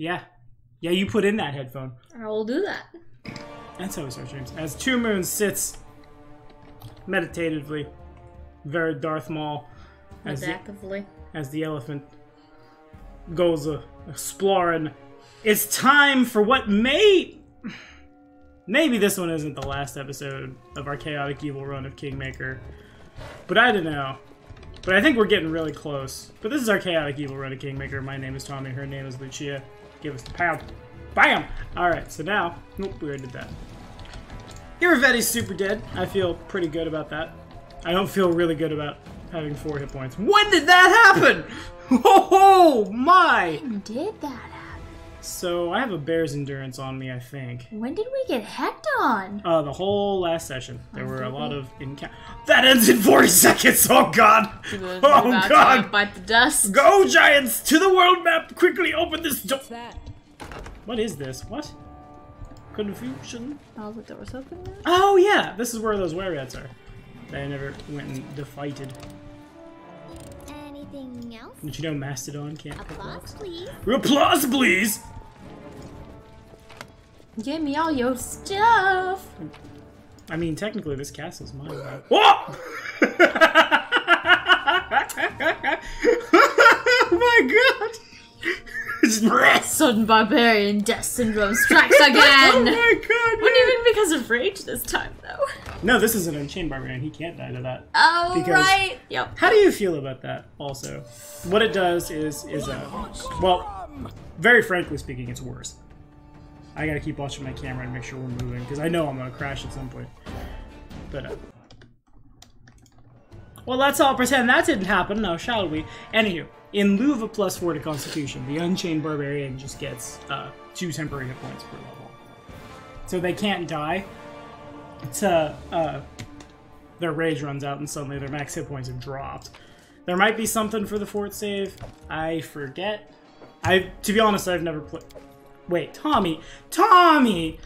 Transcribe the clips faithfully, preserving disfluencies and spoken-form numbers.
Yeah. Yeah, you put in that headphone. I will do that. That's how we start streams. As Two Moons sits meditatively, very Darth Maul, as, the, as the elephant goes uh, exploring. It's time for what may... Maybe this one isn't the last episode of our chaotic evil run of Kingmaker. But I don't know. But I think we're getting really close. But this is our chaotic evil run of Kingmaker. My name is Tommy. Her name is Lucia. Give us the pound. Bam! Alright, so now... Nope, we already did that. Irovetti's super dead. I feel pretty good about that. I don't feel really good about having four hit points. When did that happen? Oh my! When did that happen? So, I have a bear's endurance on me, I think. When did we get hecked on? Uh, the whole last session. There oh, were a lot we? of encounters. That ends in forty seconds! Oh god! Oh god! Bite the dust. Go, giants! To the world map! Quickly open this door! What is this? What? Confusion? Oh, the door's open now? Oh, yeah! This is where those were-rats are. That I never went and defighted. Anything else? Did you know Mastodon can't Applause, please. Applause, please! Give me all your stuff! I mean, technically, this castle's mine. Right? Whoa! Oh my god! Sudden Barbarian Death Syndrome strikes again! Oh my god! Wouldn't even because of rage this time, though. No, this is an Unchained Barbarian. He can't die to that. Oh, because right! Yep. How do you feel about that, also? What it does is, is uh, well, very frankly speaking, it's worse. I gotta keep watching my camera and make sure we're moving, because I know I'm gonna crash at some point. But, uh... well, let's all pretend that didn't happen, now shall we? Anywho. In lieu of a plus four to Constitution, the Unchained Barbarian just gets uh, two temporary hit points per level. So they can't die to, uh, their rage runs out and suddenly their max hit points have dropped. There might be something for the fort save. I forget. I, to be honest, I've never played... Wait, Tommy! Tommy!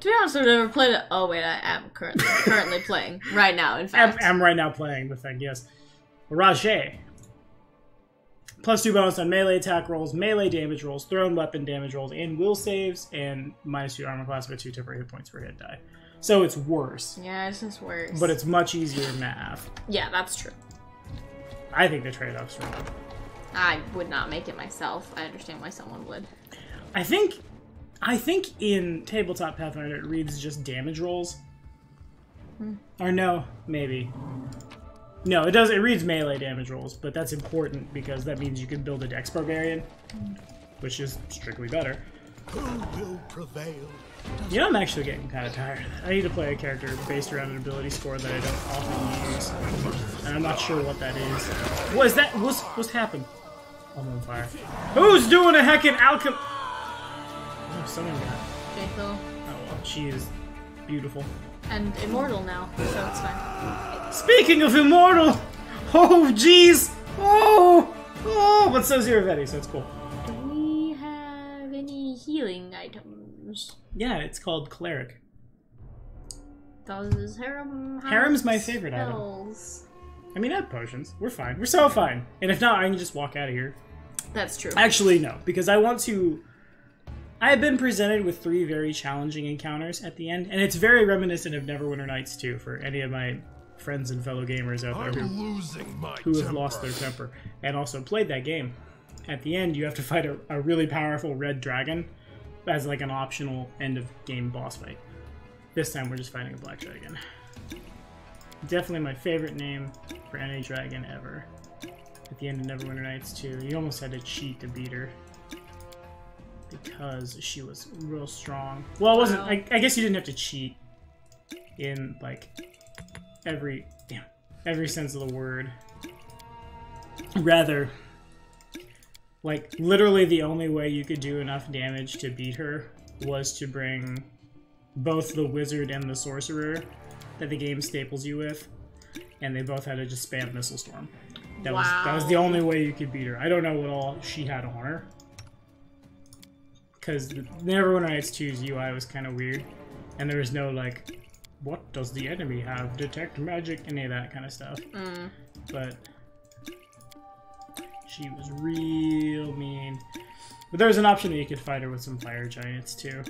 To be honest, I've never played it. Oh wait, I am currently, currently playing. Right now, in fact. I'm, I'm right now playing the thing, yes. Rajay. Plus two bonus on melee attack rolls, melee damage rolls, thrown weapon damage rolls, and will saves, and minus two armor class by two temporary hit points per hit die. So it's worse. Yeah, it's just worse. But it's much easier math. Yeah, that's true. I think the trade-off's wrong. I would not make it myself. I understand why someone would. I think, I think in Tabletop Pathfinder it reads just damage rolls. Hmm. Or no, maybe. No, it does. It reads melee damage rolls, but that's important because that means you can build a Dex Barbarian, which is strictly better. Who will prevail? You know, I'm actually getting kind of tired. I need to play a character based around an ability score that I don't often use, and I'm not sure what that is. What is that? What's what's happened? I'm on fire. Who's doing a heckin' alchem? Oh, someone got. Jacob. Oh well, she is beautiful. And immortal now, so it's fine. Speaking of immortal! Oh, jeez! Oh! Oh! But so's Irovetti, so it's cool. Do we have any healing items? Yeah, it's called Cleric. Does harem have Harem's my favorite spells? Item. I mean, I have potions. We're fine. We're so fine. And if not, I can just walk out of here. That's true. Actually, no. Because I want to... I have been presented with three very challenging encounters at the end, and it's very reminiscent of Neverwinter Nights two for any of my friends and fellow gamers out there who, who have lost their temper and also played that game. At the end, you have to fight a, a really powerful red dragon as like an optional end-of-game boss fight. This time, we're just fighting a black dragon. Definitely my favorite name for any dragon ever. At the end of Neverwinter Nights two, you almost had to cheat to beat her. Because she was real strong. Well, it wasn't. I, I guess you didn't have to cheat in like every damn every sense of the word. Rather, like literally, the only way you could do enough damage to beat her was to bring both the wizard and the sorcerer that the game staples you with, and they both had to just spam Missile Storm. That wow. was that was the only way you could beat her. I don't know what all she had on her. Because Neverwinter Nights two's U I was kind of weird, and there was no like, what does the enemy have? Detect magic, any of that kind of stuff. Mm. But she was real mean. But there's an option that you could fight her with some fire giants too.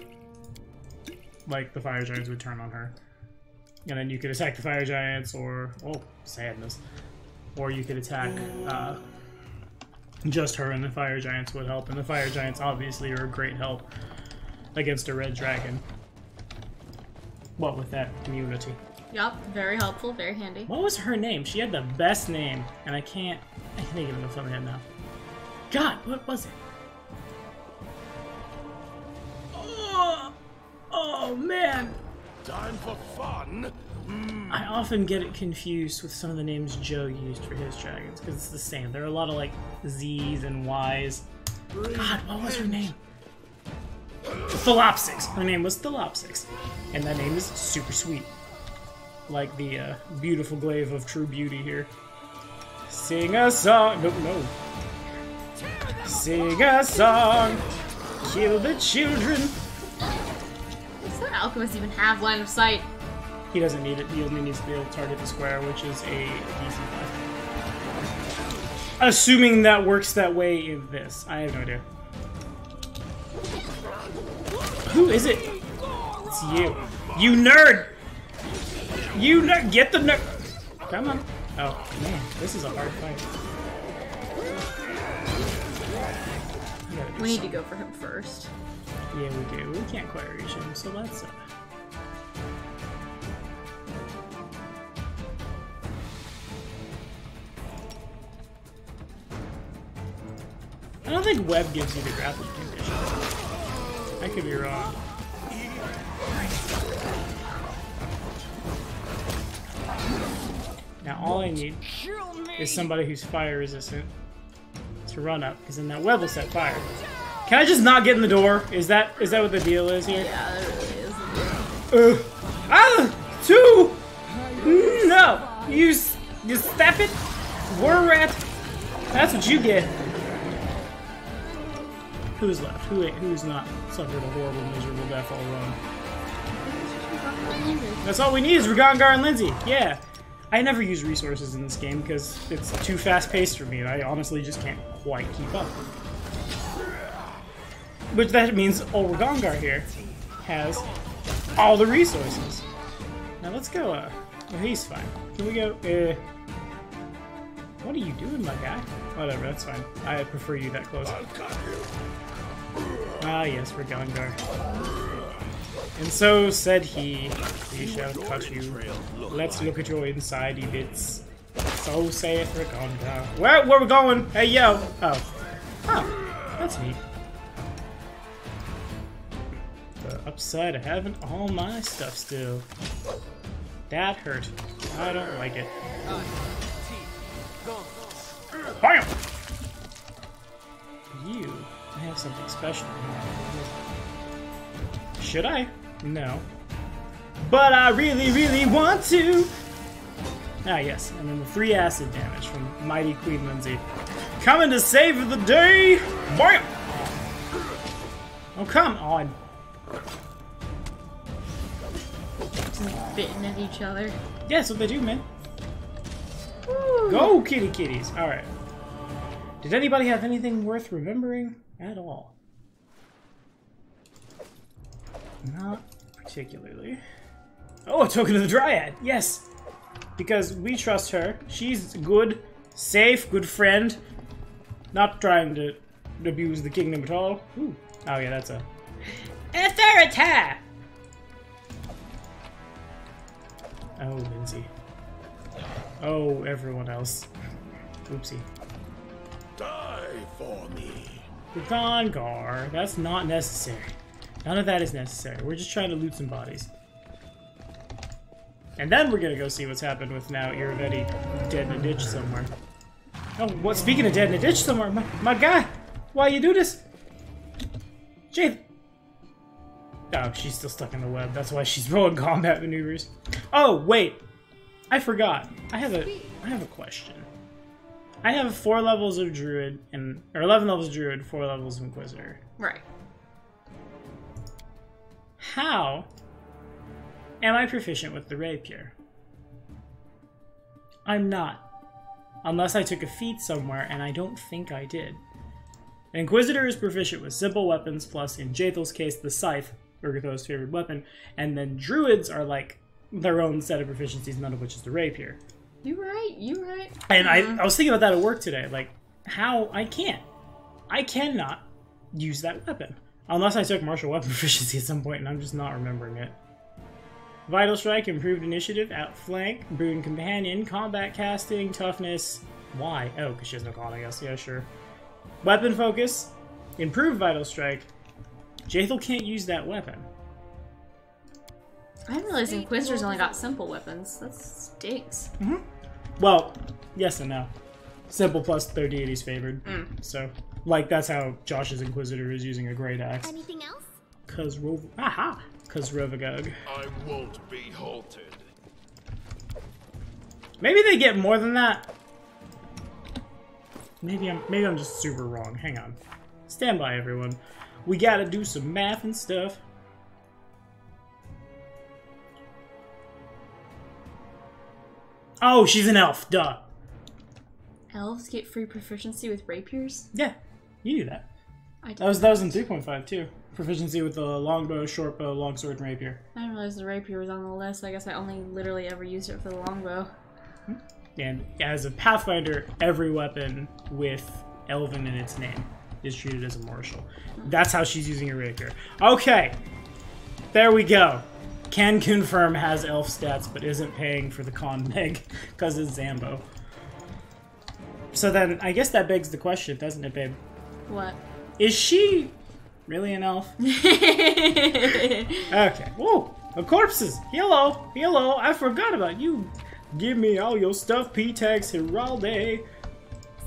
Like the fire giants would turn on her. And then you could attack the fire giants, or oh, sadness. Or you could attack uh, just her, and the fire giants would help. And the fire giants obviously are a great help against a red dragon. What with that immunity? Yup, very helpful, very handy. What was her name? She had the best name, and I can't. I can't think of it off the top of my head now. God, what was it? Oh, oh man. Time for fun. Mm. I often get it confused with some of the names Joe used for his dragons because it's the same. There are a lot of like Z's and Y's. God, what was her name? Thalopsix. Her name was Thalopsix, and that name is super sweet, like the uh, beautiful glaive of true beauty here. Sing a song. Nope, no. Sing a song. Kill the children. Does that alchemist even have line of sight? He doesn't need it. He only needs to be able to target the square, which is a D C five. Assuming that works that way in this. I have no idea. Who is it? It's you. You nerd! You nerd! Get the nerd! Come on. Oh, man. This is a hard fight. We need to go for him first. Yeah, we do. We can't quite reach him, so that's it. I don't think web gives you the grappling condition. I could be wrong. Now all I need is somebody who's fire resistant to run up, because then that web will set fire. Can I just not get in the door? Is that is that what the deal is here? Yeah, that really is. Uh, ah, two. No, you you step it. We're at. That's what you get. Who's left? Who who's not suffered a horrible, miserable death all alone? That's all we need is Ragangar and Lindsay. Yeah, I never use resources in this game because it's too fast-paced for me, and I honestly just can't quite keep up. Which that means old Ragangar here has all the resources. Now let's go, uh, well, he's fine. Can we go, uh, what are you doing, my guy? Whatever, that's fine. I prefer you that close. Ah, yes, Ragangar. And so said he, we shall touch you. Let's look at your insidey bits. So saith Ragangar. Well, where are we going? Hey, yo! Oh. Oh, that's neat. Upside of having all my stuff still. That hurt. I don't like it. Bam! You, I have something special. Should I? No. But I really, really want to! Ah, yes. And then the three acid damage from Mighty Queen Lindsay. Coming to save the day! Bam! Oh, come on. Just bitten at each other. Yeah, that's what they do, man. Ooh. Go, kitty kitties. Alright. Did anybody have anything worth remembering at all? Not particularly. Oh, a token of the Dryad. Yes. Because we trust her. She's good, safe, good friend. Not trying to abuse the kingdom at all. Ooh. Oh, yeah, that's a... Authority! Oh, Lindsay. Oh, everyone else. Oopsie. Die for me. Ragangar. That's not necessary. None of that is necessary. We're just trying to loot some bodies. And then we're gonna go see what's happened with now Irovetti dead in a ditch somewhere. Oh, what? Speaking of dead in a ditch somewhere, my, my guy! Why you do this? Jade. Oh, she's still stuck in the web. That's why she's rolling combat maneuvers. Oh, wait. I forgot. I have a I have a question. I have four levels of Druid and or eleven levels of Druid, four levels of Inquisitor. Right. How am I proficient with the rapier? I'm not. Unless I took a feat somewhere, and I don't think I did. Inquisitor is proficient with simple weapons, plus in Jathal's case, the scythe, Urgathoa's favorite weapon, and then Druids are like their own set of proficiencies, none of which is the rapier. You're right, you're right. And yeah. I, I was thinking about that at work today, like how I can't. I cannot use that weapon. Unless I took martial weapon proficiency at some point, and I'm just not remembering it. Vital Strike, improved initiative, outflank, boon companion, combat casting, toughness. Why? Oh, because she has no con, I guess. Yeah, sure. Weapon focus, improved vital strike. Jathal can't use that weapon. I didn't realize Inquisitors only got simple weapons. That stinks. Mm-hmm. Well, yes and no. Simple plus their deity's favored. Mm. So, like, that's how Josh's Inquisitor is using a great axe. Anything else? Cause Rov- Aha! Cause Rovagog. I won't be halted. Maybe they get more than that. Maybe I'm maybe I'm just super wrong. Hang on. Stand by, everyone. We gotta do some math and stuff. Oh, she's an elf. Duh. Elves get free proficiency with rapiers? Yeah, you knew that. I did. That was, that was in three point five, too. Proficiency with the longbow, shortbow, longsword, and rapier. I didn't realize the rapier was on the list. I guess I only literally ever used it for the longbow. And as a Pathfinder, every weapon with elven in its name is treated as a martial. That's how she's using her rapier. Okay, there we go. Can confirm has elf stats, but isn't paying for the con meg because it's Zambo. So then, I guess that begs the question, doesn't it, babe? What? Is she really an elf? Okay. Whoa! The corpses! Hello! Hello! I forgot about you! Give me all your stuff, Pitax, Heralde!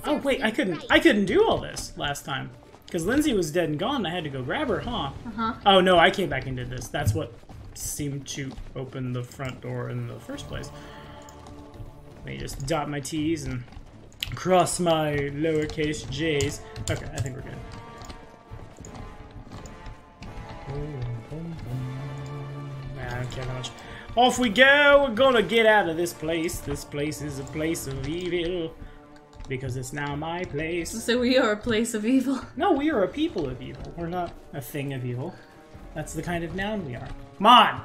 Oh wait, I couldn't- I couldn't do all this last time. Because Lindsay was dead and gone, and I had to go grab her, huh? Uh-huh. Oh no, I came back and did this. That's what seemed to open the front door in the first place. Let me just dot my T's and cross my lowercase j's. Okay, I think we're good. Nah, I don't care that much. Off we go! We're gonna get out of this place. This place is a place of evil. Because it's now my place. So we are a place of evil. No, we are a people of evil. We're not a thing of evil. That's the kind of noun we are. Come on!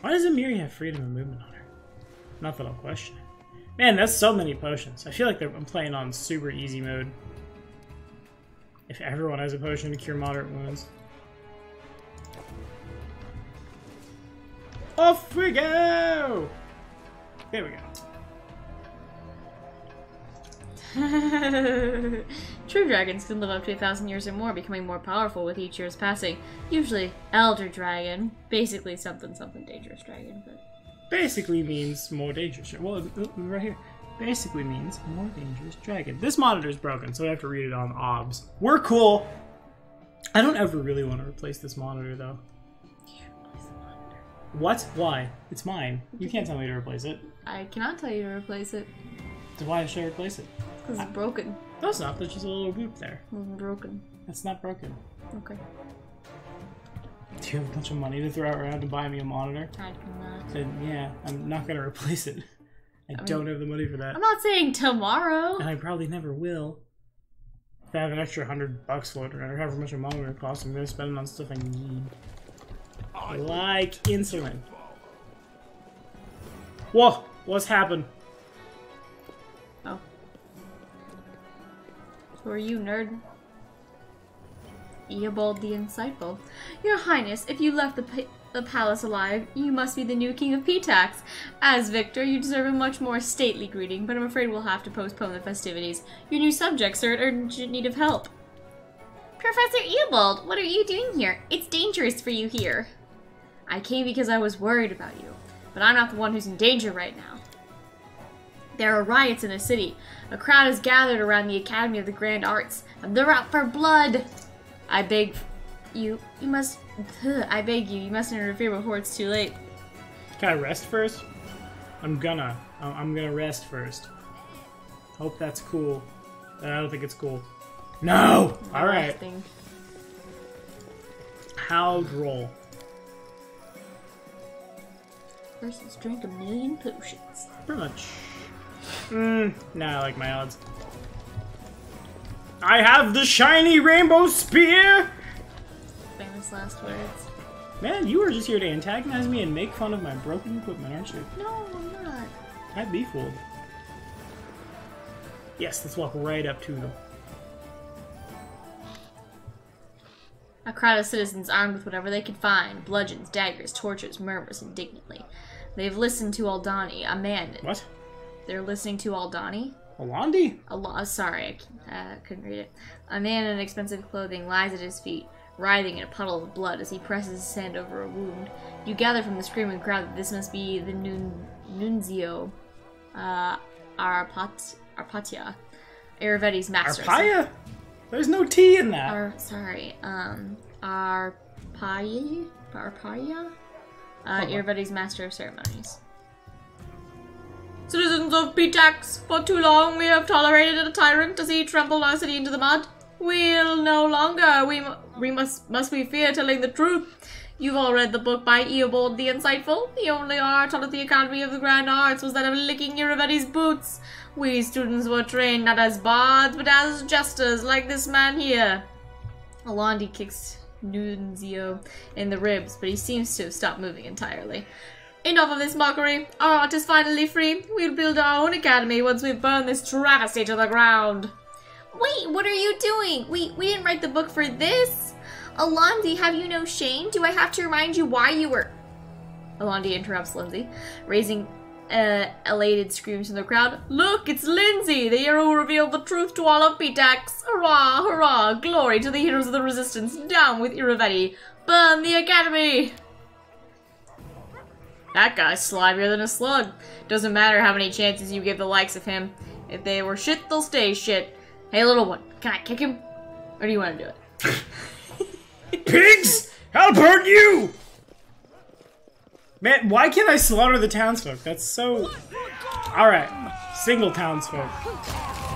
Why does Amiri have freedom of movement on her? Not that I'll question it. Man, that's so many potions. I feel like I'm playing on super easy mode. If everyone has a potion to cure moderate wounds. Off we go! There we go. True dragons can live up to a thousand years or more, becoming more powerful with each year's passing. Usually, elder dragon. Basically, something something dangerous dragon. But basically means more dangerous. Well, right here. Basically means more dangerous dragon. This monitor's broken, so we have to read it on O B S. We're cool! I don't ever really want to replace this monitor, though. What? Why? It's mine. You can't tell me to replace it. I cannot tell you to replace it. Then why should I replace it? Because it's broken. No, it's not. There's just a little boop there. It's broken. It's not broken. Okay. Do you have a bunch of money to throw around to buy me a monitor? I do not. Then, yeah, I'm not going to replace it. I, I mean, don't have the money for that. I'm not saying tomorrow. And I probably never will. If I have an extra hundred bucks floating around or however much a monitor costs, I'm going to spend it on stuff I need. Like insulin. Whoa! What's happened? Oh. Who are you, nerd? Eobald the Insightful. Your Highness, if you left the, pa the palace alive, you must be the new King of Pitax. As Victor, you deserve a much more stately greeting, but I'm afraid we'll have to postpone the festivities. Your new subjects are in urgent need of help. Professor Eobald, what are you doing here? It's dangerous for you here. I came because I was worried about you, but I'm not the one who's in danger right now. There are riots in the city. A crowd has gathered around the Academy of the Grand Arts, and they're out for blood. I beg you, you must, ugh, I beg you, you must interfere before it's too late. Can I rest first? I'm gonna, I'm gonna rest first. Hope that's cool. I don't think it's cool. No! no Alright. How'd roll? First, let's drink a million potions. Pretty much. Mm, nah, I like my odds. I have the shiny rainbow spear! Famous last words. Man, you are just here to antagonize me and make fun of my broken equipment, aren't you? No, I'm not. I'd be fooled. Yes, let's walk right up to them. A crowd of citizens armed with whatever they could find. Bludgeons, daggers, torches, murmurs indignantly. They've listened to Aldani, a man... What? They're listening to Aldani? Alandi? Al sorry, I uh, couldn't read it. A man in expensive clothing lies at his feet, writhing in a puddle of blood as he presses his hand over a wound. You gather from the screaming crowd that this must be the nun Nunzio uh, Arpat Arpatia, Irovetti's master. Arpaia? There's no T in that. Ar sorry, um, Arpaia? Arpaia? Uh, Irovetti's master of ceremonies. Citizens of Pitax, for too long we have tolerated a tyrant as he trampled our city into the mud. We'll no longer. We, we must must we fear telling the truth. You've all read the book by Eobald the Insightful. The only art taught at the Academy of the Grand Arts was that of licking Irovetti's boots. We students were trained not as bards, but as jesters, like this man here. Alandi kicks Nunzio in the ribs, but he seems to have stopped moving entirely. Enough of this mockery. Our art is finally free. We'll build our own academy once we burn this travesty to the ground. Wait, what are you doing? We, we didn't write the book for this. Alandi, have you no shame? Do I have to remind you why you were... Alandi interrupts Lindsay, raising uh, elated screams from the crowd. Look, it's Lindsay, the hero who revealed the truth to all of Pitax. Hurrah, hurrah, glory to the heroes of the resistance. Down with Irovetti. Burn the academy. That guy's slimier than a slug. Doesn't matter how many chances you give the likes of him. If they were shit, they'll stay shit. Hey, little one, can I kick him? Or do you want to do it? Pigs! I'll burn you! Man, why can't I slaughter the townsfolk? That's so... Alright. Single townsfolk.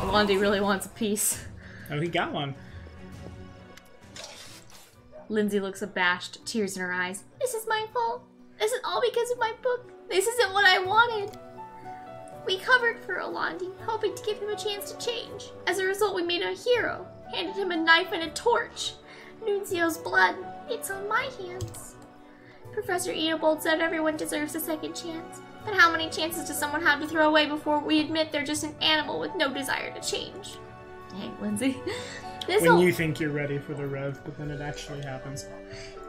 Alandi really wants a piece. Oh, he got one. Lindsay looks abashed, tears in her eyes. This is my fault. This is all because of my book. This isn't what I wanted. We covered for Alandi, hoping to give him a chance to change. As a result, we made a hero. Handed him a knife and a torch. Nunzio's blood, it's on my hands. Professor Eobald said everyone deserves a second chance, but how many chances does someone have to throw away before we admit they're just an animal with no desire to change? Dang, Lindsay. This when you think you're ready for the rev, but then it actually happens.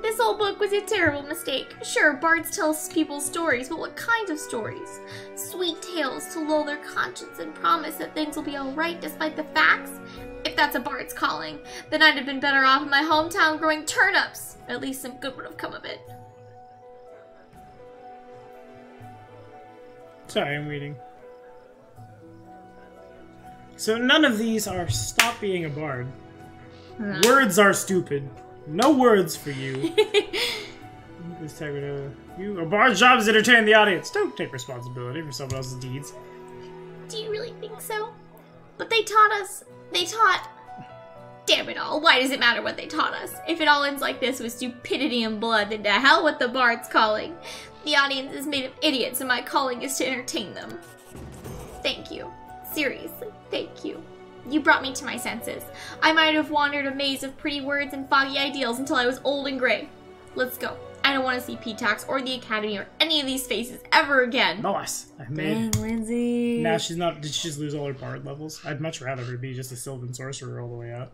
This whole book was a terrible mistake. Sure, bards tell people stories, but what kind of stories? Sweet tales to lull their conscience and promise that things will be alright despite the facts? If that's a bard's calling, then I'd have been better off in my hometown growing turnips. At least some good would have come of it. Sorry, I'm reading. So none of these are stop being a bard. No. Words are stupid. No words for you. You a bard's job is to entertain the audience. Don't take responsibility for someone else's deeds. Do you really think so? But they taught us. They taught. Damn it all. Why does it matter what they taught us? If it all ends like this with stupidity and blood, then to hell with the bard's calling. The audience is made of idiots, and my calling is to entertain them. Thank you. Seriously, thank you. You brought me to my senses. I might have wandered a maze of pretty words and foggy ideals until I was old and gray. Let's go. I don't want to see Pitax or the Academy or any of these faces ever again. Nice. I mean, dang, Lindsay. Nah, she's not. Did she just lose all her bard levels? I'd much rather her be just a Sylvan Sorcerer all the way up.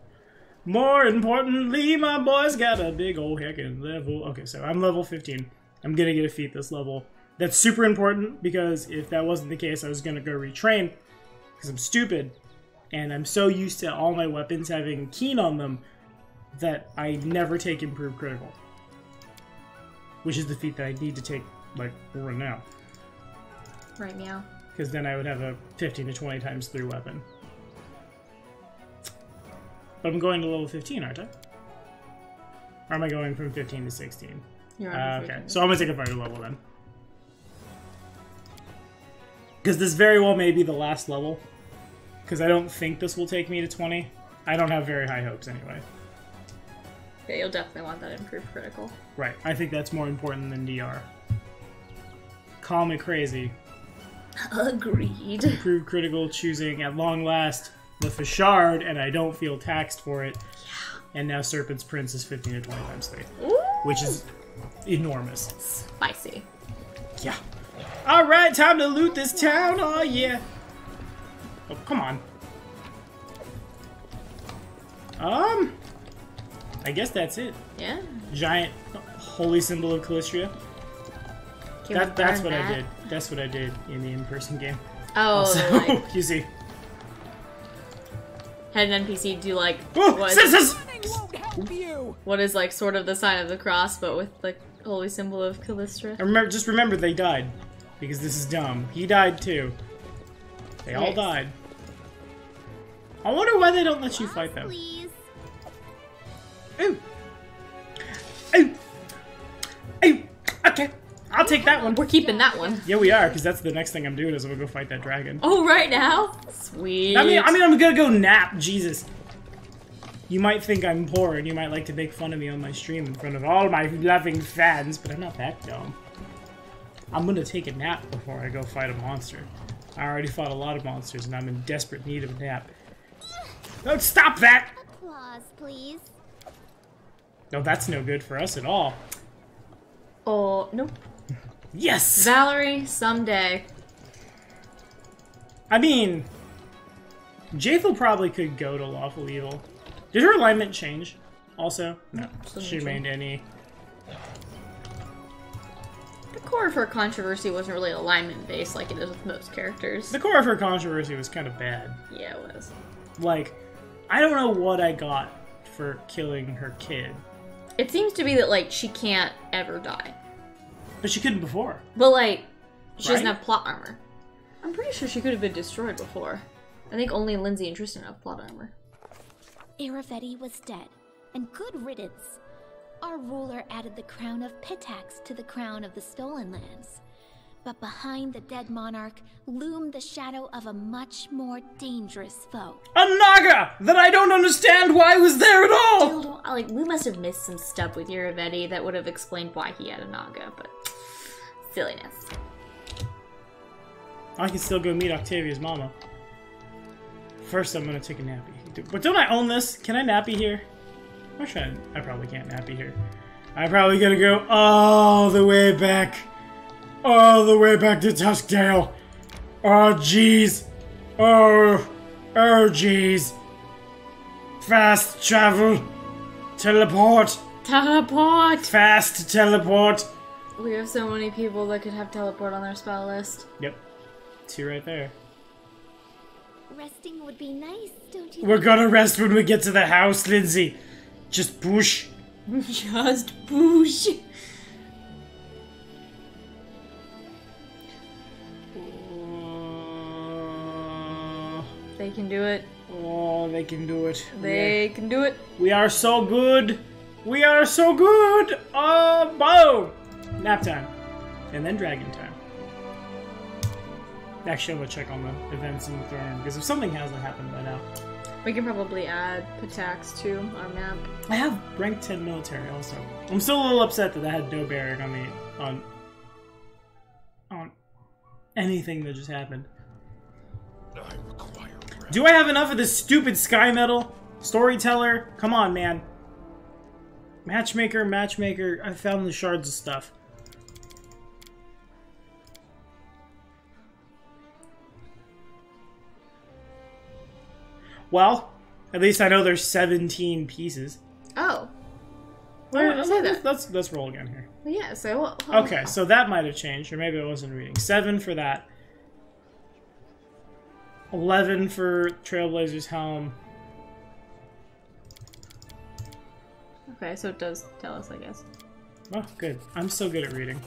More importantly, my boy's got a big old heckin' level. Okay, so I'm level fifteen. I'm gonna get a feat this level. That's super important because if that wasn't the case, I was gonna go retrain because I'm stupid. And I'm so used to all my weapons having keen on them that I never take improved critical. Which is the feat that I need to take, like, right now. Right meow. Because then I would have a fifteen to twenty times three weapon. But I'm going to level fifteen, aren't I? Or am I going from fifteen to sixteen? You're on uh, okay, so I'm going to take a fighter level then. Because this very well may be the last level. Because I don't think this will take me to twenty. I don't have very high hopes anyway. Yeah, you'll definitely want that improved critical. Right. I think that's more important than D R. Call me crazy. Agreed. Improved critical choosing at long last the Fashard, and I don't feel taxed for it. And now Serpent's Prince is fifteen to twenty times three. Ooh. Which is enormous. Spicy. Yeah. Alright, time to loot this town! Oh yeah! Oh, come on. Um... I guess that's it. Yeah. Giant holy symbol of Calistria. That, that's what that? I did. That's what I did in the in-person game. Oh, also, like, you see. Had an N P C do like... Whoa, what, is, what is like sort of the sign of the cross, but with like holy symbol of Calistria. I remember, just remember they died. Because this is dumb. He died too. They yes. all died. I wonder why they don't let you fight them. Please. Ooh. Ooh. Ooh. Okay. I'll take that one. We're keeping that one. Yeah, we are, because that's the next thing I'm doing is I'm gonna go fight that dragon. Oh, right now? Sweet. I mean, I mean, I'm gonna go nap, Jesus. You might think I'm poor, and you might like to make fun of me on my stream in front of all my loving fans, but I'm not that dumb. I'm gonna take a nap before I go fight a monster. I already fought a lot of monsters, and I'm in desperate need of a nap. Don't stop that! A claws, please. No, that's no good for us at all. Oh, nope. Yes! Valerie, someday. I mean, Japhel probably could go to Lawful Evil. Did her alignment change also? No. Absolutely. She remained any. The core of her controversy wasn't really alignment based like it is with most characters. The core of her controversy was kind of bad. Yeah, it was. Like, I don't know what I got for killing her kid. It seems to be that, like, she can't ever die. But she couldn't before. But, like, she right? doesn't have plot armor. I'm pretty sure she could have been destroyed before. I think only Lindsay and Tristan have plot armor. Irovetti was dead, and good riddance. Our ruler added the crown of Pitax to the crown of the Stolen Lands. But behind the dead monarch loomed the shadow of a much more dangerous foe. A Naga! That I don't understand why was there at all! Dude, like, we must have missed some stuff with Irovetti that would have explained why he had a Naga, but... silliness. I can still go meet Octavia's mama. First, I'm gonna take a nappy. But don't I own this? Can I nappy here? Or should I? I probably can't nappy here. I'm probably gonna go all the way back. All the way back to Tuskdale. Oh, jeez. Oh, oh, jeez. Fast travel. Teleport. Teleport. Fast teleport. We have so many people that could have teleport on their spell list. Yep. Two right there. Resting would be nice, don't you? We're gonna rest when we get to the house, Lindsay. Just push. Just push. They can do it. Oh, they can do it. They yeah. can do it. We are so good. We are so good. Oh, boom. Nap time. And then dragon time. Actually, I'm going to check on the events in the throne room, because if something hasn't happened by now. We can probably add Pitax to our map. I have rank ten military also. I'm still a little upset that I had no barrack on the... on... on... anything that just happened. I require... Do I have enough of this stupid Sky Metal? Storyteller? Come on, man. Matchmaker, matchmaker. I found the shards of stuff. Well, at least I know there's seventeen pieces. Oh. Where did I say that? Let's, let's roll again here. Well, yeah, so... Well, okay, on. So that might have changed, or maybe I wasn't reading. seven for that. eleven for Trailblazer's Helm. Okay, so it does tell us, I guess. Oh, good. I'm so good at reading.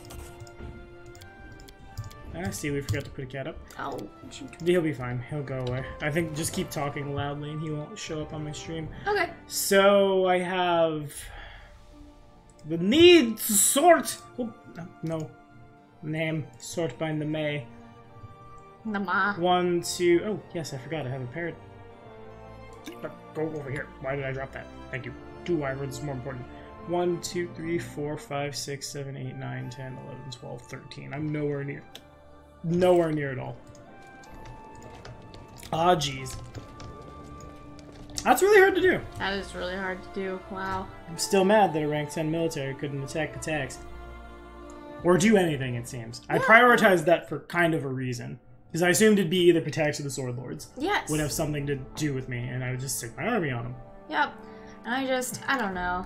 I see we forgot to put a cat up. Oh, shoot. He'll be fine. He'll go away. I think just keep talking loudly and he won't show up on my stream. Okay. So I have... the need to sort... Oh, no. Name. Sort by the May. Nama. One, two, oh, yes, I forgot I have a parrot. Go over here. Why did I drop that? Thank you. Two wyverns is more important. One, two, three, four, five, six, seven, eight, nine, ten, eleven, twelve, thirteen. I'm nowhere near. Nowhere near at all. Ah, jeez. That's really hard to do. That is really hard to do. Wow. I'm still mad that a rank ten military couldn't attack Pitax. Or do anything, it seems. Yeah. I prioritized that for kind of a reason. Because I assumed it'd be either Pitax or the Sword Lords. Yes. Would have something to do with me, and I would just stick my army on them. Yep. And I just, I don't know.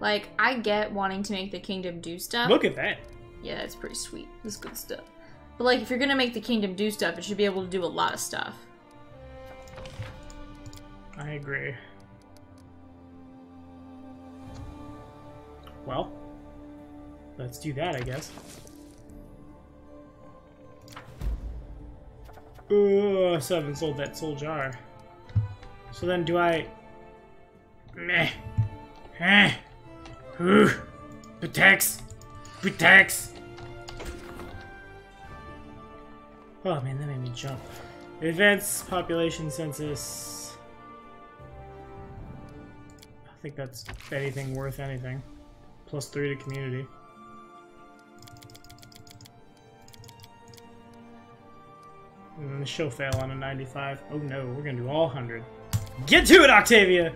Like, I get wanting to make the kingdom do stuff. Look at that. Yeah, it's pretty sweet. That's good stuff. But, like, if you're gonna make the kingdom do stuff, it should be able to do a lot of stuff. I agree. Well, let's do that, I guess. Ooh, so I haven't sold that soul jar. So then do I... Meh. Eh. Ooh. Pitax. Pitax. Oh man, that made me jump. Events, population census... I think that's anything worth anything. Plus three to community. And she'll fail on a ninety-five. Oh no, we're gonna do all one hundred. Get to it, Octavia!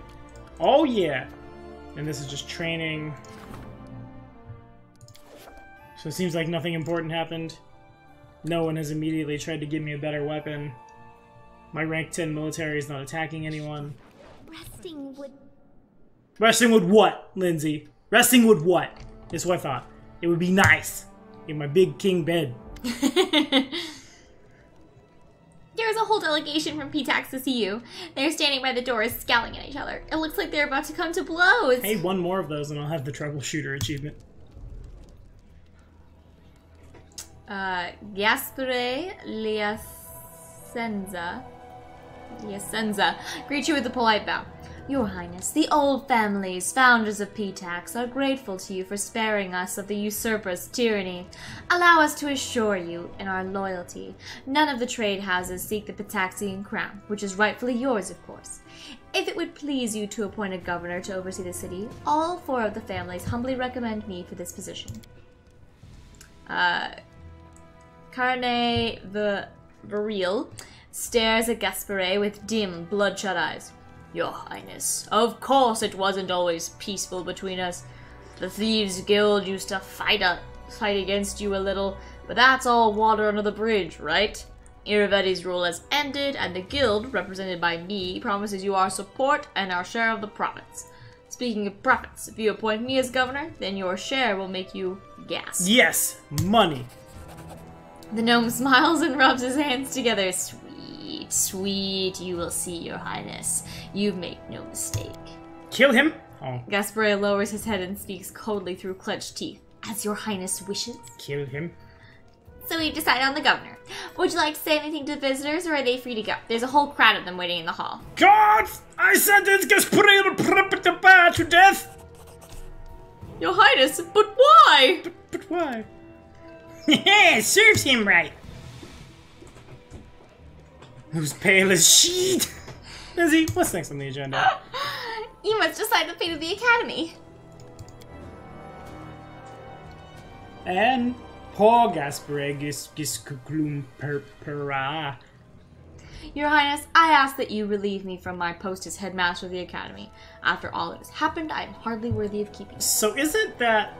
Oh yeah! And this is just training. So it seems like nothing important happened. No one has immediately tried to give me a better weapon. My rank ten military is not attacking anyone. Resting would Resting would what, Lindsay? Resting would what? That's what I thought. It would be nice in my big king bed. There is a whole delegation from Pitax to see you. They are standing by the doors, scowling at each other. It looks like they're about to come to blows. Hey, one more of those and I'll have the troubleshooter achievement. Uh, Gaspare Liacenza. Liacenza. Greet you with a polite bow. Your Highness, the old families, founders of Pitax, are grateful to you for sparing us of the usurper's tyranny. Allow us to assure you in our loyalty. None of the trade houses seek the Pitaxian crown, which is rightfully yours, of course. If it would please you to appoint a governor to oversee the city, all four of the families humbly recommend me for this position. Uh, Carne the Viril stares at Gaspare with dim, bloodshot eyes. Your Highness, of course it wasn't always peaceful between us. The Thieves Guild used to fight a, fight against you a little, but that's all water under the bridge, right? Irovetti's rule has ended, and the Guild, represented by me, promises you our support and our share of the profits. Speaking of profits, if you appoint me as governor, then your share will make you gasp. Yes, money. The gnome smiles and rubs his hands together. Sweet, you will see, Your Highness. You make no mistake. Kill him! Oh. Gaspare lowers his head and speaks coldly through clenched teeth. As Your Highness wishes. Kill him. So we decide on the governor. Would you like to say anything to the visitors, or are they free to go? There's a whole crowd of them waiting in the hall. God! I sentence Gaspare to death! Your Highness, but why? But, but why? Heh, serves him right. Who's pale as sheet? Lizzie, what's next on the agenda? You must decide the fate of the academy. And poor Gasparegis Gisclum Perpera. Your Highness, I ask that you relieve me from my post as headmaster of the academy. After all that has happened, I am hardly worthy of keeping. So isn't that...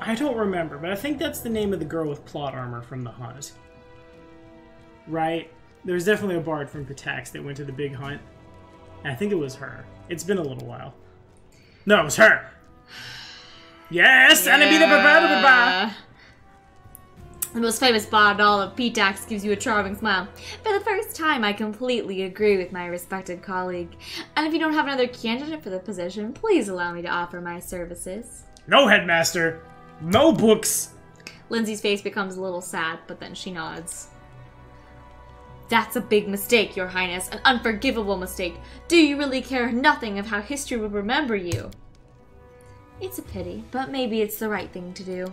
I don't remember, but I think that's the name of the girl with plot armor from The Hunt. Right? There's definitely a bard from Pitax that went to the big hunt. And I think it was her. It's been a little while. No, it was her! Yes! Yeah. Enemy the ba-ba-ba-ba-ba. The most famous bard in all of Pitax gives you a charming smile. For the first time, I completely agree with my respected colleague. And if you don't have another candidate for the position, please allow me to offer my services. No, headmaster! No books! Lindsay's face becomes a little sad, but then she nods. That's a big mistake, Your Highness, an unforgivable mistake. Do you really care nothing of how history will remember you? It's a pity, but maybe it's the right thing to do.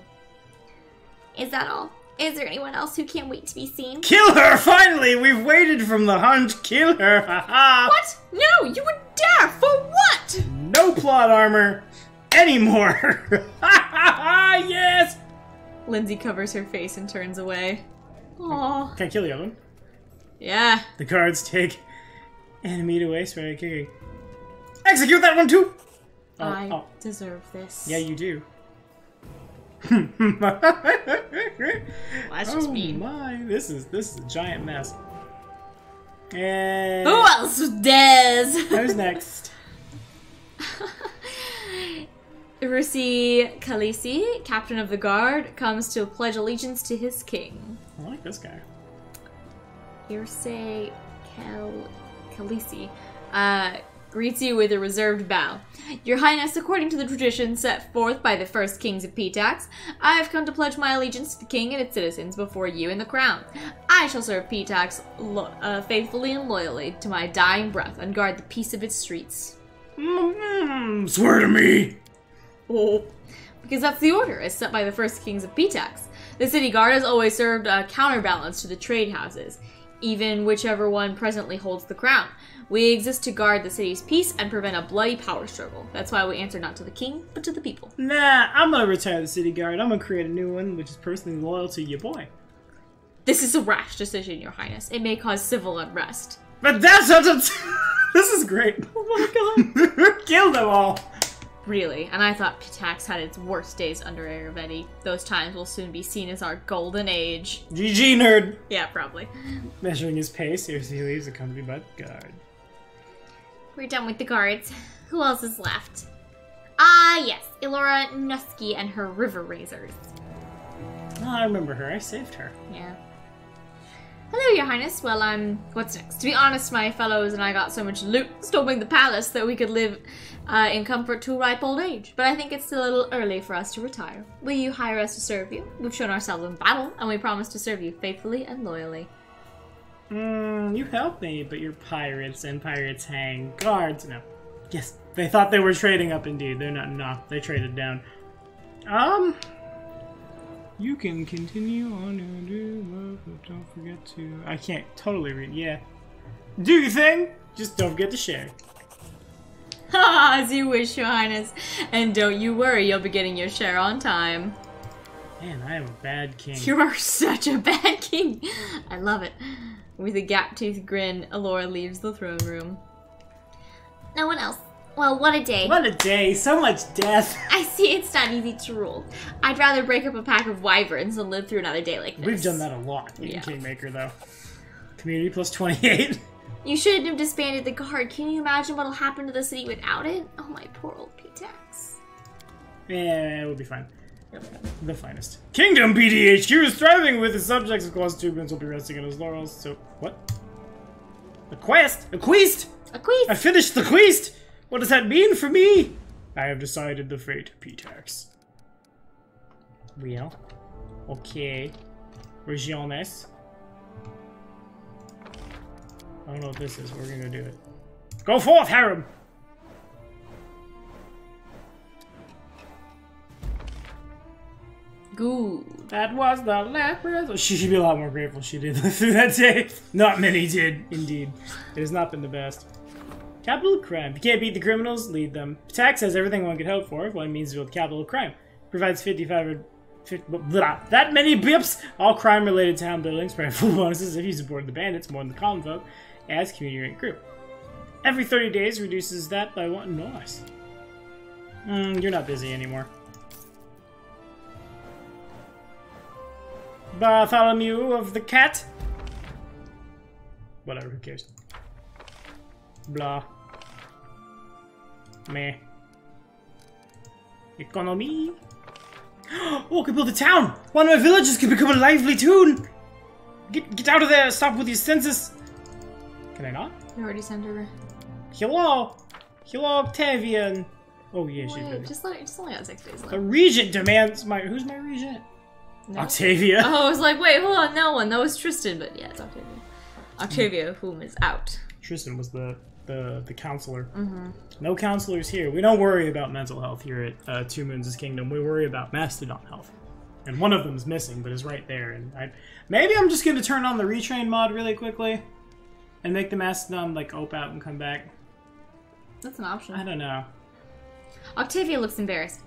Is that all? Is there anyone else who can't wait to be seen? Kill her, finally! We've waited from the hunt. Kill her, haha! What? No, you would dare! For what? No plot armor anymore! Ha ha ha, yes! Lindsay covers her face and turns away. Aww. Can I kill the other one? Yeah. The guards take Enemy to waste, very kicking. Execute that one too! Oh, I oh. deserve this. Yeah, you do. Well, that's just oh mean. My, this is this is a giant mess. And who else does? Who's next? Rusi Khaleesi, captain of the guard, comes to pledge allegiance to his king. I like this guy. Rusi Khaleesi uh, greets you with a reserved bow. Your Highness, according to the tradition set forth by the first kings of Pitax, I have come to pledge my allegiance to the king and its citizens before you and the crown. I shall serve Pitax lo uh, faithfully and loyally to my dying breath and guard the peace of its streets. Mm-hmm. Swear to me! Oh, because that's the order as set by the first kings of Pitax. The city guard has always served a counterbalance to the trade houses, even whichever one presently holds the crown. We exist to guard the city's peace and prevent a bloody power struggle. That's why we answer not to the king, but to the people. Nah, I'm gonna retire the city guard. I'm gonna create a new one, which is personally loyal to your boy. This is a rash decision, Your Highness. It may cause civil unrest. But that's not a This is great. Oh my god. Kill them all. Really, and I thought Pitax had its worst days under Irovetti. Those times will soon be seen as our golden age. G G, nerd! Yeah, probably. Measuring his pace, here he leaves, accompanied by the guard. We're done with the guards. Who else is left? Ah, yes, Ilora Nusky and her river razors. Oh, I remember her. I saved her. Yeah. Hello, Your Highness. Well, um, what's next? To be honest, my fellows and I got so much loot storming the palace that we could live uh, in comfort to ripe old age. But I think it's still a little early for us to retire. Will you hire us to serve you? We've shown ourselves in battle, and we promise to serve you faithfully and loyally. Mm, you helped me, but you're pirates, and pirates hang guards. No. Yes, they thought they were trading up indeed. They're not not. They traded down. Um... You can continue on and do love, but don't forget to... I can't totally read, yeah. Do your thing, just don't forget to share. Ha! As you wish, Your Highness. And don't you worry, you'll be getting your share on time. Man, I am a bad king. You are such a bad king! I love it. With a gap-toothed grin, Allura leaves the throne room. No one else. Well, what a day. What a day. So much death. I see it's not easy to rule. I'd rather break up a pack of wyverns than live through another day like this. We've done that a lot in yeah. Kingmaker, though. Community plus twenty-eight. You shouldn't have disbanded the guard. Can you imagine what'll happen to the city without it? Oh, my poor old Pitax. Yeah, we'll be fine. The finest. Kingdom B D H Q is thriving with his subjects. Of course, Tubins will be resting on his laurels. So, what? A quest? A quest? A quest? I finished the quest! What does that mean for me? I have decided the fate of Pitax. Well, okay. Regiones. I don't know what this is. We're gonna do it. Go forth, harem! Good. That was the last result. She should be a lot more grateful she did through that day. Not many did, indeed. It has not been the best. Capital crime. You can't beat the criminals, lead them. Pitax has everything one could hope for if one means to build capital crime. Provides fifty-five or fifty, blah, blah, that many bips! All crime related town buildings, provide full bonuses if you support the bandits more than the common folk, as community rate group. Every thirty days reduces that by one. Nice. Mm, you're not busy anymore. Bartholomew of the Cat? Whatever, who cares? Blah. Meh. Economy. Oh, I could build a town! One of my villages could become a lively tune! Get get out of there! Stop with your census! Can I not? You already sent her. Hello! Hello, Octavian! Oh, yeah, she did. Just let it, just only got six days left. The regent demands my. Who's my regent? No. Octavia. Oh, I was like, wait, hold on, that one. That was Tristan, but yeah, it's Octavia. Octavia, whom is out. Tristan was the. The, the counselor. Mm-hmm. No counselors here. We don't worry about mental health here at uh, Two Moons' Kingdom. We worry about Mastodon health. And one of them is missing, but is right there. And I, maybe I'm just going to turn on the retrain mod really quickly and make the Mastodon, like, op out and come back. That's an option. I don't know. Octavia looks embarrassed.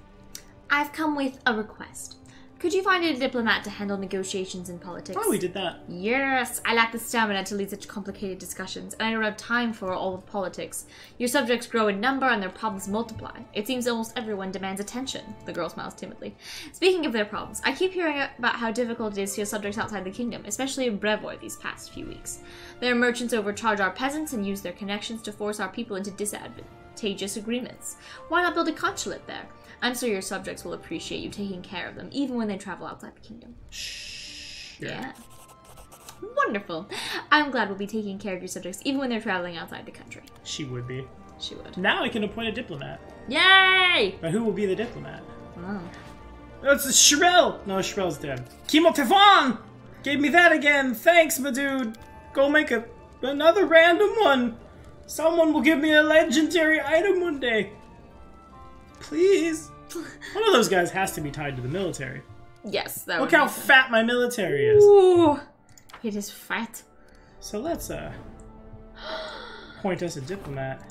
I've come with a request. Could you find a diplomat to handle negotiations and politics? Oh, we did that. Yes, I lack the stamina to lead such complicated discussions, and I don't have time for all of politics. Your subjects grow in number and their problems multiply. It seems almost everyone demands attention. The girl smiles timidly. Speaking of their problems, I keep hearing about how difficult it is for your subjects outside the kingdom, especially in Brevoort these past few weeks. Their merchants overcharge our peasants and use their connections to force our people into disadvantageous agreements. Why not build a consulate there? I'm sure your subjects will appreciate you taking care of them, even when they travel outside the kingdom. Shh. Yeah. Wonderful. I'm glad we'll be taking care of your subjects, even when they're traveling outside the country. She would be. She would. Now I can appoint a diplomat. Yay! But who will be the diplomat? Oh. That's Shirel! No, Shirel's dead. Kimo Tefan! Gave me that again! Thanks, my dude! Go make a, another random one! Someone will give me a legendary item one day! Please. One of those guys has to be tied to the military. Yes, that Look would how happen. fat my military is. Ooh, it is fat. So let's uh point us a diplomat.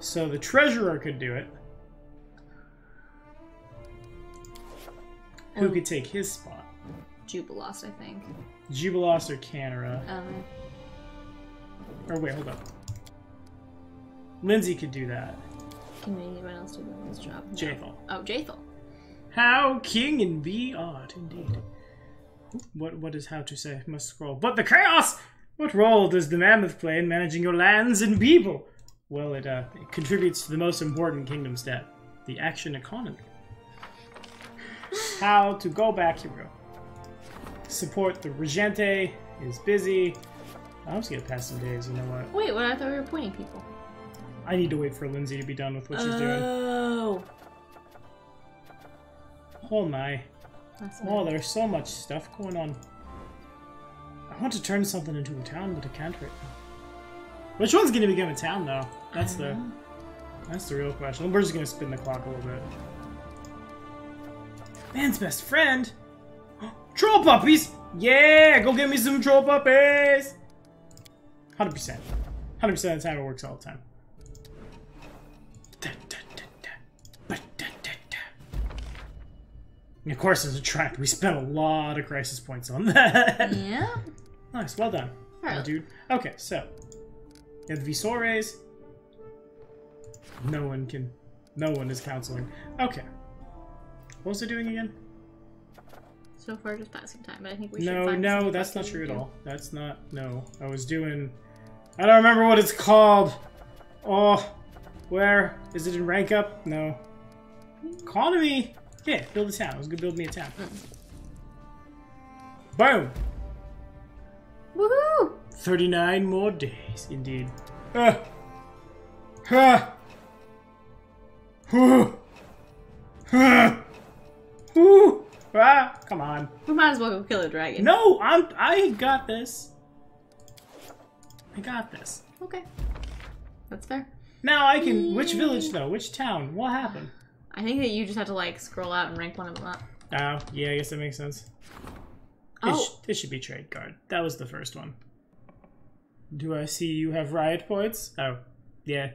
So the treasurer could do it. Who um, could take his spot? Jubilost, I think. Jubilost or Canara. Um Or wait, hold up. Lindsay could do that. Can anyone else do this job? No. Jathel. Oh, Jathel. How king and be odd, indeed. What what is how to say? Must scroll. But the chaos! What role does the mammoth play in managing your lands and people? Well, it, uh, it contributes to the most important kingdom stat, the action economy. How to go back, hero. Support the regente is busy. I'm just gonna pass some days, you know what? Wait, what? I thought we were appointing people. I need to wait for Lindsay to be done with what she's doing. Oh. Oh my. That's oh, nice. There's so much stuff going on. I want to turn something into a town, but I can't right now. Which one's gonna become a town though? That's the know. That's the real question. We're just gonna spin the clock a little bit. Man's best friend? Troll puppies! Yeah! Go get me some troll puppies! one hundred percent. one hundred percent of the time it works all the time. And of course, as a trap, we spent a lot of crisis points on that. Yeah. Nice. Well done, right. dude. Okay, so you have the Visores. No one can. No one is counseling. Okay. What was it doing again? So far, just passing time. But I think we should. No, find no, that's not true at all. That's not. No, I was doing. I don't remember what it's called. Oh, where is it in rank up? No. Economy. Yeah, build a town. I was gonna build me a town. Mm. Boom! Woohoo! thirty-nine more days, indeed. Uh. Uh. Uh. Uh. Uh. Ah, come on. We might as well go kill a dragon. No, I'm. I got this. I got this. Okay, that's fair. Now I can. Yay. Which village though? Which town? What happened? I think that you just have to, like, scroll out and rank one of them up. Oh, yeah, I guess that makes sense. Oh. It, sh it should be Trade Guard. That was the first one. Do I see you have Riot Points? Oh, yeah.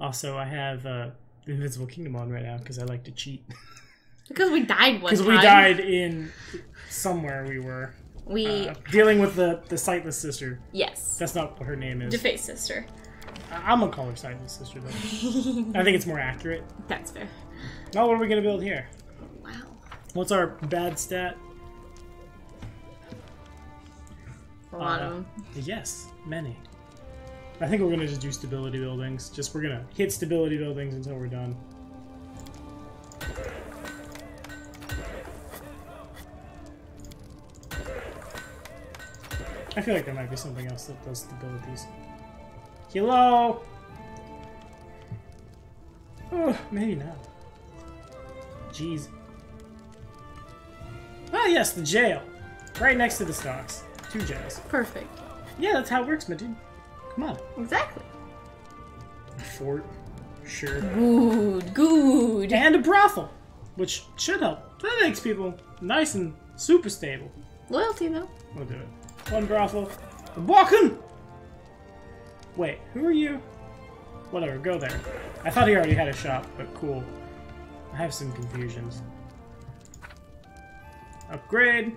Also, I have uh, the Invincible Kingdom on right now because I like to cheat. Because we died one time. Because we died in somewhere we were. We... Uh, dealing with the, the Sightless Sister. Yes. That's not what her name is. Defaced Sister. I'm gonna call her Sightless Sister though. I think it's more accurate. That's fair. Now what are we gonna build here? Wow. What's our bad stat? A lot of them. Yes, many. I think we're gonna just do stability buildings. Just we're gonna hit stability buildings until we're done. I feel like there might be something else that does stabilities. Hello? Oh, maybe not. Jeez. Ah, yes, the jail. Right next to the stocks. Two jails. Perfect. Yeah, that's how it works, my dude. Come on. Exactly. A fort. Sure. Good, good. And a brothel, which should help. That makes people nice and super stable. Loyalty, though. We'll do it. One brothel. I'm walking! Wait, who are you? Whatever, go there. I thought he already had a shop, but cool. I have some confusions. Upgrade!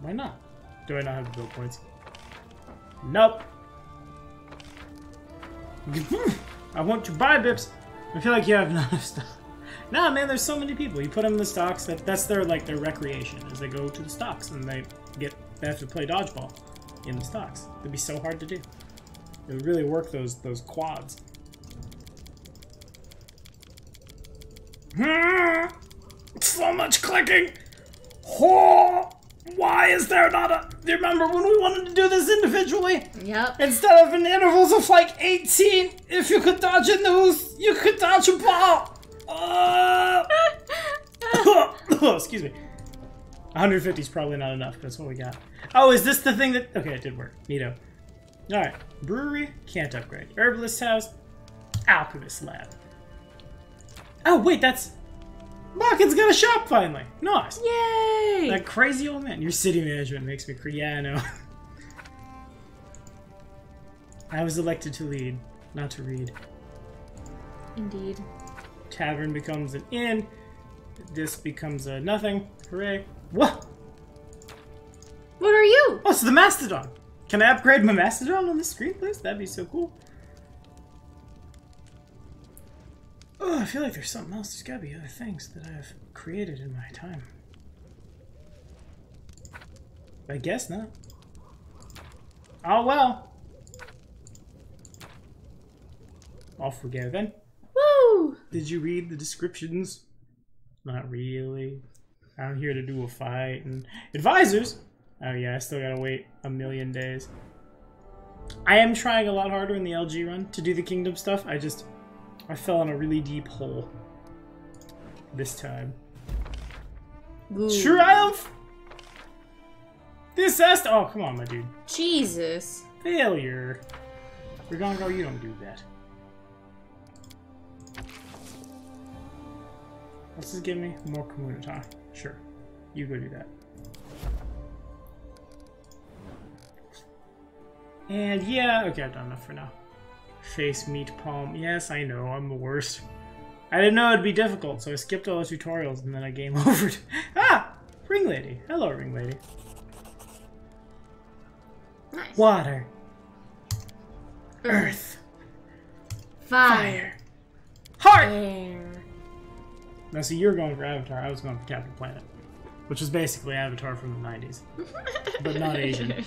Why not? Do I not have build points? Nope. I want to buy bips. I feel like you have not enough stock. Nah, man, there's so many people. You put them in the stocks. That that's their like their recreation is they go to the stocks and they get they have to play dodgeball in the stocks. It'd be so hard to do. It would really work those those quads. So much clicking. Oh, why is there not a? Do you remember when we wanted to do this individually? Yep. Instead of in intervals of like eighteen, if you could dodge a noose, you could dodge a ball. Uh, oh, excuse me. one hundred fifty is probably not enough. That's what we got. Oh, is this the thing that? Okay, it did work. Neato. All right. Brewery can't upgrade. Herbalist house. Alchemist lab. Oh wait, that's. Malkin's got a shop finally! Nice! Yay! That crazy old man. Your city management makes me cry. Yeah, I know. I was elected to lead, not to read. Indeed. Tavern becomes an inn. This becomes a nothing. Hooray. What? What are you? Oh, it's the Mastodon! Can I upgrade my Mastodon on the screen, please? That'd be so cool. Oh, I feel like there's something else. There's gotta be other things that I've created in my time. I guess not. Oh well. Off we go then. Woo! Did you read the descriptions? Not really. I'm here to do a fight and advisors. Oh yeah, I still gotta wait a million days. I am trying a lot harder in the L G run to do the kingdom stuff. I just. I fell in a really deep hole this time. Ooh. Triumph! This has to- oh, come on, my dude. Jesus. Failure. We're gonna go, you don't do that. Let's just give me more Kamunata. Sure. You go do that. And yeah, okay, I've done enough for now. Face, meat, palm. Yes, I know, I'm the worst. I didn't know it'd be difficult, so I skipped all the tutorials and then I game overed. Ah! Ring lady. Hello, ring lady. Nice. Water. Earth. Fire. Fire. Heart! Air. Now, see, you were going for Avatar, I was going for Captain Planet. Which is basically Avatar from the nineties. But not Asian.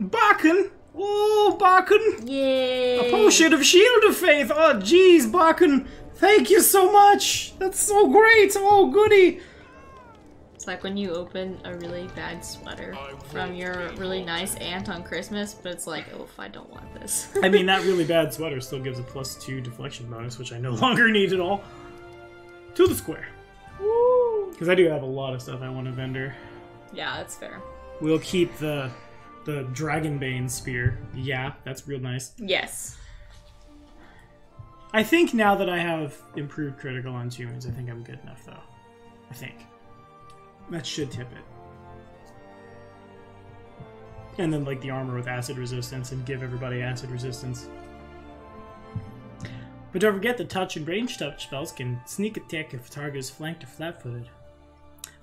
Bakken! Oh, Bakken! Yay! A potion of shield of faith! Oh, jeez, Bakken! Thank you so much! That's so great! Oh, goody! It's like when you open a really bad sweater from your really nice aunt on Christmas, but it's like, oh, I don't want this. I mean, that really bad sweater still gives a plus two deflection bonus, which I no longer need at all. To the square. Woo! Because I do have a lot of stuff I want to vendor. Yeah, that's fair. We'll keep the... The Dragonbane Spear. Yeah, that's real nice. Yes. I think now that I have improved critical on humans, I think I'm good enough, though. I think. That should tip it. And then, like, the armor with acid resistance and give everybody acid resistance. But don't forget that touch and range touch spells can sneak attack if target is flanked or flat-footed.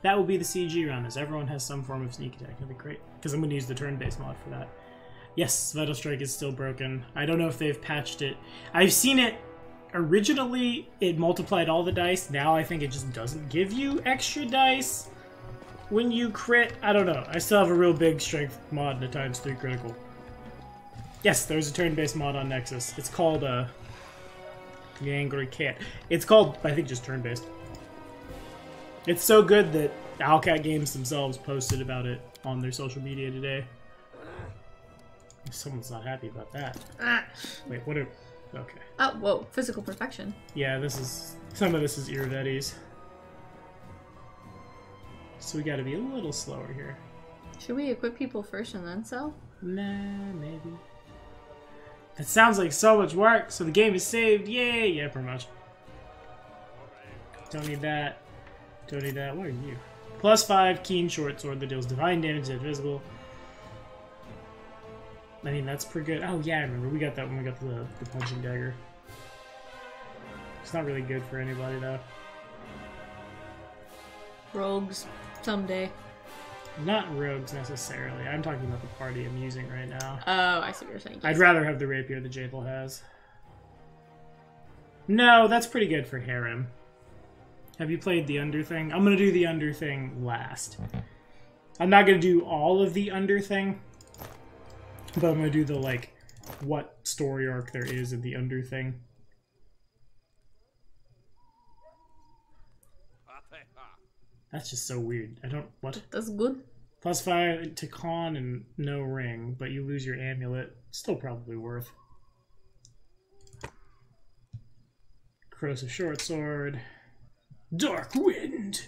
That will be the C G round, as everyone has some form of sneak attack. That'd be great, because I'm going to use the turn-based mod for that. Yes, Vital Strike is still broken. I don't know if they've patched it. I've seen it originally, it multiplied all the dice. Now I think it just doesn't give you extra dice when you crit. I don't know. I still have a real big strength mod and a times three critical. Yes, there's a turn-based mod on Nexus. It's called, uh... The Angry Cat. It's called, I think, just turn-based. It's so good that Owlcat Games themselves posted about it on their social media today. Someone's not happy about that. Ah. Wait, what are... Okay. Oh, whoa. Physical perfection. Yeah, this is... Some of this is Irovetti's. So we gotta be a little slower here. Should we equip people first and then sell? Nah, maybe. That sounds like so much work, so the game is saved. Yay! Yeah, pretty much. Don't need that. Don't need that. What are you? Plus five, keen short sword that deals divine damage to invisible. I mean, that's pretty good. Oh, yeah, I remember. We got that when we got the, the punching dagger. It's not really good for anybody, though. rogues someday. Not rogues necessarily. I'm talking about the party I'm using right now. Oh, I see what you're saying. Yes. I'd rather have the rapier that Jabel has. No, that's pretty good for Harem. Have you played the Under thing? I'm going to do the Under thing last. Mm-hmm. I'm not going to do all of the Under thing, but I'm going to do the, like, what story arc there is in the Under thing. That's just so weird. I don't... What? That's good. Plus five to con and no ring, but you lose your amulet. Still probably worth. Crosa short sword. Dark wind!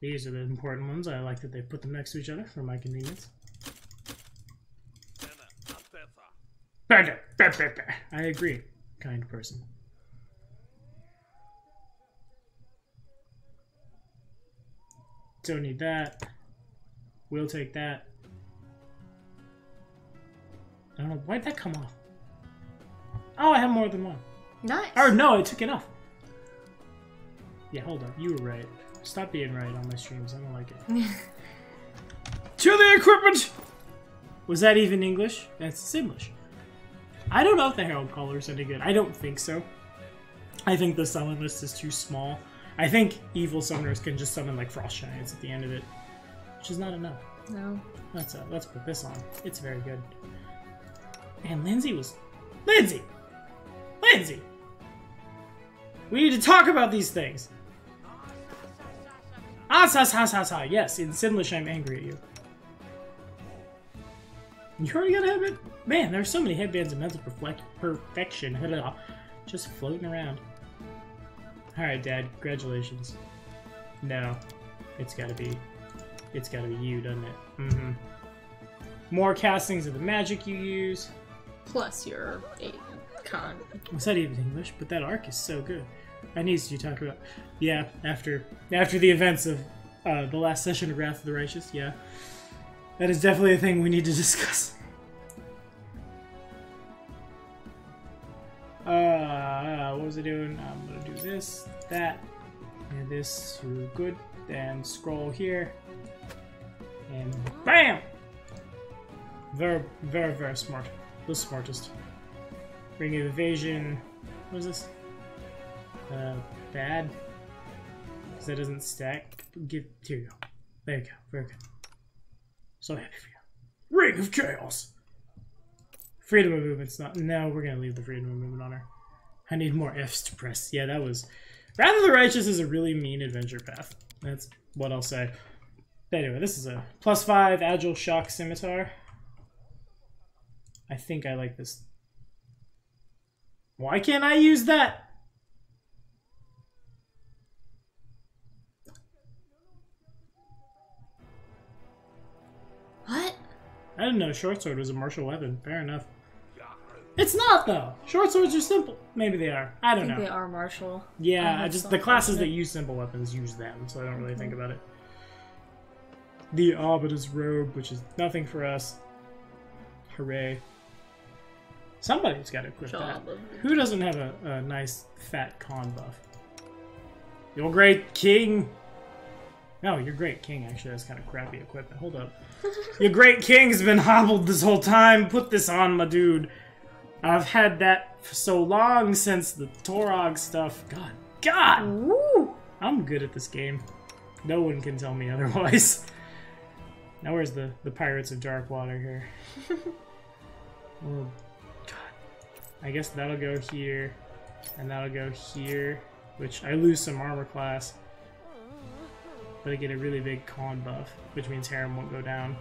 These are the important ones. I like that they put them next to each other for my convenience. I agree. Kind person. Don't need that. We'll take that. I don't know. Why'd that come off? Oh, I have more than one. Nice. Or no, I took it off. Yeah, hold up. You were right. Stop being right on my streams. I don't like it. To the equipment! Was that even English? That's English. I don't know if the Herald Caller is any good. I don't think so. I think the summon list is too small. I think evil summoners can just summon like frost giants at the end of it, which is not enough. No. Let's uh, let's put this on. It's very good. And Lindsay was, Lindsay, Lindsay. We need to talk about these things. Ah, sa, sa, sa, sa. Yes, in Simlish, I'm angry at you. You already got a headband? Man, there's so many headbands of mental perfect perfection just floating around. Alright, Dad, congratulations. No. It's gotta be... It's gotta be you, doesn't it? Mm-hmm. More castings of the magic you use. Plus your con. It's not even English, but that arc is so good. I need you to talk about... Yeah, after after the events of uh, the last session of Wrath of the Righteous, yeah. That is definitely a thing we need to discuss. Uh, what was I doing? I'm gonna do this, that, and this, too good, then scroll here, and BAM! Very, very, very smart. The smartest. Ring of Evasion. What is this? Uh, bad? Because that doesn't stack. Give, here you go. There you go, very good. So happy for you. Ring of Chaos! Freedom of movement's not. No, we're gonna leave the freedom of movement on her. I need more F's to press. Yeah, that was. Wrath of the Righteous is a really mean adventure path. That's what I'll say. Anyway, this is a plus five agile shock scimitar. I think I like this. Why can't I use that? What? I didn't know short sword was a martial weapon. Fair enough. It's not though. Short swords are simple. Maybe they are. I don't I think know. They are martial. Yeah, I I just the classes that use simple weapons use them, so I don't really mm-hmm. think about it. The Arbitor's robe, which is nothing for us. Hooray! Somebody's got to equip that. Who doesn't have a, a nice fat con buff? You're great, King. No, your great king actually has kind of crappy equipment. Hold up. Your great king's been hobbled this whole time. Put this on, my dude. I've had that for so long since the Torog stuff. God, God! Woo! I'm good at this game. No one can tell me otherwise. Now where's the, the Pirates of Darkwater here? Oh, God. I guess that'll go here. And that'll go here. Which I lose some armor class. But I get a really big con buff, which means Harem won't go down.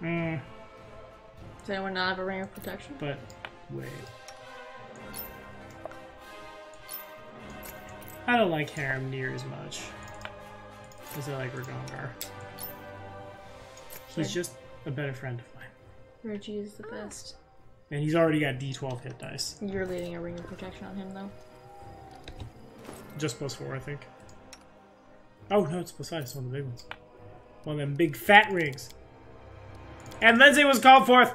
Mm. Does anyone not have a ring of protection? But wait. I don't like Harem near as much as I like Regongar. He's just a better friend of mine. Reggie is the best. And he's already got D twelve hit dice. You're leaving a ring of protection on him, though? Just plus four, I think. Oh no, it's plus five, it's one of the big ones. One of them big fat rings. And Lindsay was called forth!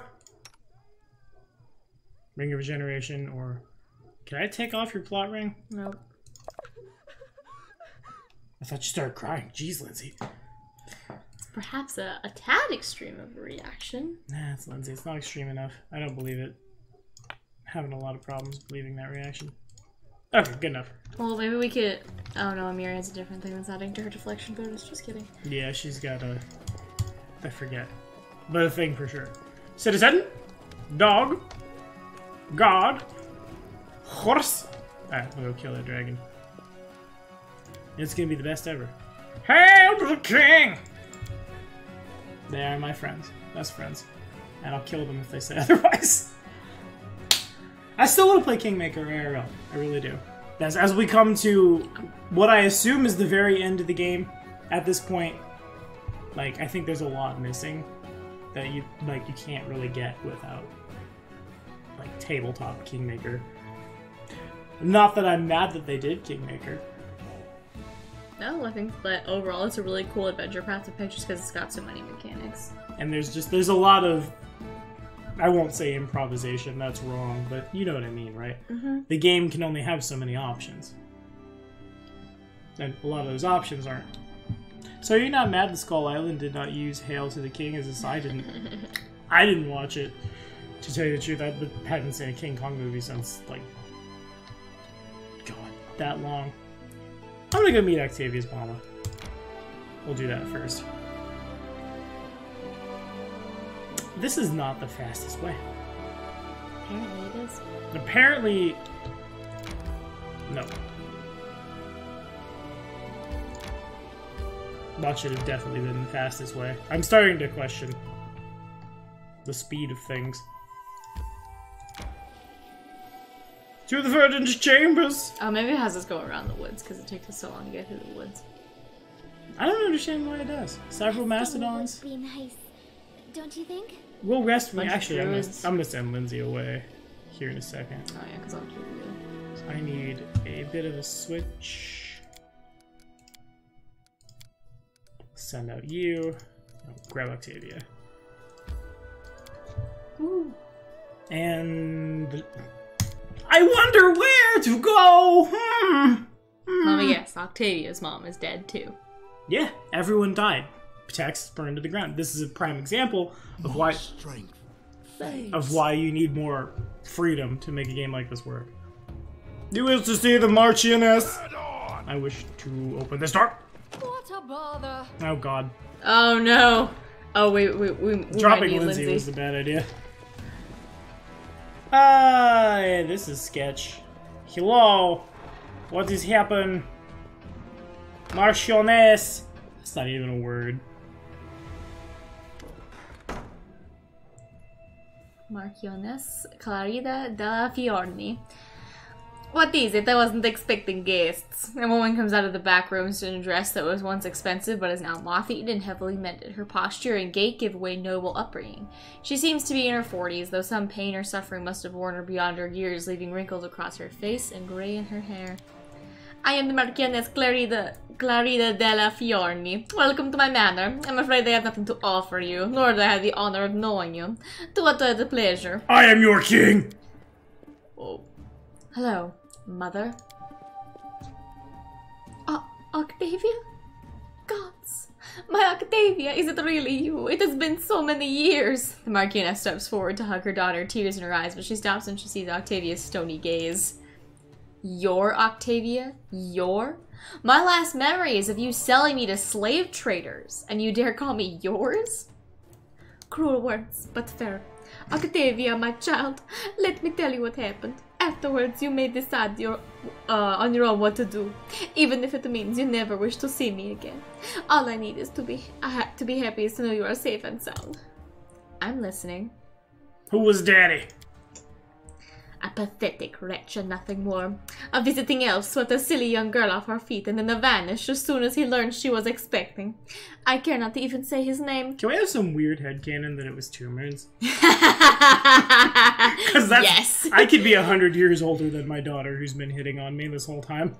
Ring of Regeneration, or... Can I take off your plot ring? No. thought you started crying. Jeez, Lindsay. It's perhaps a, a tad extreme of a reaction. Nah, it's Lindsay. It's not extreme enough. I don't believe it. I'm having a lot of problems believing that reaction. Okay, good enough. Well, maybe we could... Oh no, Amira has a different thing that's adding to her deflection bonus. Just kidding. Yeah, she's got a... I forget. But a thing for sure. Citizen. Dog. God. Horse. Alright, we'll go kill that dragon. It's gonna be the best ever. Hail to the king! They are my friends. Best friends. And I'll kill them if they say otherwise. I still want to play Kingmaker I R L. I really do. As, as we come to what I assume is the very end of the game, at this point, like, I think there's a lot missing that you, like, you can't really get without, like, tabletop Kingmaker. Not that I'm mad that they did Kingmaker. No, I think that overall it's a really cool adventure path to pick just because it's got so many mechanics. And there's just, there's a lot of, I won't say improvisation, that's wrong, but you know what I mean, right? Mm-hmm. The game can only have so many options. And a lot of those options aren't. So you're not mad that Skull Island did not use Hail to the King as a side? I didn't, I didn't watch it, to tell you the truth. I haven't seen a King Kong movie since, like, God, that long. I'm gonna go meet Octavia's mama. We'll do that first. This is not the fastest way. Apparently it is. Apparently... No. That should have definitely been the fastest way. I'm starting to question the speed of things. To the Virgin's Chambers! Oh, maybe it has us go around the woods, because it takes us so long to get through the woods. I don't understand why it does. Several mastodons. It would be nice, don't you think? We'll rest when... Actually, I'm gonna, I'm gonna send Lindsay away here in a second. Oh yeah, because I'll keep you. So I need a bit of a switch. Send out you. Oh, grab Octavia. Ooh. And... I wonder where to go! Hmm. Hmm. Let me guess, Octavia's mom is dead too. Yeah, everyone died. Pitax burned to the ground. This is a prime example of why, of why you need more freedom to make a game like this work. You wish to see the Marchioness? I wish to open this door. What a bother. Oh god. Oh no. Oh wait, we, we, we dropping Lindsay, Lindsay was a bad idea. Ah, uh, yeah, this is sketch. Hello, what is happen? Marchioness. That's not even a word. Marchioness Clarida da Fiorni. What is it? I wasn't expecting guests. A woman comes out of the back rooms in a dress that was once expensive but is now moth-eaten and heavily mended. Her posture and gait give away noble upbringing. She seems to be in her forties, though some pain or suffering must have worn her beyond her years, leaving wrinkles across her face and grey in her hair. I am the Marchioness Clarida, Clarida della Fiorni. Welcome to my manor. I'm afraid I have nothing to offer you, nor do I have the honor of knowing you. To what uh, the pleasure? I am your king! Oh. Hello, mother. O Octavia? Gods! My Octavia, is it really you? It has been so many years! The Marchioness steps forward to hug her daughter, tears in her eyes, but she stops when she sees Octavia's stony gaze. Your Octavia? Your? My last memory is of you selling me to slave traders, and you dare call me yours? Cruel words, but fair. Octavia, my child, let me tell you what happened. Afterwards, you may decide your, uh, on your own what to do, even if it means you never wish to see me again. All I need is to be uh, to be happy is to know you are safe and sound. I'm listening. Who was Daddy? A pathetic wretch and nothing more. A visiting elf swept a silly young girl off her feet and then vanished as soon as he learned she was expecting. I care not to even say his name. Can we have some weird headcanon that it was tumors? Because that's, yes. I could be a hundred years older than my daughter who's been hitting on me this whole time.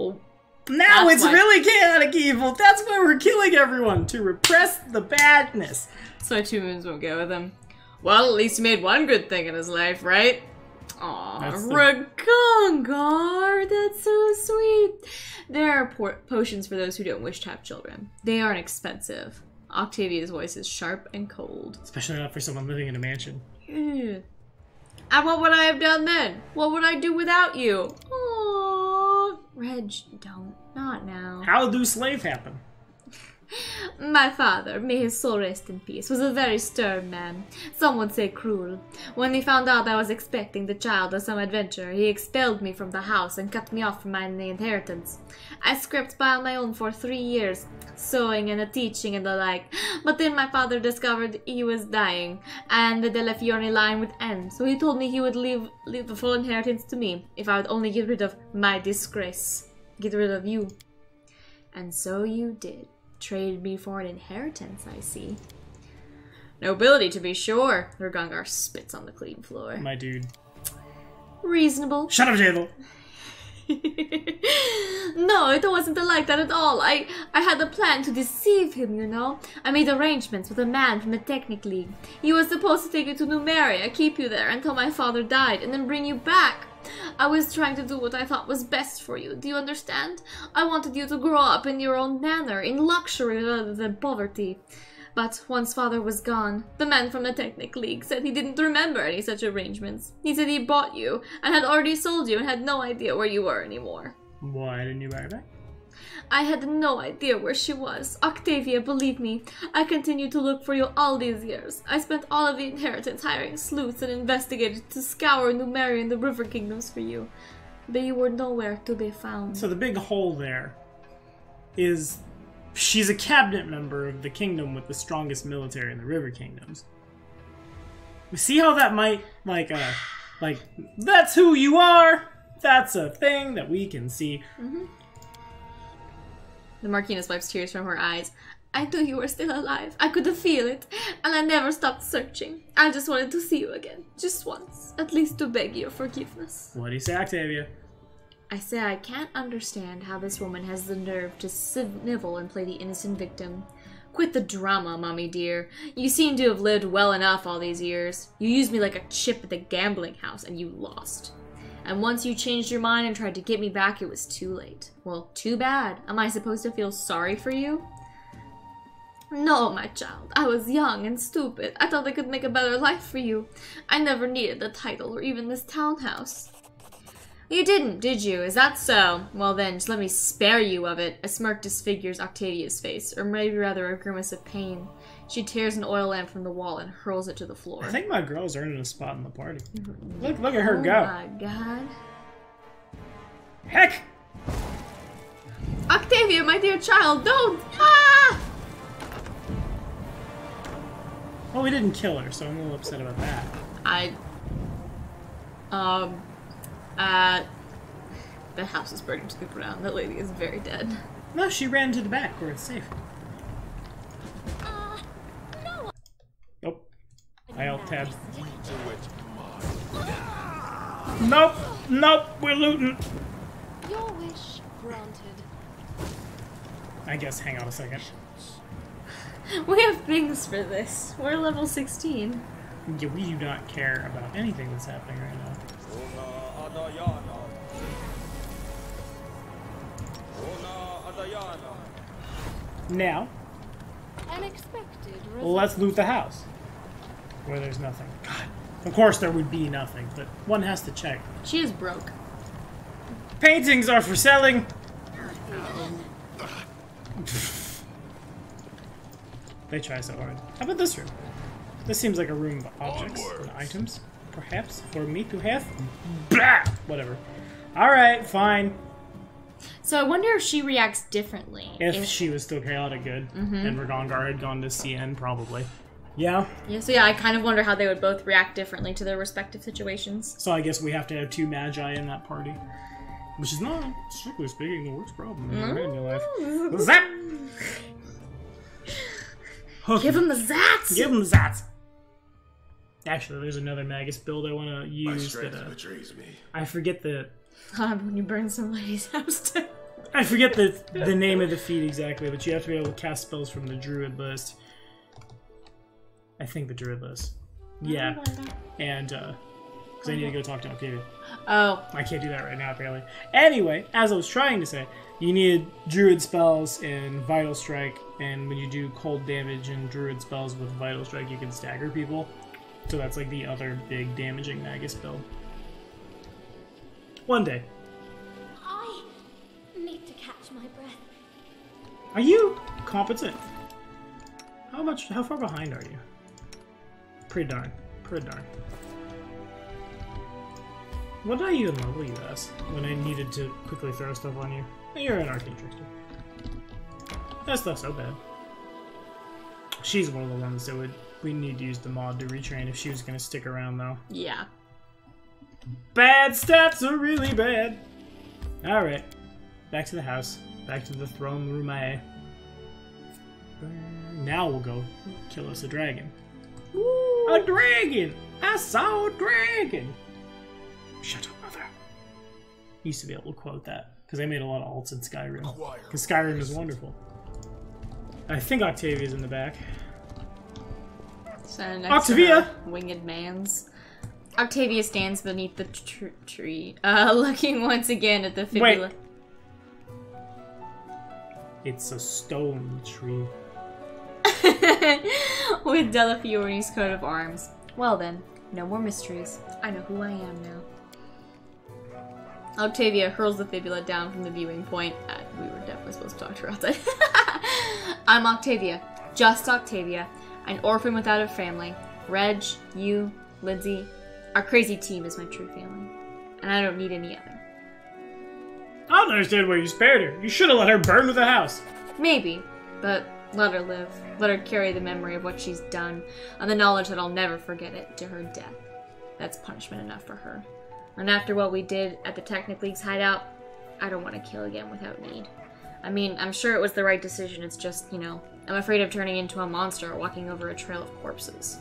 Oh, now it's why. Really chaotic evil. That's why we're killing everyone, to repress the badness. So two moons won't go with him. Well, at least he made one good thing in his life, right? Aw, Ragongar, that's so sweet. There are po potions for those who don't wish to have children. They aren't expensive. Octavia's voice is sharp and cold. Especially not for someone living in a mansion. Yeah. And what would I have done then? What would I do without you? Aww. Reg, don't. Not now. How do slave happen? My father, may his soul rest in peace, was a very stern man. Some would say cruel. When he found out I was expecting the child of some adventurer, he expelled me from the house and cut me off from my inheritance. I scraped by on my own for three years, sewing and teaching and the like. But then my father discovered he was dying, and the Della Fiorni line would end, so he told me he would leave, leave the full inheritance to me, if I would only get rid of my disgrace. Get rid of you. And so you did. Trade me for an inheritance, I see. Nobility, to be sure. Ragongar spits on the clean floor. My dude. Reasonable. Shut up, Jadel. No, it wasn't like that at all. I, I had a plan to deceive him, you know. I made arrangements with a man from the Technic League. He was supposed to take you to Numeria, keep you there until my father died, and then bring you back. I was trying to do what I thought was best for you, do you understand? I wanted you to grow up in your own manner, in luxury rather than poverty. But once father was gone, the man from the Technic League said he didn't remember any such arrangements. He said he bought you, and had already sold you, and had no idea where you were anymore. Why didn't you buy her back? I had no idea where she was. Octavia, believe me, I continued to look for you all these years. I spent all of the inheritance hiring sleuths and investigators to scour Numeria and the River Kingdoms for you. But you were nowhere to be found. So the big hole there is she's a cabinet member of the kingdom with the strongest military in the River Kingdoms. See how that might, like, uh, like, that's who you are! That's a thing that we can see. Mm-hmm. The Marquinez wipes tears from her eyes. I knew you were still alive. I could feel it. And I never stopped searching. I just wanted to see you again. Just once. At least to beg your forgiveness. What do you say, Octavia? I say I can't understand how this woman has the nerve to snivel and play the innocent victim. Quit the drama, mommy dear. You seem to have lived well enough all these years. You used me like a chip at the gambling house and you lost. And once you changed your mind and tried to get me back, it was too late. Well, too bad. Am I supposed to feel sorry for you? No, my child. I was young and stupid. I thought I could make a better life for you. I never needed the title or even this townhouse. You didn't, did you? Is that so? Well then, just let me spare you of it. A smirk disfigures Octavia's face, or maybe rather a grimace of pain. She tears an oil lamp from the wall and hurls it to the floor. I think my girl's earning a spot in the party. Look, look at her go. Oh my god. Heck! Octavia, my dear child, don't! Ah! Well, we didn't kill her, so I'm a little upset about that. I... Um... Uh... The house is burning to the ground. That lady is very dead. No, she ran to the back where it's safe. I alt tab. Nope, nope, we're looting. Your wish granted. I guess. Hang on a second. We have things for this. We're level sixteen. Yeah, we do not care about anything that's happening right now. Now, unexpected. Well, let's loot the house. Where there's nothing. God. Of course there would be nothing, but one has to check. She is broke. Paintings are for selling! They try so hard. How about this room? This seems like a room of objects and items. Perhaps for me to have? Blah! Whatever. Alright, fine. So I wonder if she reacts differently. If, if... she was still chaotic good, mm-hmm. and Ragongar had gone to C N, probably. Yeah. Yeah, so yeah, I kind of wonder how they would both react differently to their respective situations. So I guess we have to have two magi in that party. Which is not, strictly speaking, the worst problem you've ever had in your life. Zap! Give him the zats! Give him the zats! Actually, there's another Magus build I want to use. My strength that, uh, betrays me. I forget the... God, when you burn some lady's house down. I forget the, the name of the feat exactly, but you have to be able to cast spells from the druid list. I think the druid list. Yeah. And, uh, Because I need to go talk to Octavia. Oh. I can't do that right now, apparently. Anyway, as I was trying to say, you need Druid spells and Vital Strike, and when you do cold damage and Druid spells with Vital Strike, you can stagger people. So that's like the other big damaging Magus build. One day. I need to catch my breath. Are you competent? How much, how far behind are you? Pretty darn, pretty darn. What did I even level you as when I needed to quickly throw stuff on you? You're an arcane trickster. That's not so bad. She's one of the ones that would we need to use the mod to retrain if she was gonna stick around though. Yeah. Bad stats are really bad. All right, back to the house, back to the throne room. I now we'll go kill us a dragon. Ooh, a dragon! I saw a dragon. Shut up, mother. Used to be able to quote that because I made a lot of alts in Skyrim. Because Skyrim is wonderful. I think Octavia's in the back. So next Octavia, winged man's. Octavia stands beneath the tr tree, uh, looking once again at the fibula. Wait. It's a stone tree. With Delafiori's coat of arms. Well then, no more mysteries. I know who I am now. Octavia hurls the fibula down from the viewing point. Uh, we were definitely supposed to talk to her about that. I'm Octavia. Just Octavia. An orphan without a family. Reg, you, Lindsay... Our crazy team is my true family, and I don't need any other. I don't understand why you spared her. You should have let her burn to the house. Maybe, but let her live. Let her carry the memory of what she's done, and the knowledge that I'll never forget it to her death. That's punishment enough for her. And after what we did at the Technic League's hideout, I don't want to kill again without need. I mean, I'm sure it was the right decision. It's just, you know, I'm afraid of turning into a monster or walking over a trail of corpses.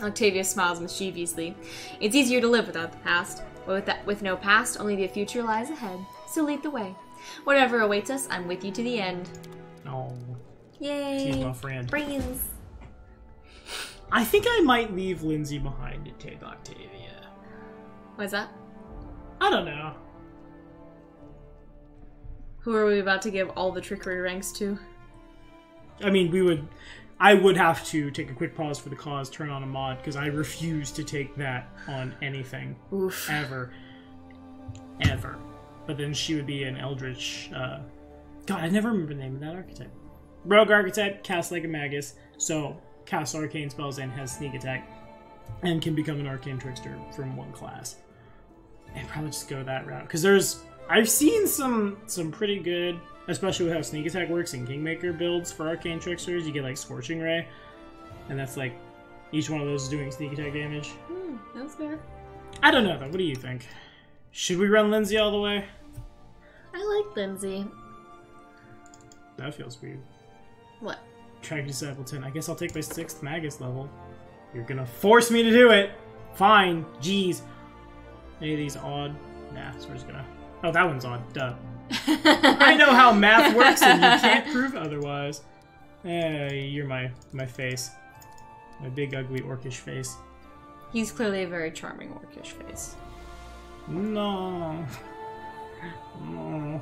Octavia smiles mischievously. It's easier to live without the past. With, that, with no past, only the future lies ahead. So lead the way. Whatever awaits us, I'm with you to the end. Oh. Yay. She's my friend. Brains. I think I might leave Lindsay behind to take Octavia. What's that? I don't know. Who are we about to give all the trickery ranks to? I mean, we would... I would have to take a quick pause for the cause, turn on a mod, because I refuse to take that on anything. Oof. Ever. Ever. But then she would be an Eldritch, uh... God, I never remember the name of that archetype. Rogue archetype, casts like a Magus, so casts arcane spells and has sneak attack, and can become an arcane trickster from one class. And probably just go that route. Because there's... I've seen some some pretty good... Especially with how sneak attack works in Kingmaker builds for arcane tricksters, you get like Scorching Ray, and that's like each one of those is doing sneak attack damage. Hmm, that's fair. I don't know though. What do you think? Should we run Lindsay all the way? I like Lindsay. That feels weird. What? Tragic Disciple ten. I guess I'll take my sixth Magus level. You're gonna force me to do it. Fine. Jeez. Any of these odd? Nah, so we're just gonna. Oh, that one's odd. Duh. I know how math works, and you can't prove otherwise. Eh, you're my my face, my big ugly orcish face. He's clearly a very charming orcish face. No, no.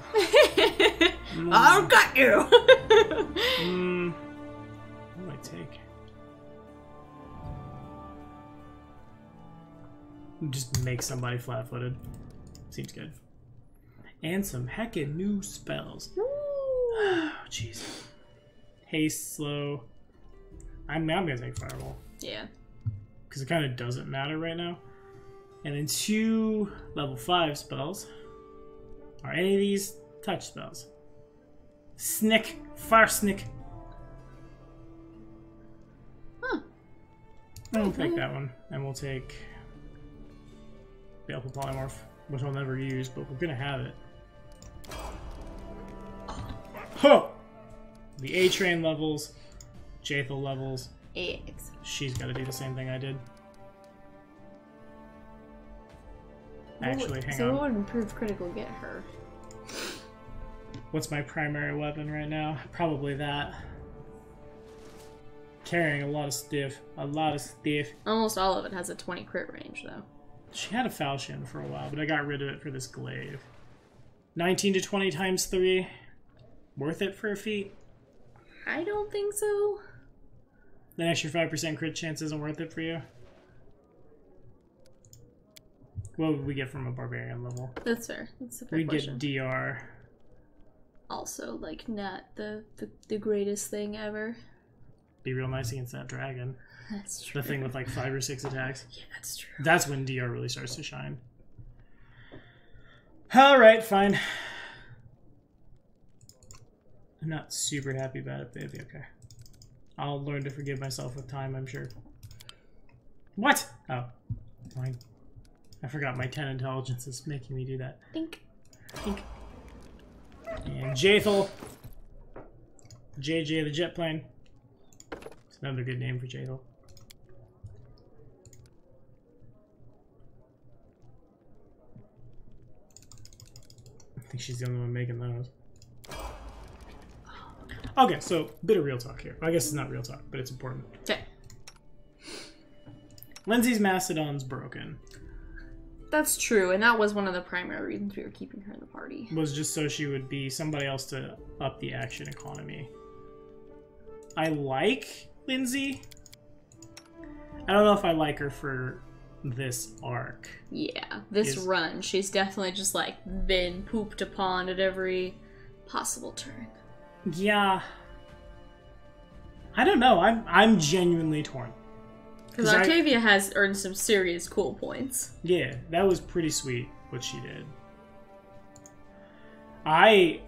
No. I've got you. mm. What do I take? Just make somebody flat-footed. Seems good. And some heckin' new spells. Ooh. Oh, jeez. Haste, slow. I'm now gonna take Fireball. Yeah. Because it kind of doesn't matter right now. And then two level five spells. Are any of these touch spells? Snick. Fire Snick. Huh. I don't okay. take that one. And we'll take... Baleful Polymorph, which I'll never use, but we're gonna have it. Huh! The A train levels, Jathel levels. Eggs. She's got to do the same thing I did. Actually, would, hang so on. So, what would improved critical get her? What's my primary weapon right now? Probably that. carrying a lot of stiff. A lot of stiff. Almost all of it has a twenty crit range, though. She had a falchion for a while, but I got rid of it for this glaive. nineteen to twenty times three. Worth it for a feat? I don't think so. That extra five percent crit chance isn't worth it for you? What would we get from a barbarian level? That's fair. That's a fair question. We'd get D R. Also, like, not the, the, the greatest thing ever. Be real nice against that dragon. That's true. The thing with, like, five or six attacks. Yeah, that's true. That's when D R really starts to shine. Alright, fine. I'm not super happy about it, but it'll be okay. I'll learn to forgive myself with time, I'm sure. What? Oh. Fine. I forgot my ten intelligence is making me do that. Think. Think. And Jathel. J J the jet plane. It's another good name for Jathel. I think she's the only one making those. Okay, so a bit of real talk here. I guess it's not real talk, but it's important. Okay. Lindsay's mastodon's broken. That's true, and that was one of the primary reasons we were keeping her in the party. Was just so she would be somebody else to up the action economy. I like Lindsay. I don't know if I like her for this arc. Yeah, this is... run. She's definitely just, like, been pooped upon at every possible turn. Yeah. I don't know. I'm, I'm genuinely torn. Because Octavia I, has earned some serious cool points. Yeah, that was pretty sweet, what she did. I...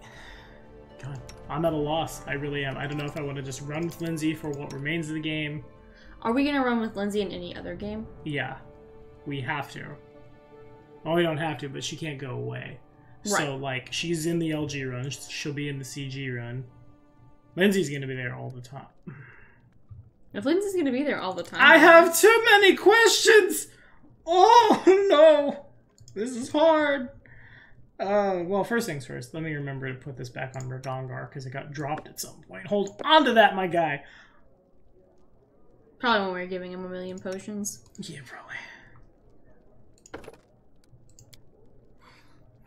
God, I'm at a loss. I really am. I don't know if I want to just run with Lindsay for what remains of the game. Are we going to run with Lindsay in any other game? Yeah, we have to. Well, we don't have to, but she can't go away. Right. So, like, she's in the L G run. She'll be in the C G run. Lindsay's going to be there all the time. If Lindsay's going to be there all the time... I have too many questions! Oh, no! This is hard! Uh, well, first things first. Let me remember to put this back on Radongar, because it got dropped at some point. Hold on to that, my guy! Probably when we were giving him a million potions. Yeah, probably.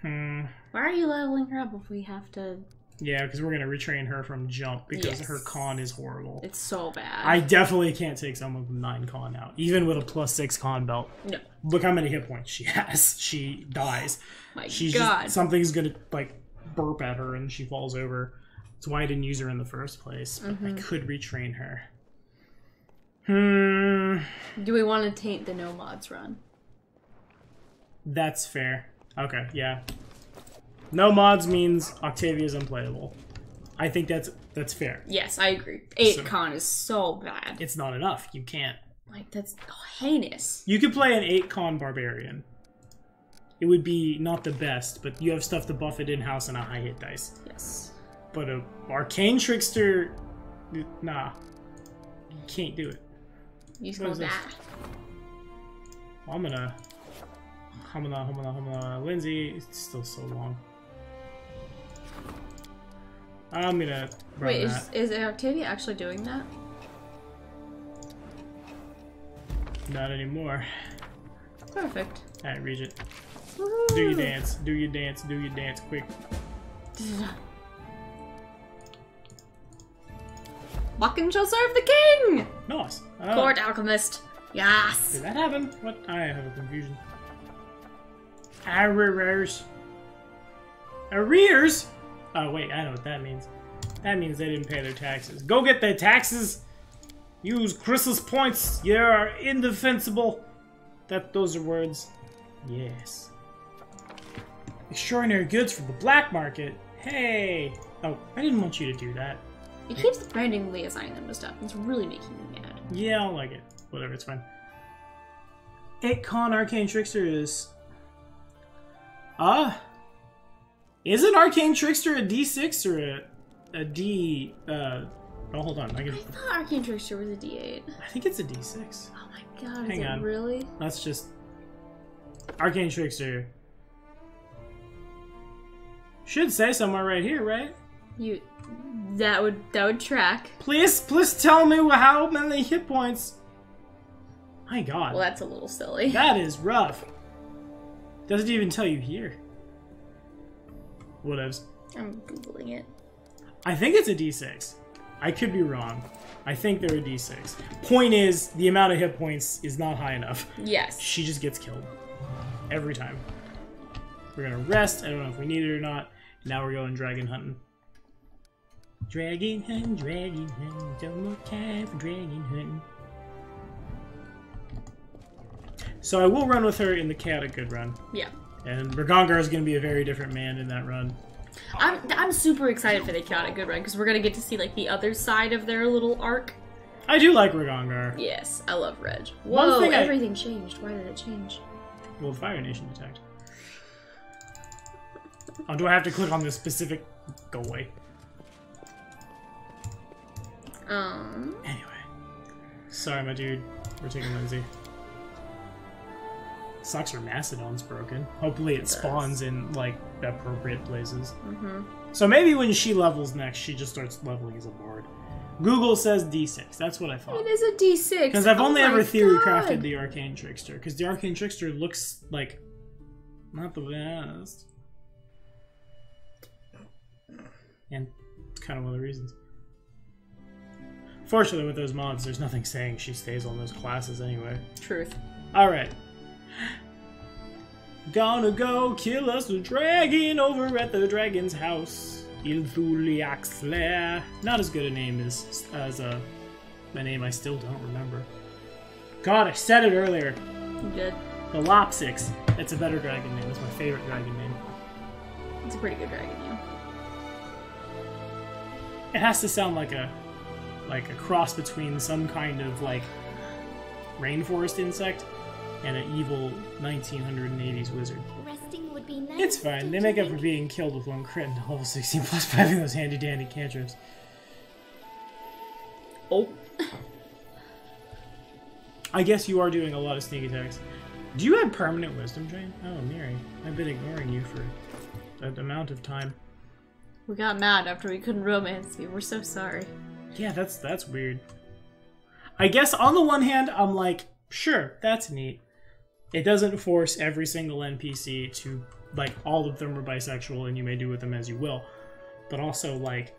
Hmm. Why are you leveling her up if we have to... Yeah, because we're going to retrain her from jump because yes. her con is horrible. It's so bad. I definitely can't take someone with nine con out, even with a plus six con belt. No. Look how many hit points she has. She dies. My She's God. Just, something's going to, like, burp at her and she falls over. That's why I didn't use her in the first place. But mm-hmm. I could retrain her. Hmm. Do we want to taint the Nomads run? That's fair. Okay, yeah. No mods means Octavia's unplayable. I think that's that's fair. Yes, I agree. Eight so, con is so bad. It's not enough. You can't. Like, that's heinous. You could play an eight con barbarian. It would be not the best, but you have stuff to buff it in-house and a high hit dice. Yes. But a arcane trickster... Nah. You can't do it. You smell that. Well, I'm gonna... I'm gonna... I'm gonna... I'm gonna... Lindsay, it's still so long. I'm gonna. Wait, is, is Octavia actually doing that? Not anymore. Perfect. Alright, Regent. Woo-hoo. Do your dance, do your dance, do your dance, quick. Walking shall serve the king! Nice. Oh. Court alchemist. Yes! Did that happen? What? I have a confusion. Arrears. Arrears? Oh, wait, I know what that means. That means they didn't pay their taxes. Go get their taxes! Use Chris's points! You are indefensible! That, those are words. Yes. Extraordinary goods from the black market. Hey! Oh, I didn't want you to do that. It keeps randomly assigning them to stuff. It's really making me mad. Yeah, I don't like it. Whatever, it's fine. eight con arcane trickster is... Ah? Uh, Is an Arcane Trickster a D six or a, a D, uh, oh, hold on. I, can... I thought Arcane Trickster was a D eight. I think it's a D six. Oh my god, Hang is on. It really? Let's just, Arcane Trickster. Should say somewhere right here, right? You, that would, that would track. Please, please tell me how many hit points. My God. Well, that's a little silly. That is rough. Doesn't even tell you here. Whatevs. I'm Googling it. I think it's a D six. I could be wrong. I think they're a D six. Point is, the amount of hit points is not high enough. Yes. She just gets killed. Every time. We're gonna rest. I don't know if we need it or not. Now we're going dragon hunting. Dragon hunting, dragon hunting. Don't look time for dragon hunting. So I will run with her in the chaotic good run. Yeah. And Bergongar is going to be a very different man in that run. I'm I'm super excited for the chaotic good run because we're going to get to see like the other side of their little arc. I do like Bergongar. Yes, I love Reg. Whoa, One thing everything I... changed. Why did it change? Well, Fire Nation attacked. Oh, do I have to click on this specific? Go away. Um. Anyway, sorry, my dude. We're taking Lindsay. Sucks her Mastodon's broken. Hopefully it, it spawns in, like, the appropriate places. Mm-hmm. So maybe when she levels next, she just starts leveling as a board. Google says D six. That's what I thought. It is a D six. Because I've oh only ever theory crafted the Arcane Trickster. Because the Arcane Trickster looks, like, not the best. And it's kind of one of the reasons. Fortunately, with those mods, there's nothing saying she stays on those classes anyway. Truth. Alright. Gonna go kill us the dragon over at the dragon's house. Ilthuliak's lair. Not as good a name as as a, a name I still don't remember. God, I said it earlier. You did. The Lopsix. That's a better dragon name. That's my favorite dragon name. It's a pretty good dragon name. It has to sound like a like a cross between some kind of like rainforest insect and an evil nineteen eighties wizard. Resting would be nice. It's fine. They make up for being killed with one crit and level sixteen plus by having those handy dandy cantrips. Oh. I guess you are doing a lot of sneak attacks. Do you have permanent wisdom drain? Oh, Miri. I've been ignoring you for an amount of time. We got mad after we couldn't romance you. We're so sorry. Yeah, that's that's weird. I guess on the one hand, I'm like, sure, that's neat. It doesn't force every single N P C to, like, all of them are bisexual and you may do with them as you will. But also, like,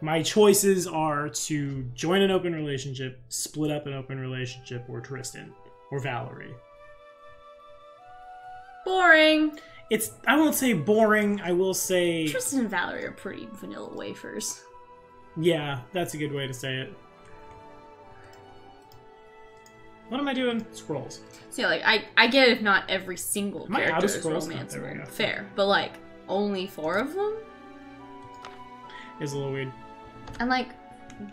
my choices are to join an open relationship, split up an open relationship, or Tristan, or Valerie. Boring! It's, I won't say boring, I will say... Tristan and Valerie are pretty vanilla wafers. Yeah, that's a good way to say it. What am I doing? Scrolls. So yeah, like I, I get if not every single am character is romanceable. No, fair, but like only four of them is a little weird. And like,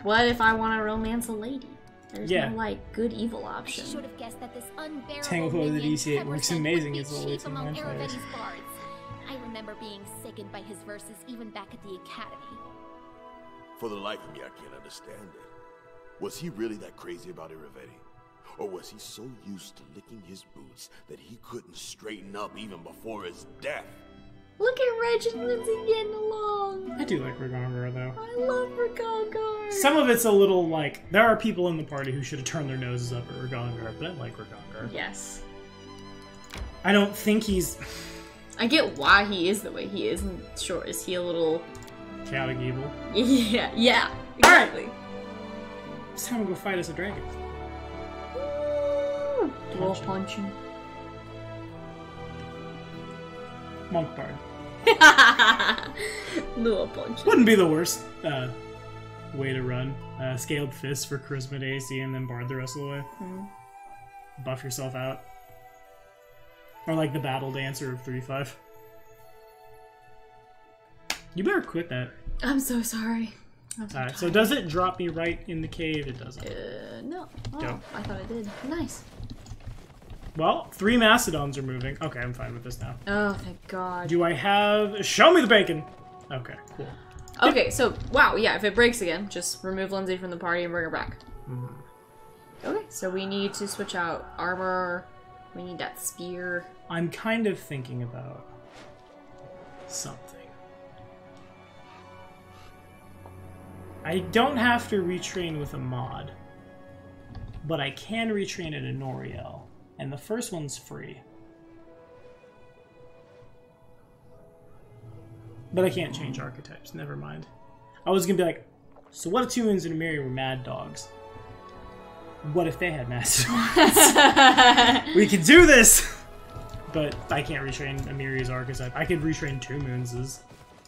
what if I want to romance a lady? There's yeah. no like good evil option. I should have guessed that this unbearable Tangleflow of the D C eight works amazing. It's a little among Irovetti's bards. I remember being sickened by his verses even back at the academy. For the life of me, I can't understand it. Was he really that crazy about Irovetti? Or was he so used to licking his boots that he couldn't straighten up even before his death? Look at Reg and Lindsay getting along. I do like Bergongar, though. I love Bergongar. Some of it's a little, like, there are people in the party who should have turned their noses up at Bergongar, but I like Bergongar. Yes. I don't think he's... I get why he is the way he is, and sure, is he a little... chaotic evil? Yeah, yeah, exactly. All right. It's time to go fight us a dragon. Wall punching. Monk Bard. Little punching. Wouldn't be the worst uh, way to run. Uh, scaled fists for charisma to A C and then bard the rest of the way. Mm. Buff yourself out. Or like the battle dancer of three five. You better quit that. I'm so sorry. I'm so Alright, so does it drop me right in the cave? It doesn't. Uh, no. Oh, Go. I thought it did. Nice. Well, three Mastodons are moving. Okay, I'm fine with this now. Oh, thank God. Do I have... Show me the bacon! Okay, cool. Okay, so, wow, yeah, if it breaks again, just remove Lindsay from the party and bring her back. Mm. Okay, so we need to switch out armor. We need that spear. I'm kind of thinking about something. I don't have to retrain with a mod, but I can retrain at a Noriel, and the first one's free. But I can't change archetypes, never mind. I was gonna be like, so what if two wins in a Numeria were mad dogs? What if they had mastodons? We could do this! But I can't retrain Amiria's archetype. I could retrain two moons.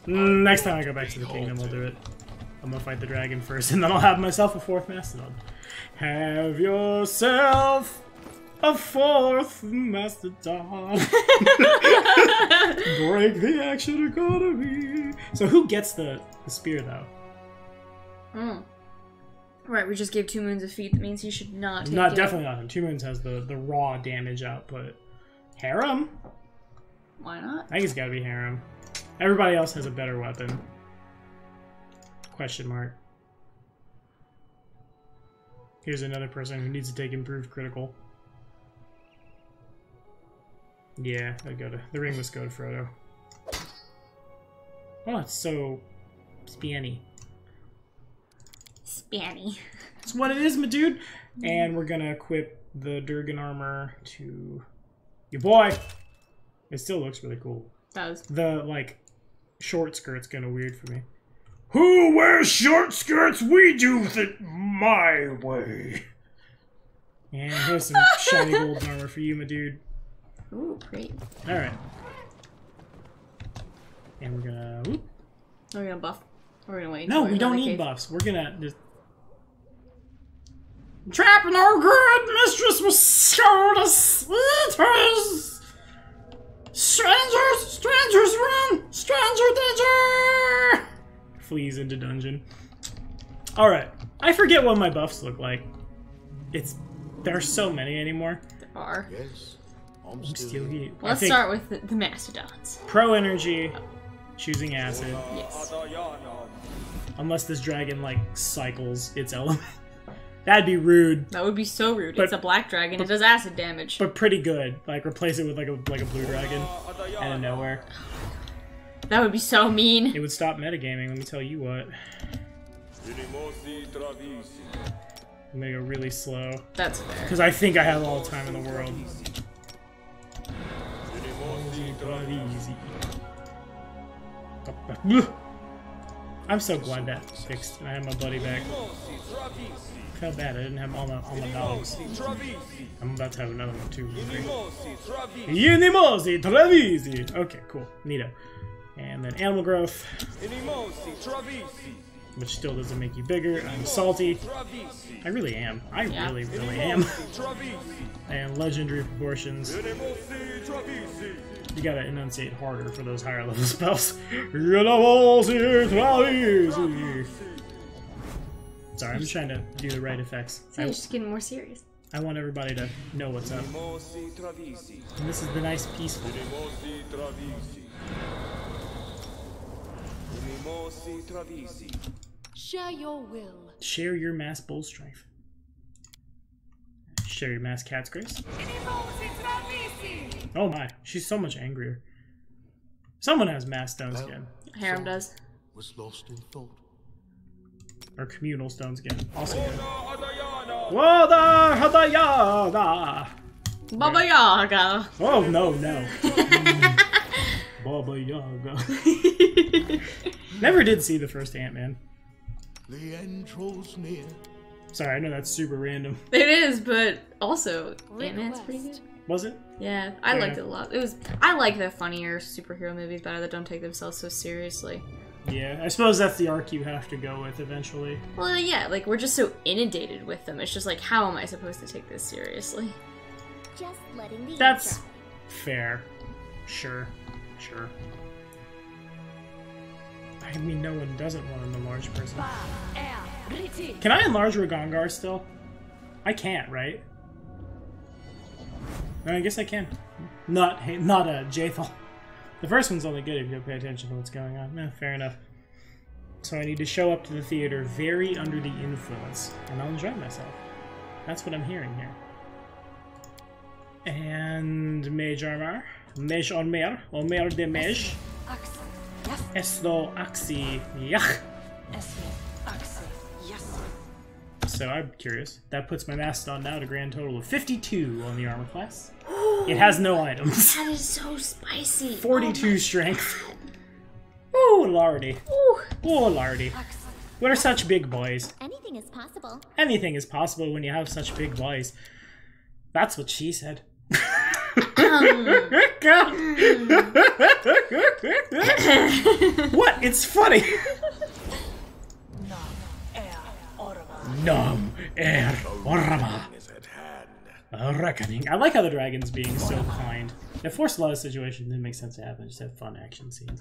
Mm, next time I go back to the kingdom, we'll do it. I'm gonna fight the dragon first, and then I'll have myself a fourth mastodon. Have yourself a fourth mastodon. Break the action economy. So who gets the, the spear, though? Hmm. Right, we just gave Two Moons a feat. That means he should not take Not, it. Definitely not him. Two Moons has the, the raw damage output. Harem? Why not? I think it's gotta be Harem. Everybody else has a better weapon. Question mark. Here's another person who needs to take improved critical. Yeah, I'd go to... The ring must go to Frodo. Oh, it's so... Spianny. Spanny. That's what it is, my dude. And we're gonna equip the Durgan armor to your boy. It still looks really cool. Does the like short skirt's kind of weird for me? Who wears short skirts? We do it my way. And here's some shiny gold armor for you, my dude. Ooh, great. All right. And we're gonna. Whoop. Are we gonna buff? We're gonna wait. No, we don't need buffs. We're gonna just... Trapping our good mistress was scared of sweeters! Strangers! Strangers run! Stranger danger! Flees into dungeon. Alright. I forget what my buffs look like. It's... There are so many anymore. There are. Yes. I'm still here. Let's start with the, the mastodons. Pro energy. Oh. Choosing acid. Yes. Unless this dragon, like, cycles its element. That'd be rude. That would be so rude. But, it's a black dragon. But, it does acid damage. But pretty good. Like, replace it with, like, a like a blue dragon out of nowhere. That would be so mean. It would stop metagaming, let me tell you what. I'm gonna go really slow. That's fair. Because I think I have all the time in the world. I'm so glad that's fixed, and I have my buddy back. I felt bad I didn't have all my, all my dogs. I'm about to have another one too. Unimosi Travisi! Okay, cool. Neato. And then animal growth. Which still doesn't make you bigger. I'm salty. I really am. I yeah. really, really am. And legendary proportions. You gotta enunciate harder for those higher level spells. Sorry, I'm just trying to do the right effects. So you're just getting more serious. I want everybody to know what's up. And this is the nice peaceful. Share your will. Share your mass bull strength. Share your mass cat's grace. Oh my, she's so much angrier. Someone has mass stone skin. Harem does. Was lost in thought. Or communal stone skin. Also good. Wada Hadayada! Baba Yaga! Oh no, no. Baba Yaga. Never did see the first Ant-Man. The end draws near. Sorry, I know that's super random. It is, but also Ant-Man's pretty good. Was it? Yeah, I yeah. liked it a lot. It was. I like the funnier superhero movies better that don't take themselves so seriously. Yeah, I suppose that's the arc you have to go with eventually. Well, yeah, like we're just so inundated with them. It's just like, how am I supposed to take this seriously? Just letting the that's intro. Fair. Sure, sure. I mean, no one doesn't want an enlarged person. Can I enlarge Ragongar still? I can't, right? I guess I can. Not not a Jathal. The first one's only good if you don't pay attention to what's going on. Eh, fair enough. So I need to show up to the theater very under the influence, and I'll enjoy myself. That's what I'm hearing here. And Mage Armor. Mage on Mer. On Mer de Mage. Eslo Axi. Yach. Eslo Axi. so I'm curious. That puts my Mastodon now to a grand total of fifty-two on the armor class. Ooh, it has no items. That is so spicy. forty-two oh strength. God. Ooh, lardy. Ooh, Ooh lardy. We're such big boys. Anything is possible. Anything is possible when you have such big boys. That's what she said. Um, God. Um. What? It's funny. Nom er orama. A reckoning. I like how the dragon's being so kind. It forced a lot of situations that didn't make sense to happen. Just have fun action scenes.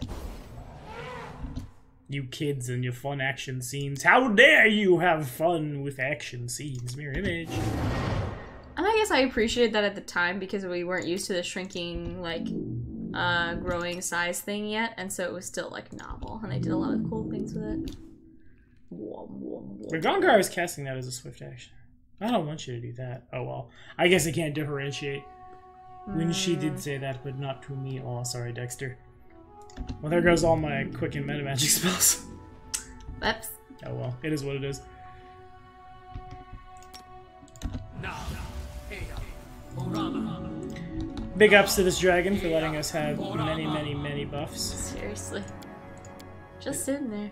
You kids and your fun action scenes. How dare you have fun with action scenes? Mirror image. And I guess I appreciated that at the time because we weren't used to the shrinking, like, uh, growing size thing yet. And so it was still, like, novel. And they did a lot of cool things with it. But Gongar was casting that as a swift action. I don't want you to do that. Oh, well. I guess I can't differentiate. When mm. she did say that, but not to me. Oh, sorry, Dexter. Well, there goes all my quick and metamagic spells. Whoops. Oh well, it is what it is. Big ups to this dragon for letting us have many, many, many buffs. Seriously. Just sitting there.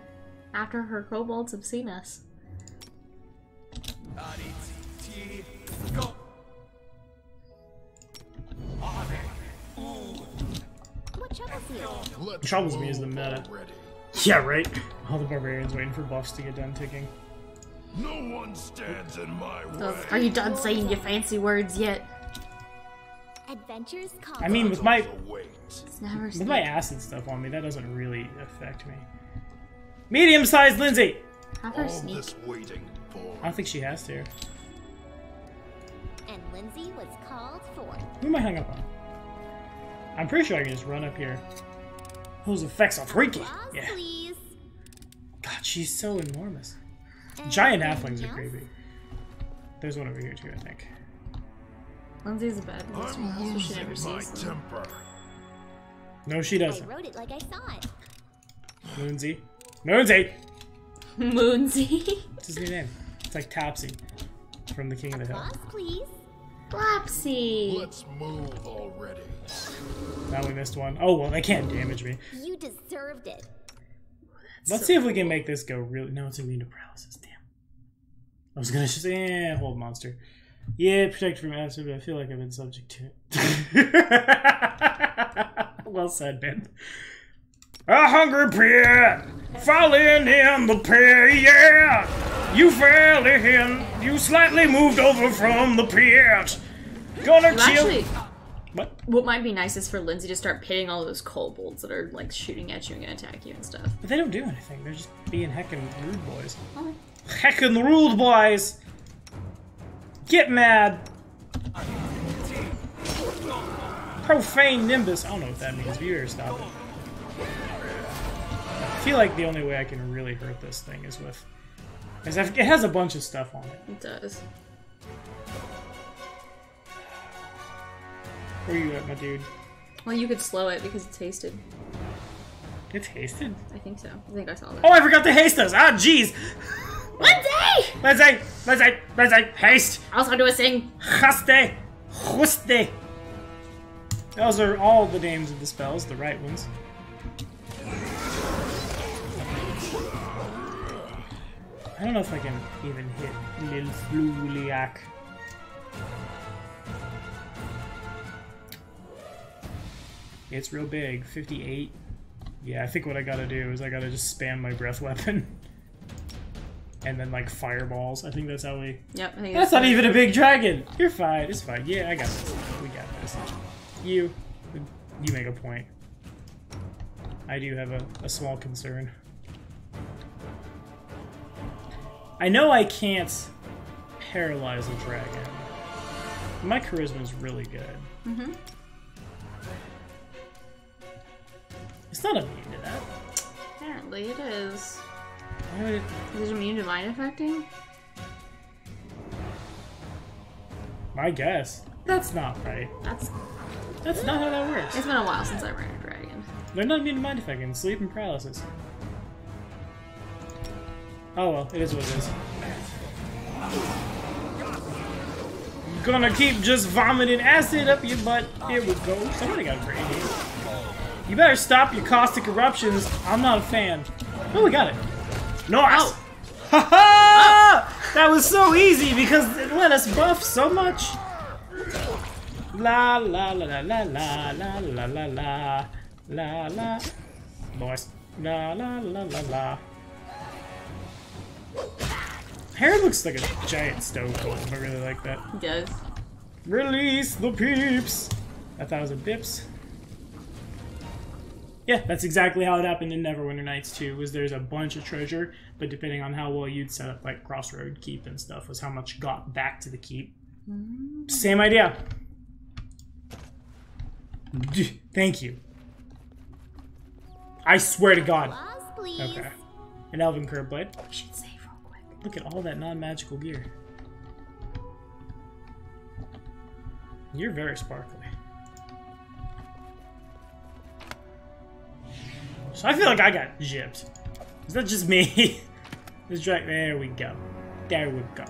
After her kobolds have seen us. What troubles you? What troubles me is the meta. Yeah, right? All the barbarians waiting for buffs to get done ticking. No one stands in my way. Are you done saying your fancy words yet? Adventures call. I mean, with my with my acid stuff on me, that doesn't really affect me. Medium-sized Lindsay! Have her sneak. I don't think she has to. And Lindsay was called forth. Who am I hung up on? I'm pretty sure I can just run up here. Those effects are freaky! Yeah. God, she's so enormous. Giant halflings are creepy. There's one over here too, I think. Lindsay's a bad person. I'm losing my temper. No, she doesn't. I wrote it like I saw it. Lindsay. Moonsy! Moonsy? What's his new name? It's like Topsy from the King of the Hill. Please. Blopsy! Let's move already. Now we missed one. Oh well, they can't damage me. You deserved it. Let's so see if we can make this go really. No, it's immune to paralysis. Damn. I was gonna just eh, hold monster. Yeah, protect from acid, but I feel like I've been subject to it. Well said, Ben. A hungry pit, falling in the pit, yeah! You fell in, you slightly moved over from the pit. Gonna well, kill- actually, What? What might be nice is for Lindsay to start pitting all those kobolds that are like shooting at you and gonna attack you and stuff. But they don't do anything, they're just being heckin' rude boys. Oh. Heckin' rude boys! Get mad! Profane Nimbus, I don't know what that means, but you better stop it. I feel like the only way I can really hurt this thing is with... It has a bunch of stuff on it. It does. Where are you at, my dude? Well, you could slow it because it's hasted. It's hasted? I think so. I think I saw that. Oh, I forgot to haste us! Ah, jeez! Lindsay! Lindsay! Lindsay! Lindsay! Haste! Also do a sing. Haste! Huste! Those are all the names of the spells, the right ones. I don't know if I can even hit Lil Fluliak. It's real big, fifty-eight. Yeah, I think what I gotta do is I gotta just spam my breath weapon. And then like fireballs. I think that's how we... Yep, I think that's not even a big dragon! You're fine, it's fine. Yeah, I got this. We got this. You. You make a point. I do have a, a small concern. I know I can't paralyze a dragon. My charisma is really good. Mm-hmm. It's not immune to that. Apparently it is. Why would it... Is it immune to mind affecting? My guess. That's not right. That's That's not how that works. It's been a while since I ran a dragon. They're not immune to mind affecting, sleep and paralysis. Oh well, it is what it is. I'm gonna keep just vomiting acid up your butt. Here we go. Somebody got a grenade. You better stop your caustic eruptions. I'm not a fan. Oh, we got it. No, nice. Ow! Ha ha! That was so easy because it let us buff so much. La la la la la la la la la la la la. Boys. La la la la la. Hair looks like a giant stone cold. I really like that. It does. Release the peeps. A thousand bips. Yeah, that's exactly how it happened in Neverwinter Nights two, was there's a bunch of treasure, but depending on how well you'd set up like Crossroad Keep and stuff was how much got back to the keep. Mm-hmm. Same idea. Thank you. I swear to God. Loss, okay. An Elven Curb Blade. We should save real quick. Look at all that non-magical gear. You're very sparkly. So I feel like I got gypped. Is that just me? This track, there we go. There we go.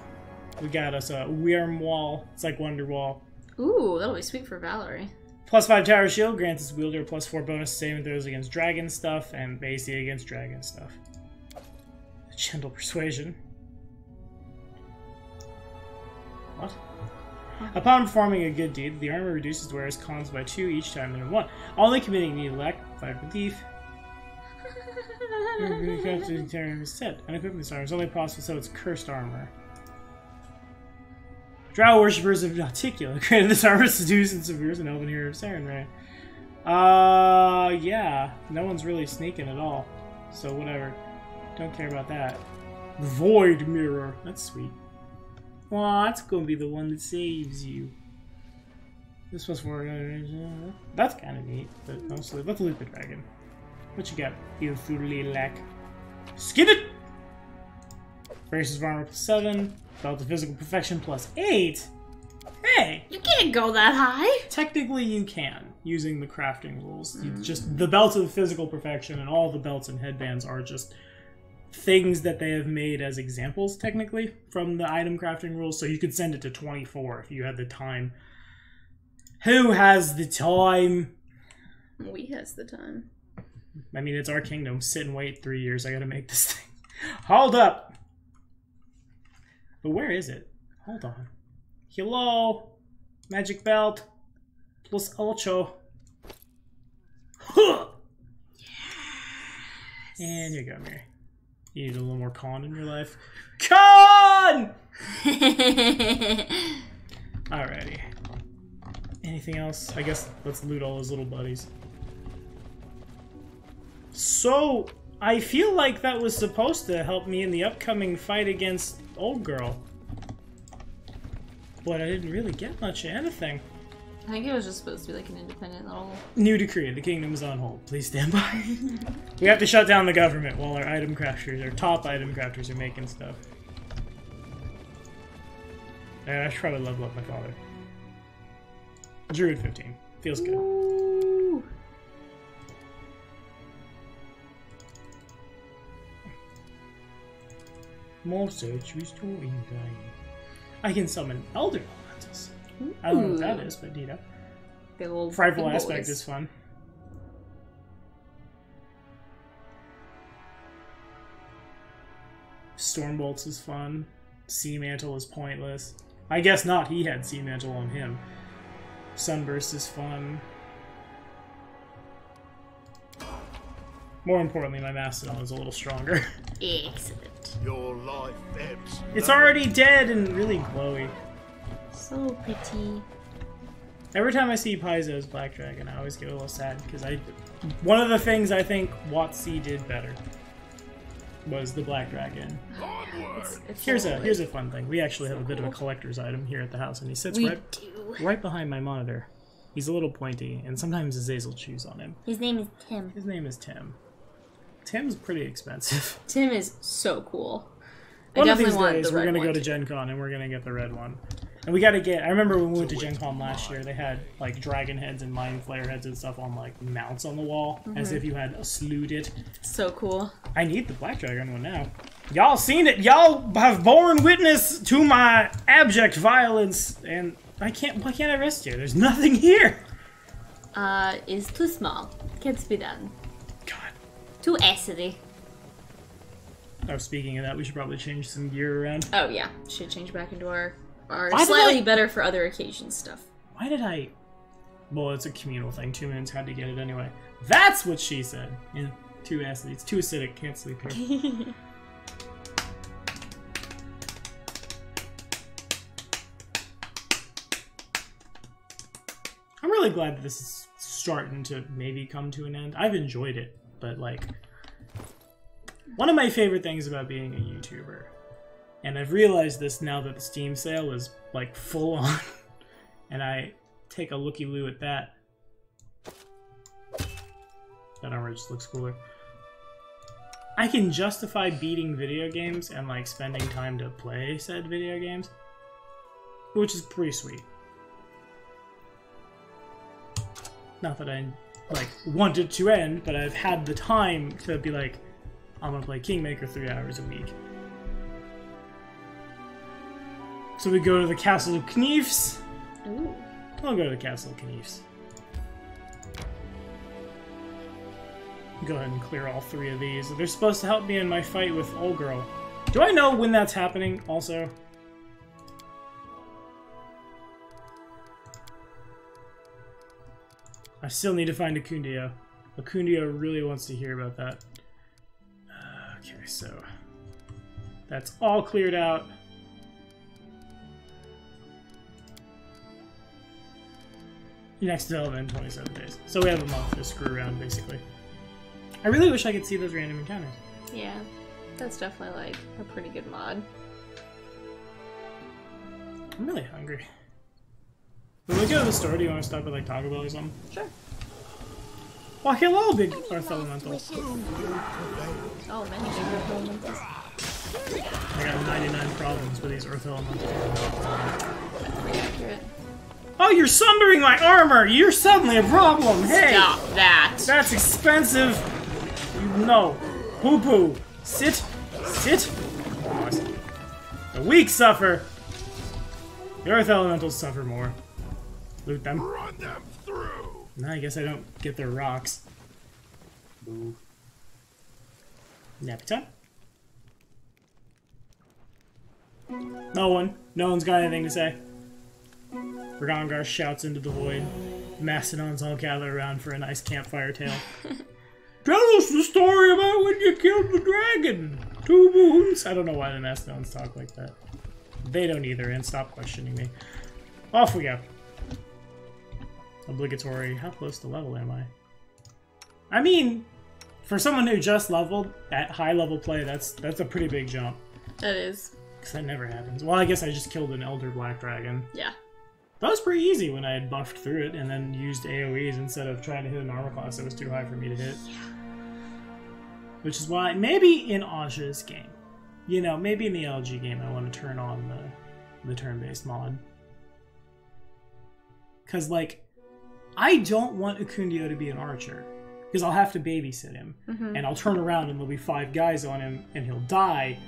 We got us a Wyrmwall. It's like Wonderwall. Ooh, that'll be sweet for Valerie. Plus five Tower Shield grants its wielder plus four bonus saving throws against dragon stuff and base against dragon stuff. Gentle Persuasion. What? Upon performing a good deed, the armor reduces wearer's cons by two each time in one. Only committing neglect, five relief. Set. Unequipping this armor is only possible, so it's cursed armor. Drow worshippers of Nauticula created this armor to seduce and severs an elven hero of Sarenrae. Uh, yeah. No one's really sneaking at all. So, whatever. Don't care about that. Void Mirror. That's sweet. Well, that's gonna be the one that saves you. This was for. That's kind of neat, but mostly. Let's loot the dragon. What you got, you foodly lack? Skin it! Braces of armor plus seven. Belt of physical perfection plus eight. Hey! You can't go that high! Technically, you can, using the crafting rules. Mm. You just the belt of physical perfection and all the belts and headbands are just things that they have made as examples, technically, from the item crafting rules. So you could send it to twenty-four if you had the time. Who has the time? We has the time. I mean, it's our kingdom. Sit and wait three years. I gotta make this thing. Hold up! But where is it? Hold on. Hello! Magic belt. Plus ocho. Huh! Yes. And you go, Mary. You need a little more con in your life. Con! Alrighty. Anything else? I guess let's loot all his little buddies. So, I feel like that was supposed to help me in the upcoming fight against Old Girl. But I didn't really get much of anything. I think it was just supposed to be like an independent little... New decree. The kingdom is on hold. Please stand by. We have to shut down the government while our item crafters, our top item crafters, are making stuff. And I should probably level up my father. Druid fifteen. Feels good. Ooh. More search, restore in dying. I can summon Elder Elementals. I don't know what that is, but you know. Frightful Aspect is fun. Stormbolts is fun. Sea Mantle is pointless. I guess not, he had Sea Mantle on him. Sunburst is fun. More importantly, my Mastodon is a little stronger. Excellent. Your life ebbs. It's already dead and really glowy. So pretty. Every time I see Paizo's Black Dragon, I always get a little sad because I. One of the things I think WotC did better was the Black Dragon. It's, it's here's so a here's a fun thing. We actually have so a bit cool. of a collector's item here at the house, and he sits we right do. right behind my monitor. He's a little pointy, and sometimes Azazel chews on him. His name is Tim. His name is Tim. Tim's pretty expensive. Tim is so cool. I one of these days, the we're going to go to Gen Con, and we're going to get the red one. And we got to get... I remember when we went to Gen Con last year, they had, like, dragon heads and mind flare heads and stuff on, like, mounts on the wall, mm-hmm. as if you had slewed it. So cool. I need the Black Dragon one now. Y'all seen it. Y'all have borne witness to my abject violence, and I can't. Why can't I rest here? There's nothing here. Uh, it's too small. Can't be done. God. Too acidy. Oh, speaking of that, we should probably change some gear around. Oh yeah, should change back into our our why slightly I... better for other occasions stuff. Why did I? Well, it's a communal thing. Two minutes had to get it anyway. That's what she said. Yeah, too acidy. It's too acidic. Can't sleep here. I'm really glad that this is starting to maybe come to an end. I've enjoyed it, but like. One of my favorite things about being a YouTuber, and I've realized this now that the Steam sale is, like, full on, and I take a looky-loo at that. That armor just looks cooler. I can justify beating video games and, like, spending time to play said video games, which is pretty sweet. Not that I, like, wanted to end, but I've had the time to be like, I'm gonna play Kingmaker three hours a week. So we go to the Castle of Kniefs. Ooh. I'll go to the Castle of Kniefs. Go ahead and clear all three of these. They're supposed to help me in my fight with Old Girl. Do I know when that's happening also? I still need to find Acundio. Acundio really wants to hear about that. Okay, so that's all cleared out. Next development in twenty-seven days. So we have a month to screw around, basically. I really wish I could see those random encounters. Yeah, that's definitely like a pretty good mod. I'm really hungry. When we go to the store, do you want to stop at like Taco Bell or something? Sure. Well, hello, big earth elemental. Oh, many big earth elementals. I got ninety-nine problems with these earth elementals. That's pretty accurate. Oh, you're sundering my armor! You're suddenly a problem! Hey! Stop that! That's expensive! No. Poo poo! Sit! Sit! The weak suffer! The earth elementals suffer more. Loot them. Run them through! No, I guess I don't get their rocks. Ooh. Nap time? No one. No one's got anything to say. Ragongar shouts into the void. Mastodons all gather around for a nice campfire tale. Tell us the story about when you killed the dragon! Two wounds! I don't know why the Mastodons talk like that. They don't either, and stop questioning me. Off we go. Obligatory. How close to level am I? I mean, for someone who just leveled at high level play, that's that's a pretty big jump. That is. Because that never happens. Well, I guess I just killed an Elder Black Dragon. Yeah. That was pretty easy when I had buffed through it and then used A O Es instead of trying to hit an armor class that was too high for me to hit. Yeah. Which is why, maybe in Asha's game, you know, maybe in the L G game, I want to turn on the, the turn-based mod. Because, like, I don't want Acundio to be an archer, because I'll have to babysit him, mm-hmm. and I'll turn around and there'll be five guys on him, and he'll die,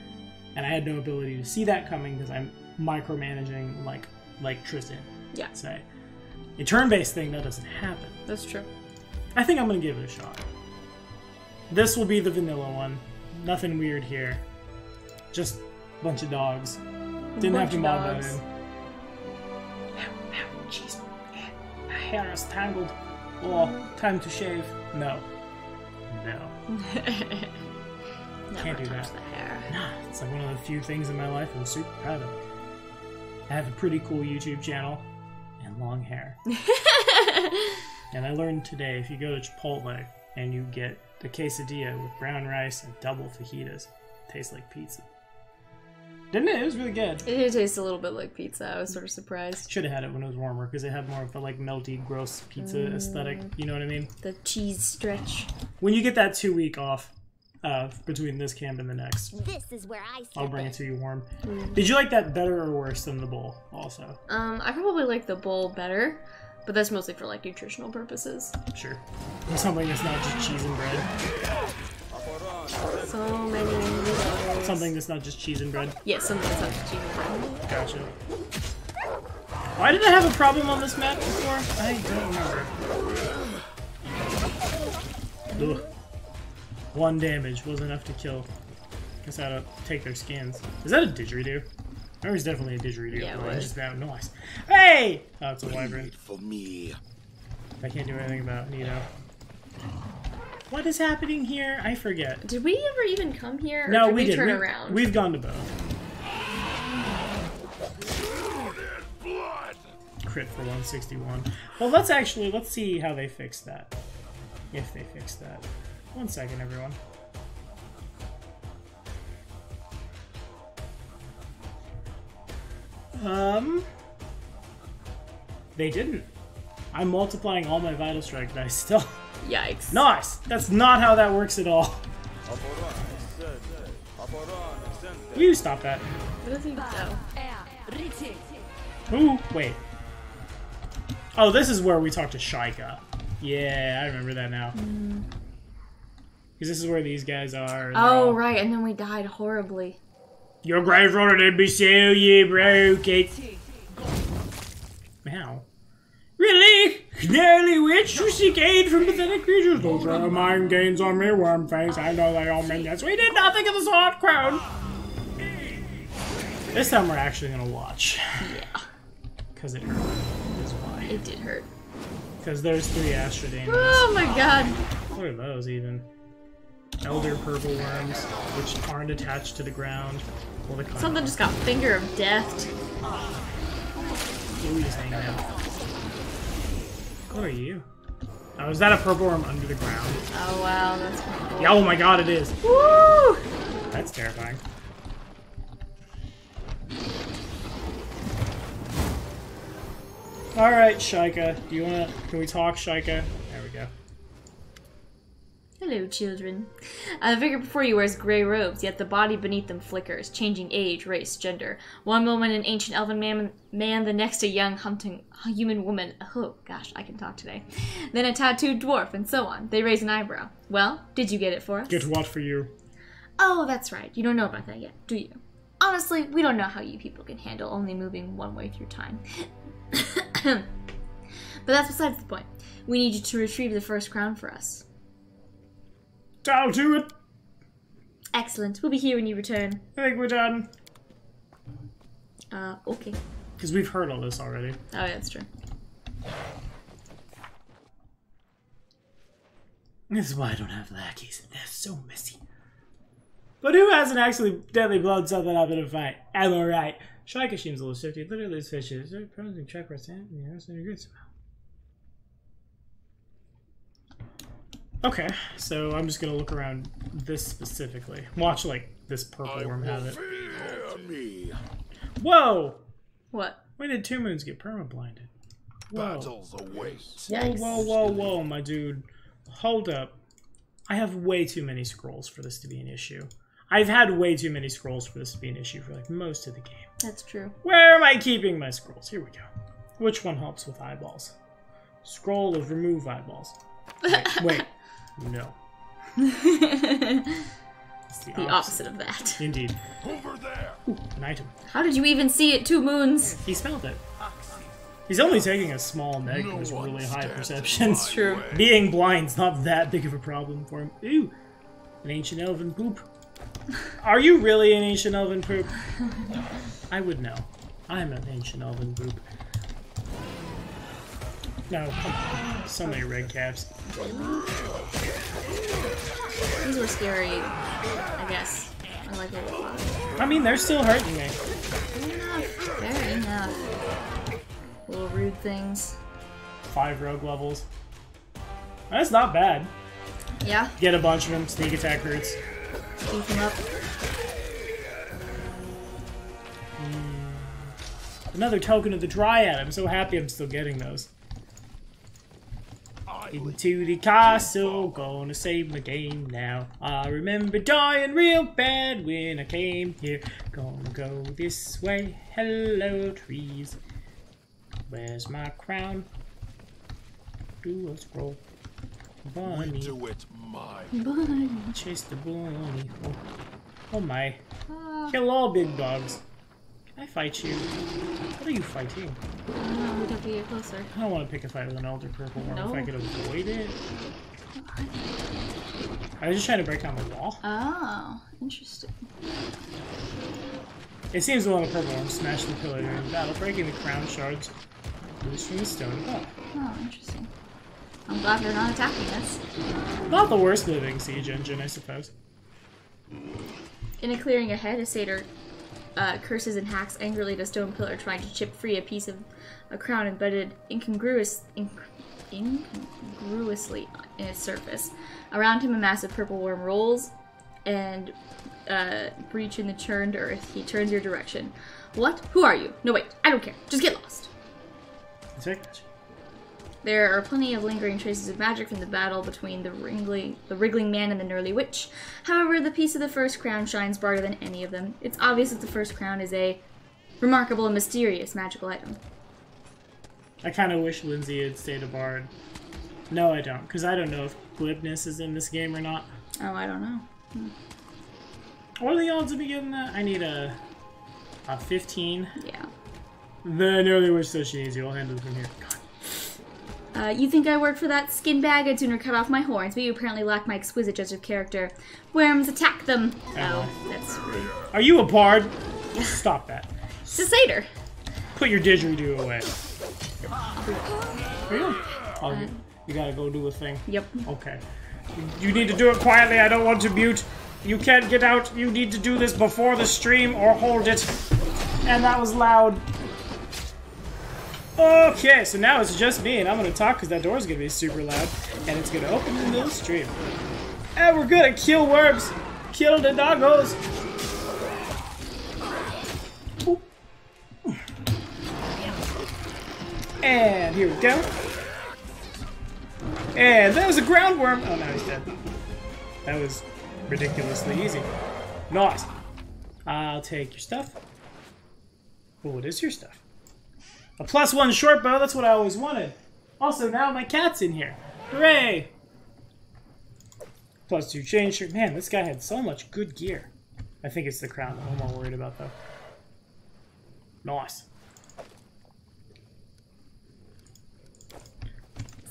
and I had no ability to see that coming because I'm micromanaging like like Tristan. Yeah. Say, a turn-based thing that doesn't happen. That's true. I think I'm gonna give it a shot. This will be the vanilla one. Nothing weird here. Just a bunch of dogs. Didn't have to mod that in. Jeez. Hair is tangled. Oh, time to shave. No. No. Never can't do that. The hair. Nah, it's like one of the few things in my life I'm super proud of. I have a pretty cool YouTube channel and long hair. And I learned today, if you go to Chipotle and you get the quesadilla with brown rice and double fajitas, it tastes like pizza. Didn't it? It was really good. It did taste a little bit like pizza. I was sort of surprised. Should have had it when it was warmer, because it had more of the, like, melty, gross pizza mm, aesthetic. You know what I mean? The cheese stretch. When you get that two week off uh, between this camp and the next, this is where I I'll bring it to you warm. Mm. Did you like that better or worse than the bowl also? Um, I probably like the bowl better, but that's mostly for, like, nutritional purposes. Sure. Or something that's not just cheese and bread. So many noodles. Something that's not just cheese and bread? Yes, something that's not just cheese and bread. Gotcha. Why did I have a problem on this map before? I don't remember. Ugh. One damage was enough to kill. Guess I ought to take their skins. Is that a didgeridoo? I remember it's definitely a didgeridoo. Yeah, it just that noise. Hey! Oh, it's a wyvern. For me. I can't do anything about Nito. What is happening here? I forget. Did we ever even come here? Or no, did we, we didn't. Turn we, around? We've gone to both. Crit for one sixty-one. Well, let's actually let's see how they fix that. If they fix that. One second, everyone. Um, they didn't. I'm multiplying all my vital strike dice still. Yikes. Nice! That's not how that works at all. You stop that. I don't think so. Who? Wait. Oh, this is where we talked to Shaika. Yeah, I remember that now. Because mm. this is where these guys are. Oh, all... right, and then we died horribly. Your grave running be so you broke it. Wow. Really? Nearly witch, you seek aid from pathetic creatures. Those are mine gains on me, worm face. I know they all mean yes. We did nothing of the sword crown. This time we're actually gonna watch. Yeah. Cause it hurt. That's why. It did hurt. Cause there's three Astra Daemons. Oh my god. What are those even? Elder purple worms, which aren't attached to the ground. Well, the Something just got finger of death. What are you saying now? What are you? Oh, is that a purple worm under the ground? Oh wow, that's cool. Yeah, oh my god, it is. Woo! That's terrifying. Alright, Shaika. Do you wanna can we talk, Shaika? There we go. Hello, children. Uh, the figure before you wears grey robes, yet the body beneath them flickers, changing age, race, gender. One moment an ancient elven man, man the next a young hunting human woman. Oh, gosh, I can talk today. Then a tattooed dwarf, and so on. They raise an eyebrow. Well, did you get it for us? Get what for you? Oh, that's right. You don't know about that yet, do you? Honestly, we don't know how you people can handle only moving one way through time. But that's besides the point. We need you to retrieve the first crown for us. I'll do it! Excellent. We'll be here when you return. I think we're done. Uh, okay. Because we've heard all this already. Oh, yeah, that's true. This is why I don't have lackeys. They're so messy. But who hasn't actually deadly blown something up in a fight? Am I right? Shaika seems a little shifty. Literally, this fish is very promising. Check for sand and the rest of your good smell. Okay, so I'm just gonna look around this specifically. Watch, like, this purple worm have it. Me. Whoa! What? When did Two Moons get perma-blinded? Whoa. Battles await. Whoa, whoa, whoa, whoa, my dude. Hold up. I have way too many scrolls for this to be an issue. I've had way too many scrolls for this to be an issue for, like, most of the game. That's true. Where am I keeping my scrolls? Here we go. Which one helps with eyeballs? Scroll of remove eyeballs. Wait. wait. No. It's the, the opposite. opposite of that. Indeed. Over there. Ooh, an item. How did you even see it, Two Moons? He smelled it. He's only taking a small neck no with really high perception. It's true. Being blind's not that big of a problem for him. Ooh, an ancient elven poop. Are you really an ancient elven poop? I would know. I'm an ancient elven poop. No, so many red caps. These were scary, I guess. I like it a lot. I mean, they're still hurting me. Enough, fair enough. Little rude things. Five rogue levels. That's not bad. Yeah. Get a bunch of them, sneak attack roots. Beat them up. Mm. Another token of the Dryad. I'm so happy I'm still getting those. Into the castle, gonna save my game now. I remember dying real bad when I came here. Gonna go this way. Hello, trees. Where's my crown? Do a scroll. Bunny. We do it my bunny. Chase the bunny. Oh, oh my. Uh, Kill all big dogs. Can I fight you? What are you fighting? I don't know. We don't get closer. I don't want to pick a fight with an Elder Purple Worm. No. If I could avoid it. I was just trying to break down the wall. Oh, interesting. It seems the Elder Purple Worm smashed the pillar during the battle, breaking the crown shards loose from the stone above. Oh, interesting. I'm glad they're not attacking us. Not the worst living siege engine, I suppose. In a clearing ahead, a satyr uh, curses and hacks angrily at a stone pillar, trying to chip free a piece of a crown embedded incongruous, inc incongruously in its surface. Around him, a massive purple worm rolls and uh, breach in the churned earth. He turns your direction. What? Who are you? No, wait. I don't care. Just get lost. That's right. There are plenty of lingering traces of magic from the battle between the wriggling, the wriggling man and the gnarly witch. However, the piece of the first crown shines brighter than any of them. It's obvious that the first crown is a remarkable and mysterious magical item. I kind of wish Lindsay had stayed a bard. No, I don't, because I don't know if glibness is in this game or not. Oh, I don't know. Hmm. What are the odds of me getting that? I need a, a fifteen. Yeah. The gnarly witch says she needs you. I'll handle it from here. God. Uh, you think I work for that skin bag? I'd sooner cut off my horns, but you apparently lack my exquisite judge of character. Worms, attack them! Oh, that's rude. Are you a bard? Yeah. Stop that. It's a satyr. Put your didgeridoo away. Really? Oh, uh, you gotta go do a thing? Yep. Okay. You need to do it quietly. I don't want to mute. You can't get out. You need to do this before the stream or hold it. And that was loud. Okay, so now it's just me, and I'm going to talk because that door is going to be super loud, and it's going to open in the middle of the stream. And we're going to kill worms! Kill the doggos! Ooh. And here we go. And that was a ground worm! Oh, now he's dead. That was ridiculously easy. Nice. I'll take your stuff. Oh, it is your stuff. A plus one short bow, that's what I always wanted. Also, now my cat's in here. Hooray! Plus two chain shirt. Man, this guy had so much good gear. I think it's the crown that I'm more worried about, though. Nice.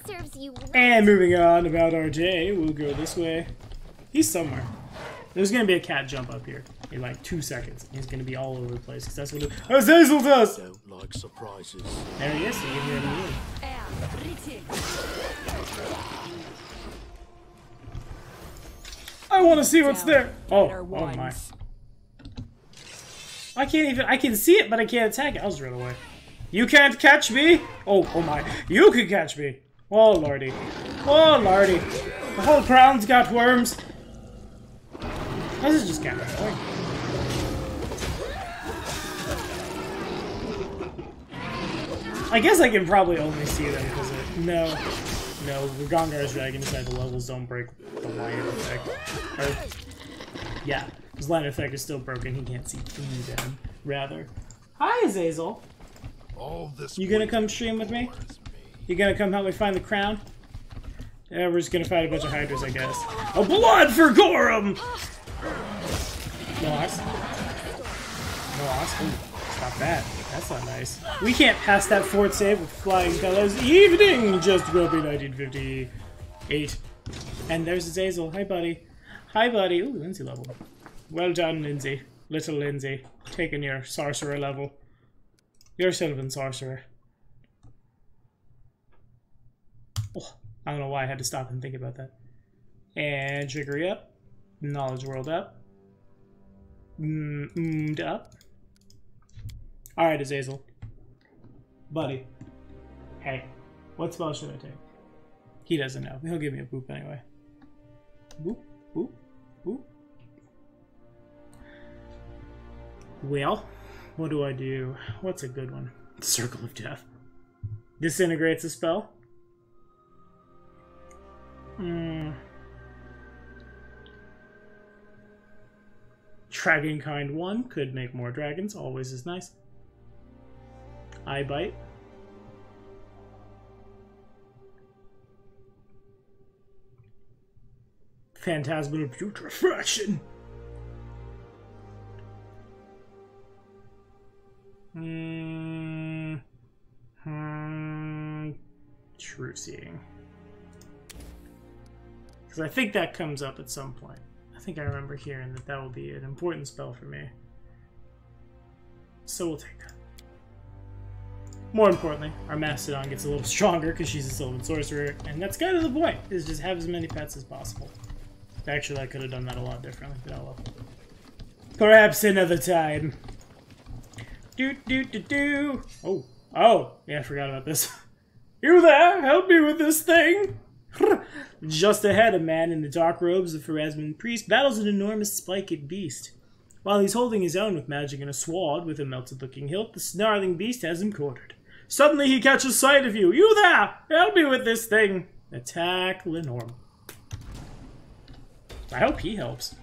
Serves you well. And moving on about our day, we'll go this way. He's somewhere. There's going to be a cat jump up here in like two seconds. He's going to be all over the place because that's what it, Azazel does! Don't like surprises. There he is. So you can hear him. I want to see what's there. Oh, oh my. I can't even, I can see it, but I can't attack it. I'll just run away. You can't catch me. Oh, oh my. You can catch me. Oh, lordy. Oh, lordy. The whole crown's got worms. This is just kind of annoying. I guess I can probably only see them because of no, no, Rugangar's dragon decided the levels don't break the lion effect. Or, yeah, his lion effect is still broken. He can't see through them. Rather, hi Azazel. All this. You gonna come stream with me? You gonna come help me find the crown? Yeah, we're just gonna fight a bunch of hydras, I guess. A blood for Gorum. Nice. Nice. Stop that. That's not nice. We can't pass that fort save with flying colors. Evening! Just will be nineteen fifty-eight. And there's Azazel. Hi, buddy. Hi, buddy. Ooh, Lindsay level. Well done, Lindsay. Little Lindsay. Taking your sorcerer level. You're Sylvan Sorcerer. Oh, I don't know why I had to stop and think about that. And trickery up. Knowledge world up. Mmmed up. Alright, Azazel. Buddy. Hey. What spell should I take? He doesn't know. He'll give me a boop anyway. Boop, boop, boop. Well, what do I do? What's a good one? Circle of Death. Disintegrates a spell? Hmm. Dragonkind one could make more dragons, always is nice. Eye bite. phantasmal putrefaction. Hmm. Hmm. True seeing. Because I think that comes up at some point. I think I remember hearing that that will be an important spell for me. So we'll take that. More importantly, our Mastodon gets a little stronger because she's a Sylvan Sorcerer, and that's kind of the point, is just have as many pets as possible. Actually, I could have done that a lot differently, but I'll level. Perhaps another time. Do do do do. Oh, oh, yeah, I forgot about this. You there, help me with this thing! Just ahead, a man in the dark robes of Pharasman priest battles an enormous spiked beast. While he's holding his own with magic and a sword with a melted-looking hilt, the snarling beast has him quartered. Suddenly he catches sight of you. You there! Help me with this thing! Attack Lenorm. I hope he helps.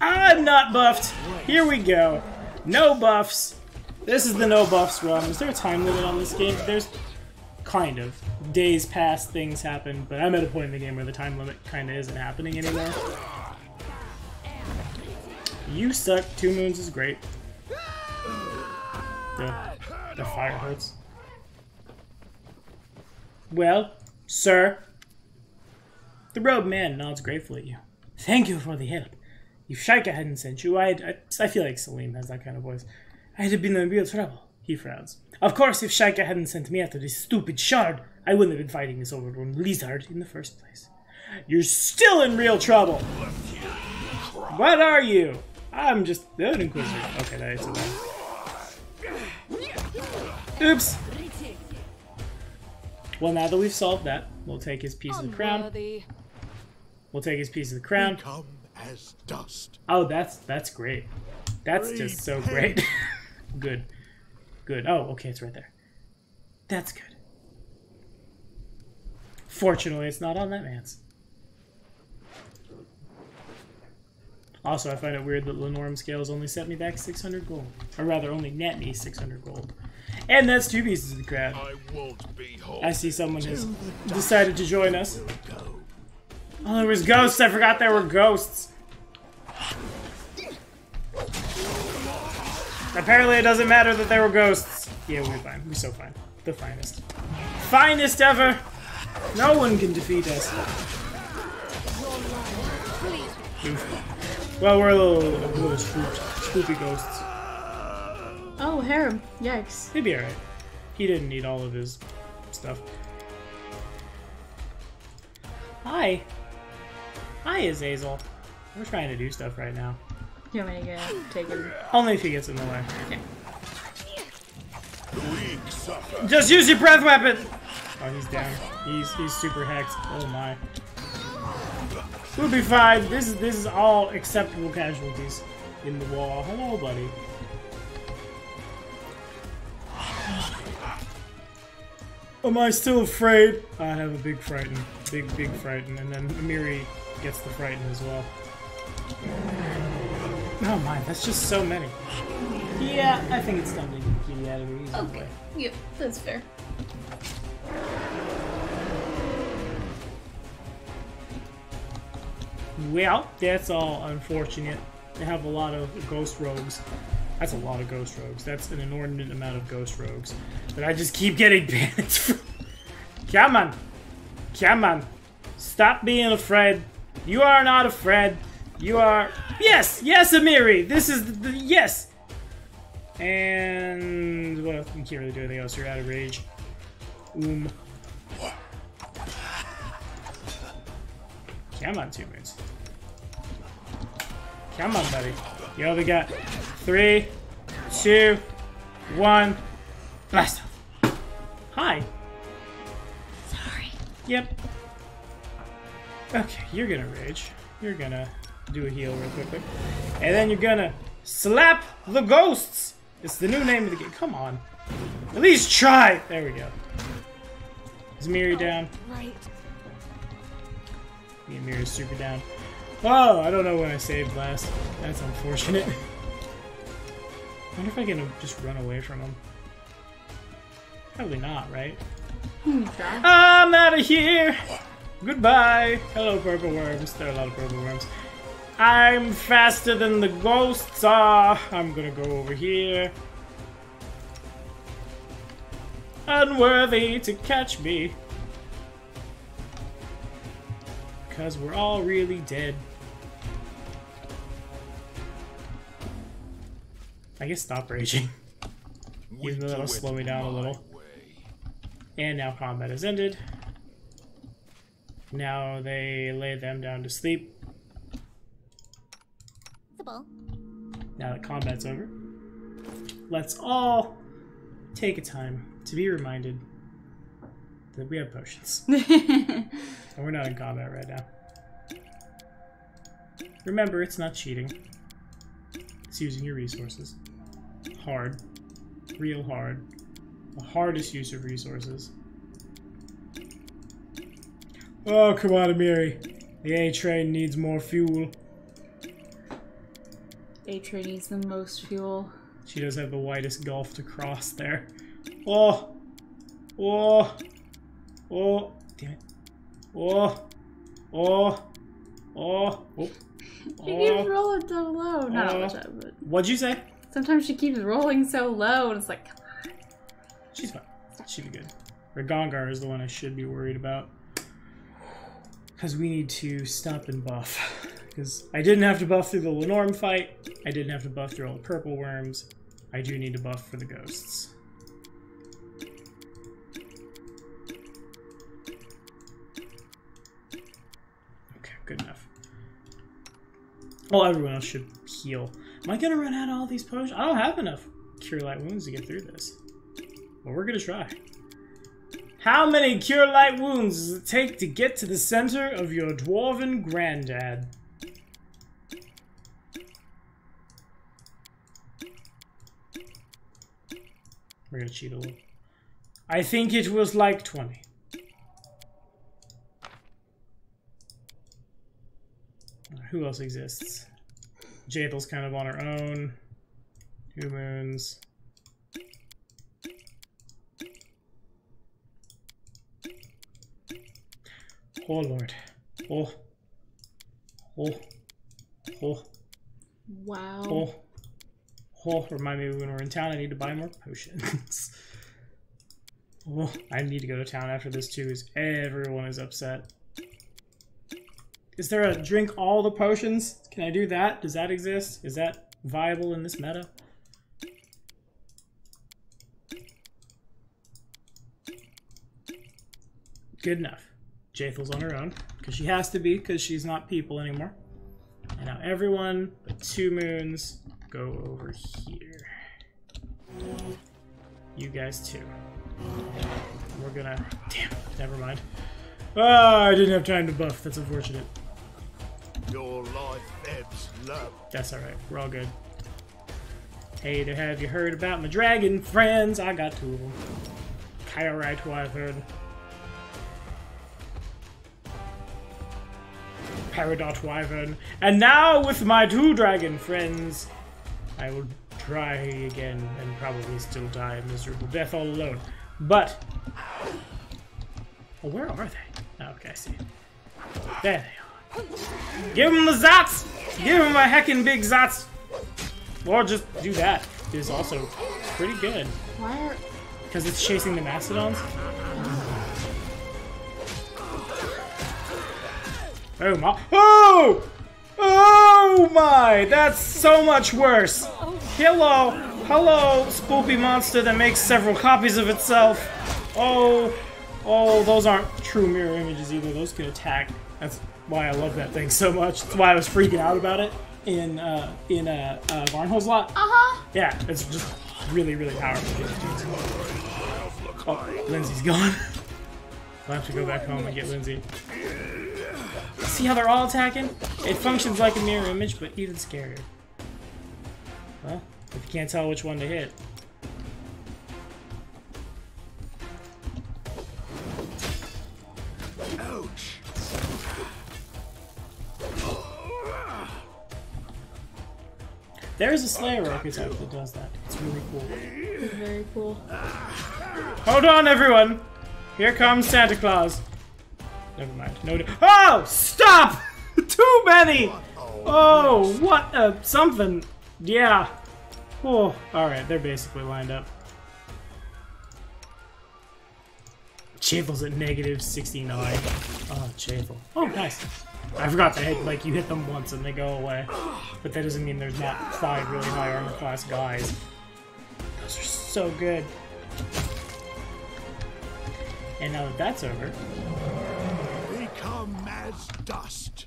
I'm not buffed! Here we go. No buffs. This is the no buffs run. Is there a time limit on this game? There's kind of. Days pass, things happen, but I'm at a point in the game where the time limit kind of isn't happening anymore. You suck. Two moons is great. The, the fire hurts. Well, sir. The robed man nods gratefully at you. Thank you for the help. If Shaika hadn't sent you, I'd... I, I feel like Salim has that kind of voice. I'd have been in real trouble. He frowns. Of course, if Shaika hadn't sent me after this stupid shard, I wouldn't have been fighting this overgrown lizard in the first place. You're still in real trouble! What are you? I'm just an inquisitor. Okay, that is it. Oops. Well, now that we've solved that, we'll take his piece of the crown. We'll take his piece of the crown. Come as dust. Oh, that's that's great. That's just so great. Good. Good. Oh, okay, it's right there. That's good. Fortunately, it's not on that man's. Also, I find it weird that Lenorm Scales only set me back six hundred gold. Or rather, only net me six hundred gold. And that's two pieces of the crab. I, won't be I see someone has decided to join us. Oh, there was ghosts! I forgot there were ghosts! Apparently it doesn't matter that there were ghosts. Yeah, we're fine. We're so fine. The finest. Finest ever! No one can defeat us. Oof. Well, we're a little, a little spoopy, spoopy ghosts. Oh, harem. Yikes. He'd be alright. He didn't need all of his stuff. Hi. Hi, Azazel. We're trying to do stuff right now. You want me to get take him? Only if he gets in the way. Okay. Just use your breath weapon! Oh, he's down. He's, he's super hexed. Oh my. We'll be fine. This is this is all acceptable casualties in the wall. Hello, buddy. Am I still afraid? I have a big frighten, big big frighten, and then Amiri gets the frighten as well. Oh my, that's just so many. Yeah, I think it's time to get the kitty out of here. Okay. Way. Yep, that's fair. Well, that's all unfortunate. They have a lot of ghost rogues. That's a lot of ghost rogues. That's an inordinate amount of ghost rogues. But I just keep getting banned from... Come on. Come on. Stop being afraid. You are not afraid. You are... Yes! Yes, Amiri! This is the... the yes! And... Well, you can't really do anything else. You're out of rage. Um. Come on, two moons. Come on, buddy. Yo, we got three, two, one. Blast off. Hi. Sorry. Yep. Okay, you're gonna rage. You're gonna do a heal real quickly. And then you're gonna slap the ghosts. It's the new name of the game. Come on. At least try. There we go. Is Miri down? Right. The mirror is super down. Oh, I don't know when I saved last. That's unfortunate. I wonder if I can just run away from him. Probably not, right? I'm out of here! Goodbye! Hello, purple worms. There are a lot of purple worms. I'm faster than the ghosts are. I'm gonna go over here. Unworthy to catch me. Because we're all really dead. I guess stop raging. Even though that'll slow me down a little. And now combat has ended. Now they lay them down to sleep. The ball. Now that combat's over, let's all take a time to be reminded that we have potions. And we're not in combat right now. Remember, it's not cheating. It's using your resources. Hard. Real hard. The hardest use of resources. Oh, come on, Amiri. The A-Train needs more fuel. A-Train needs the most fuel. She does have the widest gulf to cross there. Oh! Oh! Oh! Damn it. Oh! Oh! Oh! Oh! She keeps rolling so low. Not all the time, but... What'd you say? Sometimes she keeps rolling so low, and it's like, come on. She's fine. She'll be good. Ragongar is the one I should be worried about. Because we need to stop and buff. Because I didn't have to buff through the Lenorm fight. I didn't have to buff through all the purple worms. I do need to buff for the ghosts. Okay, good enough. Oh, everyone else should heal. Am I going to run out of all these potions? I don't have enough Cure Light Wounds to get through this. But we're going to try. How many Cure Light Wounds does it take to get to the center of your dwarven granddad? We're gonna cheat a little. I think it was like twenty. Who else exists? Jabel's kind of on her own. Two moons. Oh lord. Oh. Oh. Oh. Wow. Oh. Oh. Remind me when we're in town I need to buy more potions. Oh. I need to go to town after this too because everyone is upset. Is there a drink all the potions? Can I do that? Does that exist? Is that viable in this meta? Good enough. Jathel's on her own, because she has to be, because she's not people anymore. And now everyone but two moons go over here. You guys too. We're gonna... Damn, never mind. Ah, oh, I didn't have time to buff. That's unfortunate. Your life ebbs low. That's alright. We're all good. Hey there, have you heard about my dragon friends? I got two of them. Kyrite, who I've heard. Peridot Wyvern, and now with my two dragon friends, I will try again and probably still die a miserable death all alone. But, oh, where are they? Oh, okay, I see. There they are. Give them the zots! Give them a heckin' big zots! Or just do that. It is also pretty good. Why are... Because it's chasing the mastodons? Oh my! Oh! Oh my! That's so much worse! Hello! Hello, spoopy monster that makes several copies of itself! Oh! Oh, those aren't true mirror images either. Those can attack. That's why I love that thing so much. That's why I was freaking out about it in, uh, in, uh, uh, Varnhol's lot. Uh-huh! Yeah, it's just really, really powerful. Oh, Lindsay's gone. I'll have to go back home and get Lindsay. See how they're all attacking? It functions like a mirror image, but even scarier. Well, if you can't tell which one to hit. Ouch! There is a Slayer archetype that does that. It's really cool. It's very cool. Hold on, everyone! Here comes Santa Claus. Never mind. No. Oh, stop! Too many. Oh, what a something. Yeah. Oh, all right. They're basically lined up. Chavel's at negative sixty-nine. Oh, Chavel. Oh, nice. I forgot to hit, like, you hit them once and they go away. But that doesn't mean there's not five really high armor class guys. Those are so good. And now that that's over... Become as dust.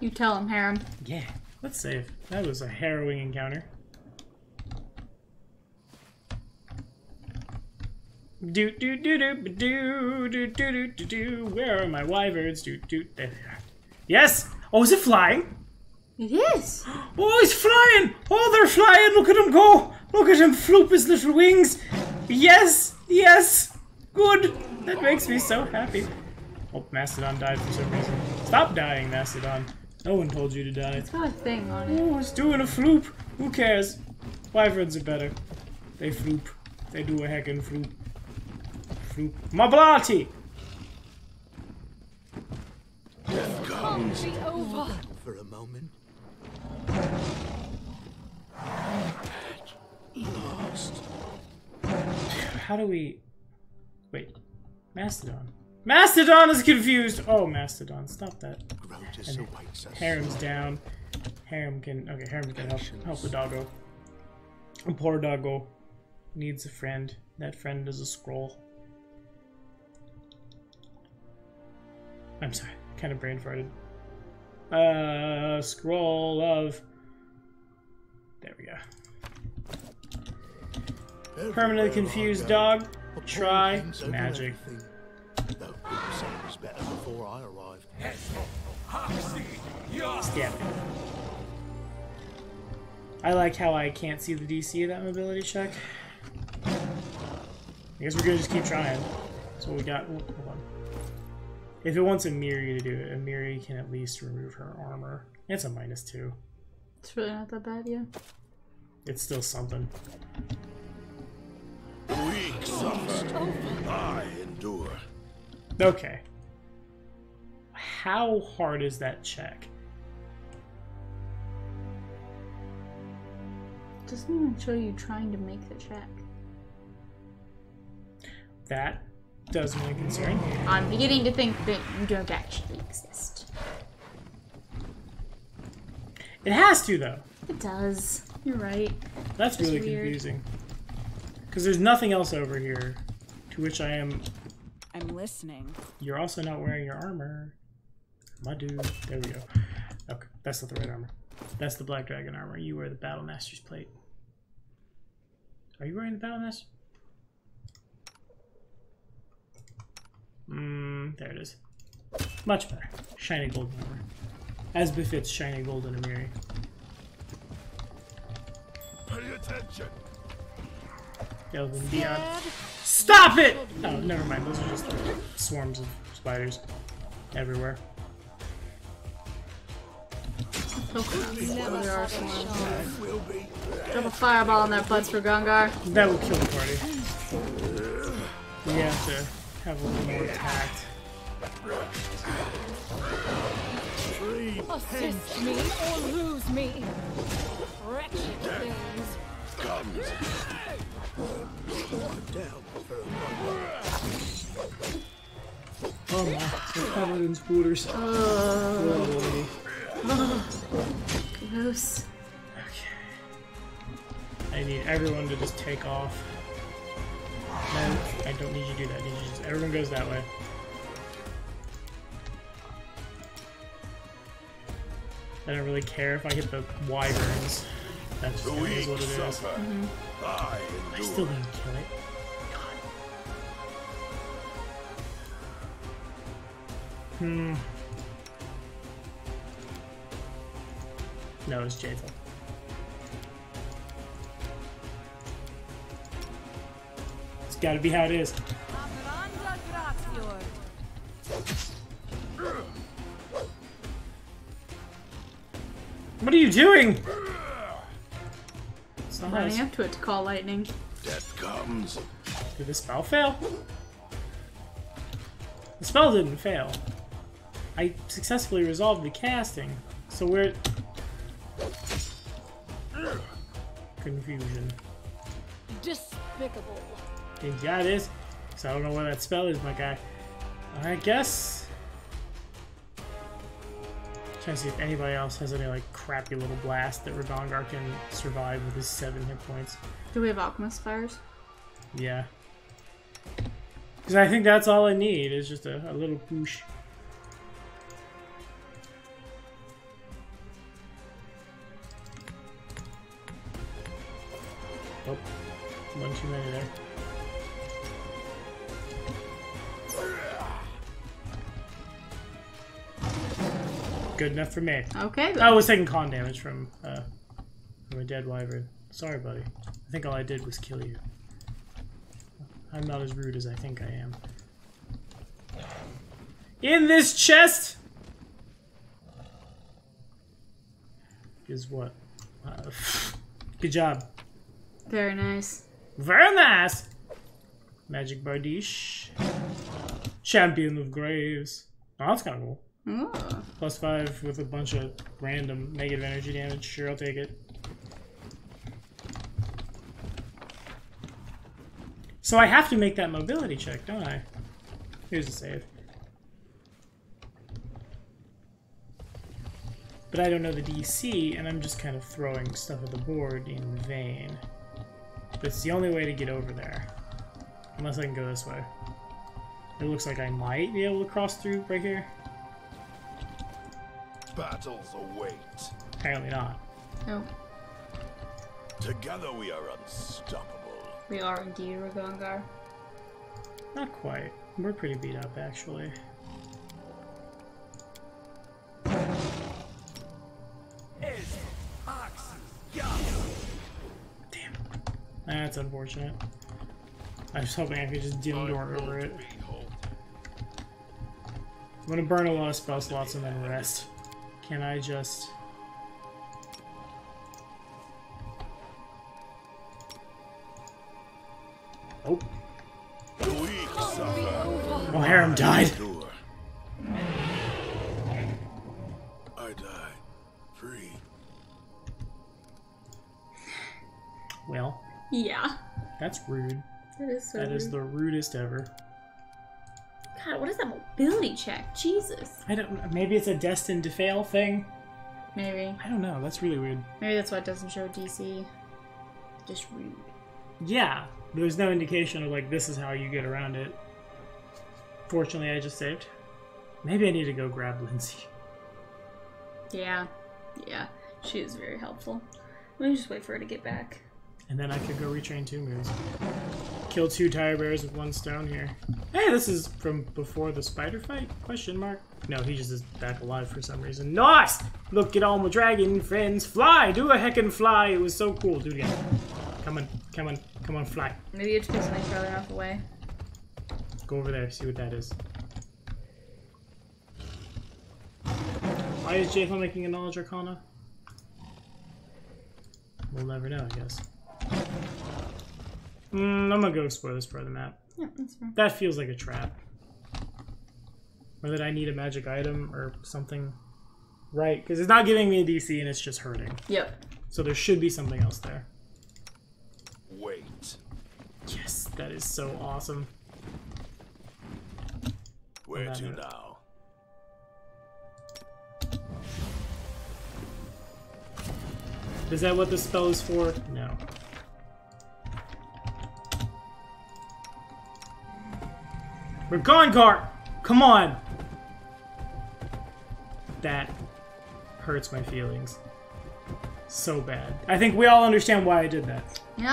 You tell him, Harem. Yeah. Let's save. That was a harrowing encounter. Do do do do do do do do do. Where are my wyverns? Do do. There they are. Yes. Oh, is it flying? It is. Oh, it's flying. Oh, they're flying. Look at him go. Look at him floop his little wings. Yes. Yes. Good. That makes me so happy. Oh, Mastodon died for some reason. Stop dying, Mastodon. No one told you to die. It's got a thing on it. Oh, it's doing a floop. Who cares? Wyverns are better. They floop. They do a heckin' floop. Mobility! Death comes over for a moment. Lost. How do we... Wait. Mastodon. Mastodon is confused! Oh, Mastodon, stop that. Harem's down. Harem can... Okay, Harem can help, help the doggo. A poor doggo needs a friend. That friend is a scroll. I'm sorry, kind of brain farted. Uh, scroll of... There we go. Permanently confused dog. Try magic. Stab. I like how I can't see the D C of that mobility check. I guess we're gonna just keep trying. That's what we got. Hold on. If it wants Amiri to do it, Amiri can at least remove her armor. It's a minus two. It's really not that bad, yeah. It's still something. Weak suffer. I endure. Okay. How hard is that check? It doesn't even show you trying to make the check. That... does my concern. I'm beginning to think that you don't actually exist. It has to, though. It does. You're right. That's it's really weird. Confusing. Because there's nothing else over here to which I am... I'm listening. You're also not wearing your armor. My dude. There we go. Okay, that's not the right armor. That's the Black Dragon armor. You wear the Battle Master's plate. Are you wearing the Battle Master? Mmm, there it is. Much better. Shiny gold armor. As befits shiny gold in Amiri. Pay attention! Delving beyond. Stop it! Oh, never mind. Those are just swarms of spiders everywhere. Drop a fireball in their butts for Gongar. That will kill the party. We have to have a little more tact. Assist me or lose me. Wretched things. Comes. Oh my, they're covered in spoilers. Oh. Oh. Gross. Okay. I need everyone to just take off. No, I don't need you to do that. I need you to just, everyone goes that way. I don't really care if I hit the wyverns. That's what it is. Mm-hmm. I, I still didn't kill it. God. Hmm. No, it's Javel. Gotta be how it is. What are you doing? It's not running nice. Up to it to call lightning. Death comes. Did the spell fail? The spell didn't fail. I successfully resolved the casting, so we're... Confusion. Despicable. Yeah, it is. Because I don't know where that spell is, my guy. I guess... I'm trying to see if anybody else has any, like, crappy little blast that Radongar can survive with his seven hit points. Do we have Alchemist Fires? Yeah. Because I think that's all I need, is just a, a little push. Oh, one too many there. Good enough for me. Okay. Then. I was taking con damage from uh, from a dead wyvern. Sorry, buddy. I think all I did was kill you. I'm not as rude as I think I am. In this chest is what? Uh, good job. Very nice. Very nice. Magic Bardiche. Champion of Graves. Oh, that's kind of cool. Ooh. Plus five with a bunch of random negative energy damage. Sure, I'll take it. So I have to make that mobility check, don't I? Here's a save. But I don't know the D C, and I'm just kind of throwing stuff at the board in vain. But it's the only way to get over there. Unless I can go this way. It looks like I might be able to cross through right here. Battles await. Apparently not. No. Together we are unstoppable. We are indeed, Radongar. Not quite. We're pretty beat up, actually. Damn. That's unfortunate. I was hoping I could just dim door over it. I'm gonna burn a lot of spell slots and then rest. Can I just... Oh. Oh, Harem died. I die free. Well. Yeah. That's rude. That is so That rude. is the rudest ever. God, what is that mobility check? Jesus. I don't. Maybe it's a destined to fail thing. Maybe. I don't know. That's really weird. Maybe that's why it doesn't show D C. Just rude. Yeah. There's no indication of, like, this is how you get around it. Fortunately, I just saved. Maybe I need to go grab Lindsay. Yeah. Yeah. She is very helpful. Let me just wait for her to get back. And then I could go retrain two moves. Kill two tire bears with one stone here. Hey, this is from before the spider fight? Question mark? No, he just is back alive for some reason. Nice! Look at all my dragon friends. Fly! Do a heckin' fly! It was so cool. Do it again. Come on. Come on. Come on, fly. Maybe it's just like further off away. Go over there, see what that is. Why is Jathan making a knowledge arcana? We'll never know, I guess. Mm, I'm gonna go explore this part of the map. Yeah, that's fair. That feels like a trap. Or that I need a magic item or something. Right, because it's not giving me a D C and it's just hurting. Yep. So there should be something else there. Wait. Yes, that is so awesome. Where to now? Is that what the spell is for? No. We're gone, Gar! Come on! That hurts my feelings. So bad. I think we all understand why I did that. Yep.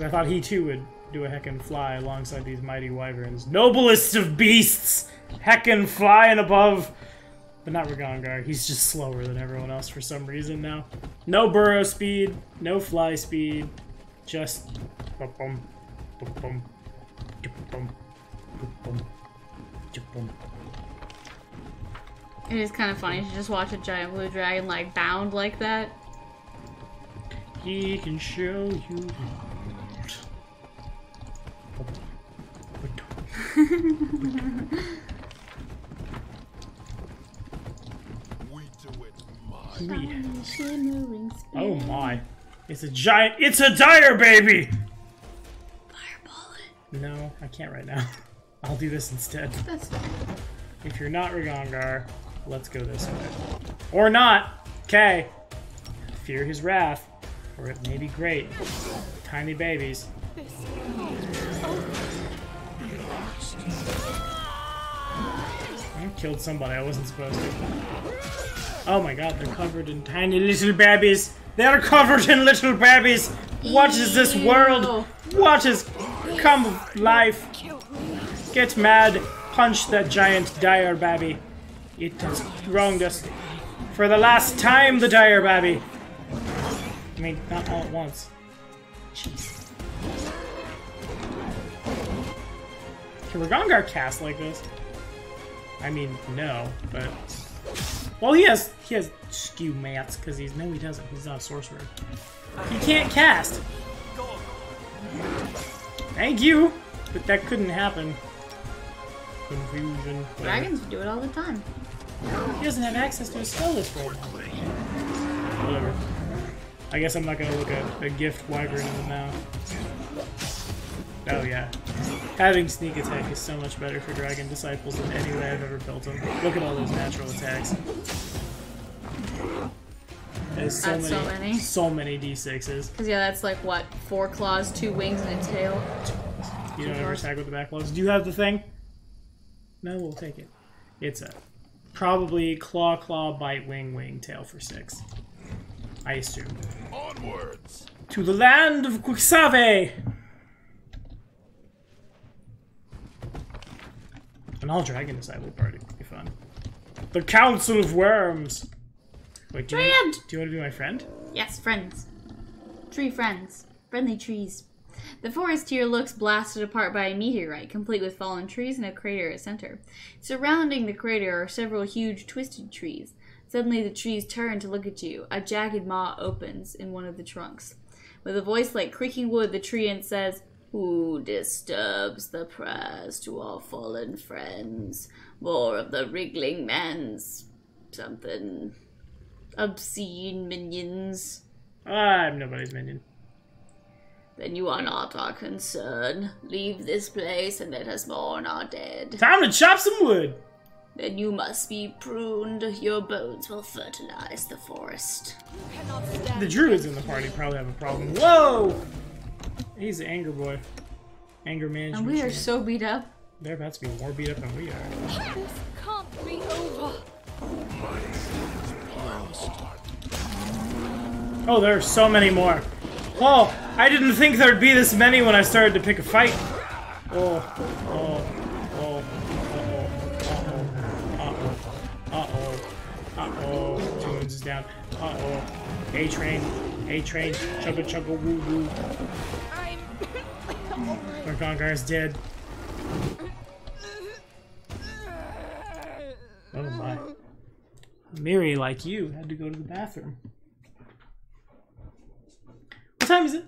I thought he too would do a heckin' fly alongside these mighty wyverns. Noblest of beasts! Heckin' flying above! But not Radongar. He's just slower than everyone else for some reason now. No burrow speed, no fly speed, just... Ba-bum, ba-bum, ba-bum, ba-bum, ba-bum. It is kind of funny to just watch a giant blue dragon like bound like that. He can show you. Ooh. Oh my. It's a giant. It's a dire baby! Fireball it. No, I can't right now. I'll do this instead. That's fine. If you're not Ragongar, let's go this way. Or not! Okay. Fear his wrath, or it may be great. Tiny babies. I killed somebody I wasn't supposed to. Oh my god, they're covered in tiny little babies! They're covered in little babies! What is this world? What is come of life? Get mad, punch that giant dire baby. It has wronged us. For the last time, the dire baby! I mean, not all at once. Jeez. Can Ragongar cast like this? I mean, no, but... Well, he has... He has skew mats, because he's... No, he doesn't. He's not a sorcerer. He can't cast! Thank you! But that couldn't happen. Confusion. Whatever. Dragons do it all the time. He doesn't have access to a spell list right now. Whatever. I guess I'm not gonna look at a gift wyvern in the mouth. Oh yeah. Having sneak attack is so much better for dragon disciples than any way I've ever built them. Look at all those natural attacks. There's so many, so many. So many D sixes. Cause yeah, that's like what? Four claws, two wings, and a tail. You don't ever attack with the back claws. Do you have the thing? No, we'll take it. It's a probably claw, claw, bite, wing, wing, tail for six. I assume. Onwards to the land of Quixave. An all-dragon disciple party would be fun. The Council of Worms. Wait, do you, want, do you want to be my friend? Yes, friends. Tree friends. Friendly trees. The forest here looks blasted apart by a meteorite, complete with fallen trees and a crater at center. Surrounding the crater are several huge twisted trees. Suddenly the trees turn to look at you. A jagged maw opens in one of the trunks. With a voice like creaking wood, the treant says, "Who disturbs the prayers to our fallen friends? More of the wriggling man's something. Obscene minions." I'm nobody's minion. "Then you are not our concern. Leave this place and let us mourn our dead." Time to chop some wood! "Then you must be pruned. Your bones will fertilize the forest." The druids in the party probably have a problem. Whoa! He's an anger boy. Anger management. And we are so beat up. They're about to be more beat up than we are. This can't be over. Oh, there are so many more. Oh, I didn't think there'd be this many when I started to pick a fight. Oh, oh, oh, uh-oh, uh-oh, uh-oh, uh-oh, two moons is down, uh-oh, A-train, A-train, chugga chugga woo woo. Ragongar is dead. Oh my. Miri, like you, had to go to the bathroom. What time is it?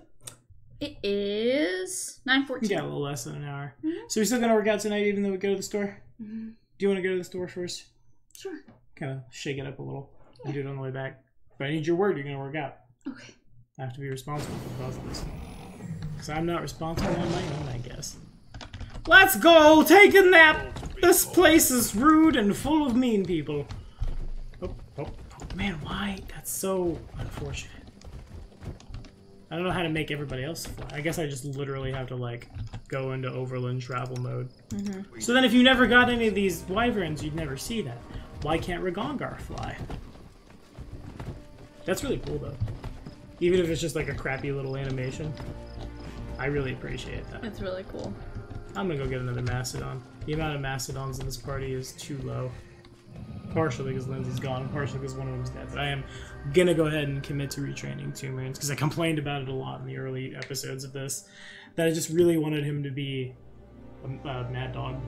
It is nine fourteen. Yeah, a little less than an hour. Mm-hmm. So we're still gonna work out tonight, even though we go to the store. Mm-hmm. Do you want to go to the store first? Sure. Kind of shake it up a little. Yeah. And do it on the way back. But I need your word. You're gonna work out. Okay. I have to be responsible for both of this, because I'm not responsible on my own, I guess. Let's go take a nap. This place is rude and full of mean people. Oh, oh, oh man, why? That's so unfortunate. I don't know how to make everybody else fly. I guess I just literally have to, like, go into overland travel mode. Mm-hmm. So then if you never got any of these wyverns, you'd never see that. Why can't Ragongar fly? That's really cool, though. Even if it's just, like, a crappy little animation. I really appreciate that. It's really cool. I'm gonna go get another Mastodon. The amount of Mastodons in this party is too low. Partially because Lindsay's gone, partially because one of them's dead. But I am gonna go ahead and commit to retraining Two Moons, because I complained about it a lot in the early episodes of this, that I just really wanted him to be a, a mad dog.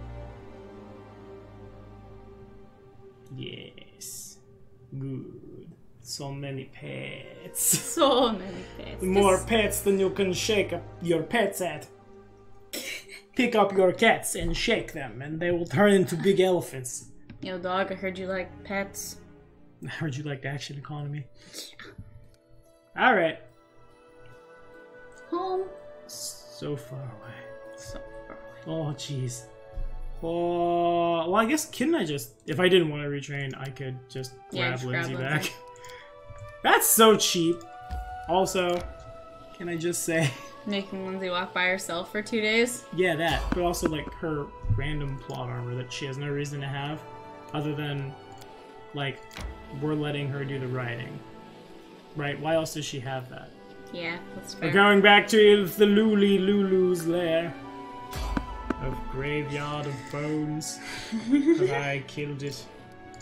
Yes. Good. So many pets. So many pets. More this... pets than you can shake up your pets at. Pick up your cats and shake them, and they will turn into big elephants. Yo, dog, I heard you like pets. I heard you like the action economy. Yeah. All right. Home. So far away. So far away. Oh, jeez. Oh, well, I guess couldn't I just... If I didn't want to retrain, I could just yeah, grab just Lindsay grab back. Lindsay. That's so cheap. Also, can I just say... Making Lindsay walk by herself for two days? Yeah, that. But also, like, her random plot armor that she has no reason to have, other than, like, we're letting her do the riding. Right? Why else does she have that? Yeah, that's fair. We're going back to the Luli Lulu's lair. Of graveyard of bones. But I killed it.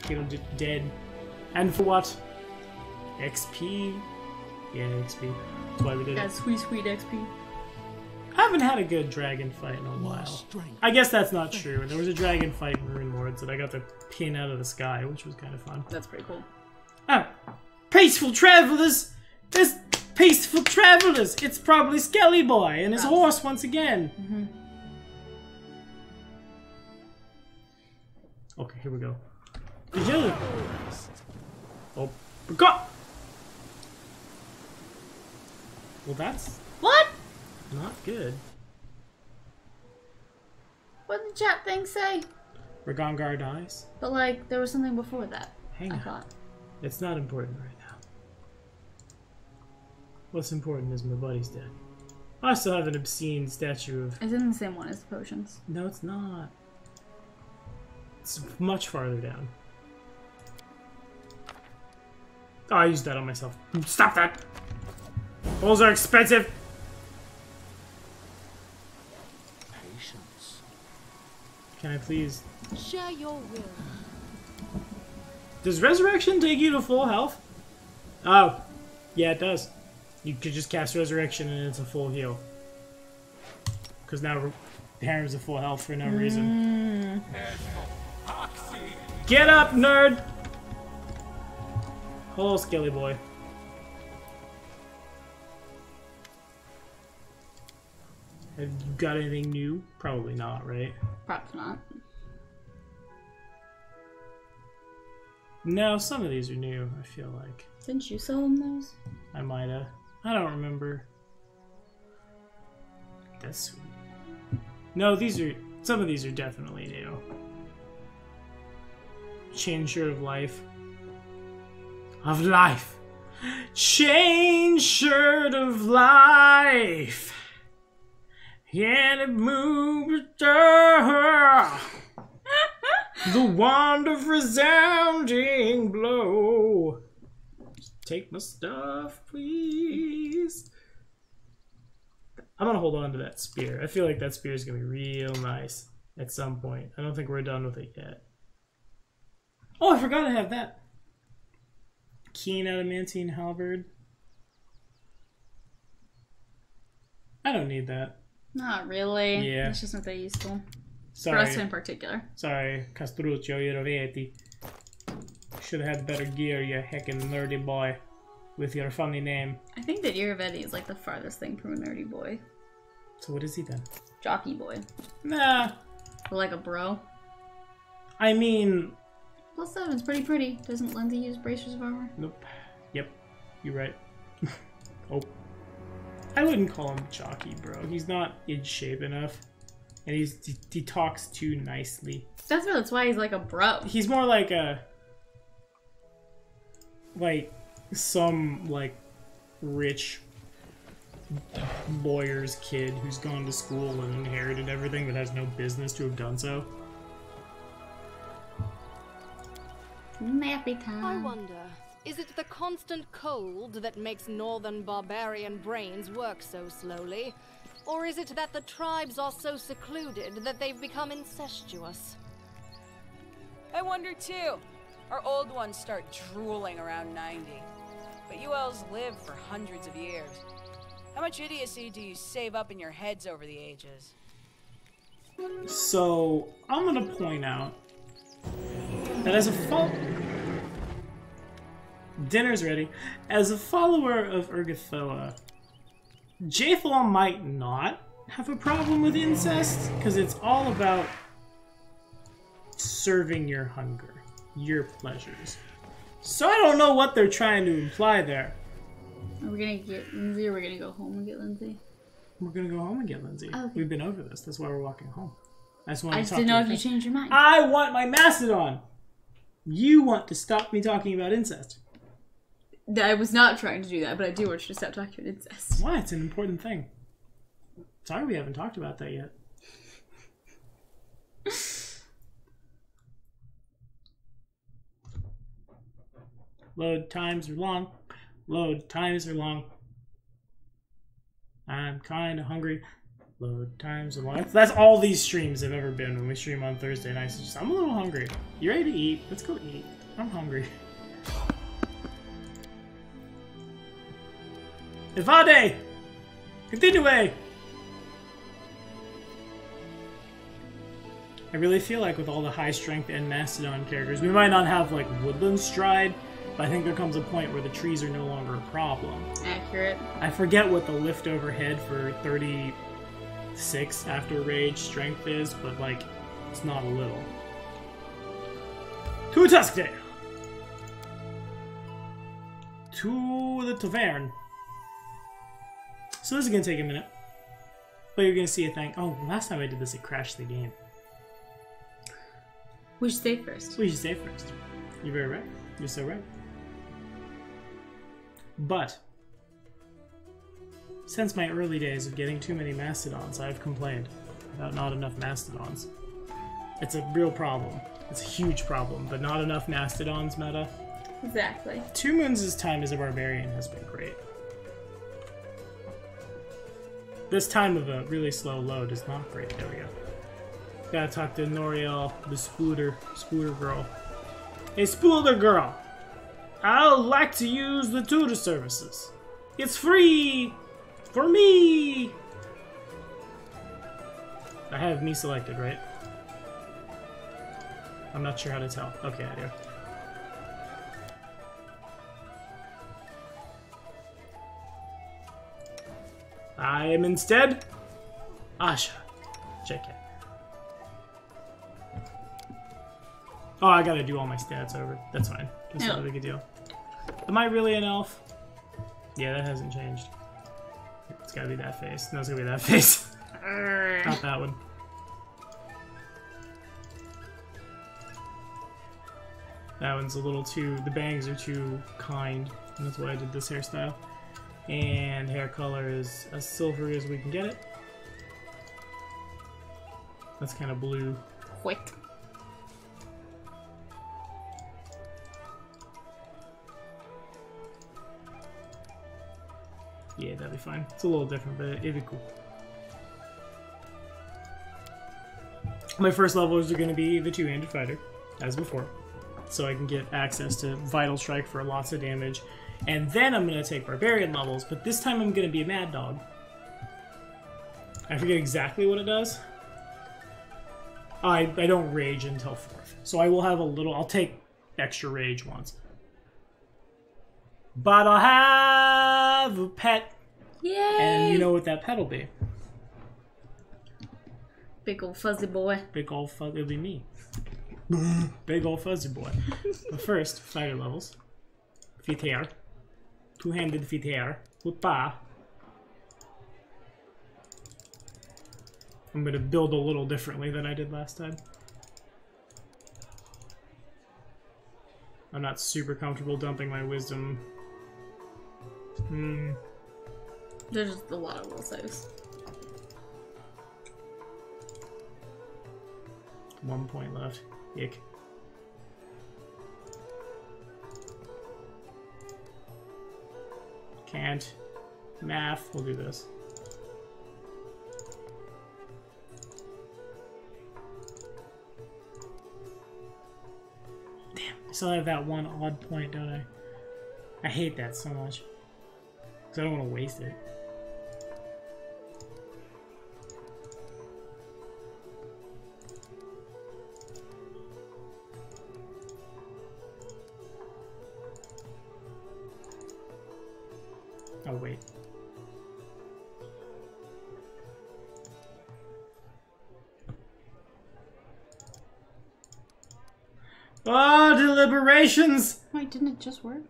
Killed it dead. And for what? X P? Yeah, X P. That's why we did that's it. That sweet, sweet X P. I haven't had a good dragon fight in a while. I guess that's not true. There was a dragon fight in Rune Lords that I got to pin out of the sky, which was kind of fun. That's pretty cool. Oh. Peaceful travelers! There's peaceful travelers! It's probably Skelly Boy and his oh. horse once again. Mm-hmm. Okay, here we go. Agility. Oh, God! Well, that's... What? Not good. What did the chat thing say? Ragongar dies. But, like, there was something before that. Hang I on. Thought. It's not important right now. What's important is my buddy's dead. I still have an obscene statue of... It's in the same one as the potions. No, it's not. It's much farther down. Oh, I used that on myself. Stop that! Holes are expensive! Patience. Can I please... Share your will. Does Resurrection take you to full health? Oh. Yeah, it does. You could just cast Resurrection and it's a full heal. Because now Harem's a full health for no mm. reason. Get up, nerd! Hello, Skelly Boy. Have you got anything new? Probably not, right? Perhaps not. No, some of these are new, I feel like. Didn't you sell them those? I might have. I don't remember. That's sweet. No, these are... Some of these are definitely new. Changer of life. Of life. Changer of life. Yeah, it moves to her. The wand of resounding blow. Take my stuff, please. I'm gonna hold on to that spear. I feel like that spear is gonna be real nice at some point. I don't think we're done with it yet. Oh, I forgot I have that. Keen Adamantine Halberd. I don't need that. Not really. Yeah. It's just not that useful. Sorry. For us in particular. Sorry, Castruccio Irovetti. Should have had better gear, you heckin' nerdy boy. With your funny name. I think that Irovetti is like the farthest thing from a nerdy boy. So what is he then? Jockey boy. Nah. Or like a bro. I mean... Plus seven's pretty pretty. Doesn't Lindsay use bracers of armor? Nope. Yep. You're right. Oh. I wouldn't call him jockey, bro. He's not in shape enough. And he's he, he talks too nicely. That's what, that's why he's like a bro. He's more like a... Like, some, like, rich lawyer's kid who's gone to school and inherited everything but has no business to have done so. Nappy time. I wonder... Is it the constant cold that makes northern barbarian brains work so slowly? Or is it that the tribes are so secluded that they've become incestuous? I wonder too. Our old ones start drooling around ninety. But you elves live for hundreds of years. How much idiocy do you save up in your heads over the ages? So, I'm gonna point out that as a fault... Dinner's ready. As a follower of Urgathoa, Jaythal might not have a problem with incest, because it's all about serving your hunger, your pleasures. So I don't know what they're trying to imply there. Are we gonna get Lindsay or we're gonna go home and get Lindsay? We're gonna go home and get Lindsay. Okay. We've been over this. That's why we're walking home. I just, I just didn't know if you changed your mind. I want my Mastodon! You want to stop me talking about incest. I was not trying to do that, but I do want you to stop talking about incest. Why? It's an important thing. Sorry we haven't talked about that yet. Load times are long. Load times are long. I'm kind of hungry. Load times are long. That's, that's all these streams have ever been when we stream on Thursday nights. Just, I'm a little hungry. You ready to eat? Let's go eat. I'm hungry. Evade! Continue! I really feel like with all the high strength and Mastodon characters, we might not have like Woodland Stride, but I think there comes a point where the trees are no longer a problem. Accurate. I forget what the lift overhead for thirty-six after rage strength is, but like, it's not a little. To a Tusk Day! To the Tavern. So this is going to take a minute, but you're going to see a thing. Oh, last time I did this, it crashed the game. We should stay first. We should stay first. You're very right. You're so right. But, since my early days of getting too many mastodons, I've complained about not enough mastodons. It's a real problem. It's a huge problem, but not enough mastodons meta. Exactly. Two Moons' time as a barbarian has been great. This time of a really slow load is not great. There we go. Gotta talk to Noriel, the Spooter, Spooter Girl. Hey, Spooter Girl! I'd like to use the tutor services. It's free! For me! I have me selected, right? I'm not sure how to tell. Okay, I do. I am instead Asha. Check it. Oh, I gotta do all my stats over. That's fine. That's not a big deal. Am I really an elf? Yeah, that hasn't changed. It's gotta be that face. No, it's gonna be that face. Not that one. That one's a little too... The bangs are too kind. And that's why I did this hairstyle. And hair color is as silvery as we can get it. That's kind of blue. Quick. Yeah, that'd be fine. It's a little different, but it'd be cool. My first levels are going to be the two-handed fighter, as before. So I can get access to Vital Strike for lots of damage. And then I'm going to take Barbarian levels, but this time I'm going to be a Mad Dog. I forget exactly what it does. I, I don't rage until fourth. So I will have a little... I'll take extra rage once. But I'll have a pet. Yay! And you know what that pet will be. Big ol' fuzzy boy. Big ol' fuzzy... It'll be me. Big ol' fuzzy boy. But first, fighter levels. Feet hair. Two-handed feet hair. Whoopah. I'm gonna build a little differently than I did last time. I'm not super comfortable dumping my wisdom. Hmm. There's just a lot of will saves. One point left. Yick. Can't. Math. We'll do this. Damn, I still have that one odd point, don't I? I hate that so much. Because I don't want to waste it. Oh, wait. Oh, deliberations! Wait, didn't it just work?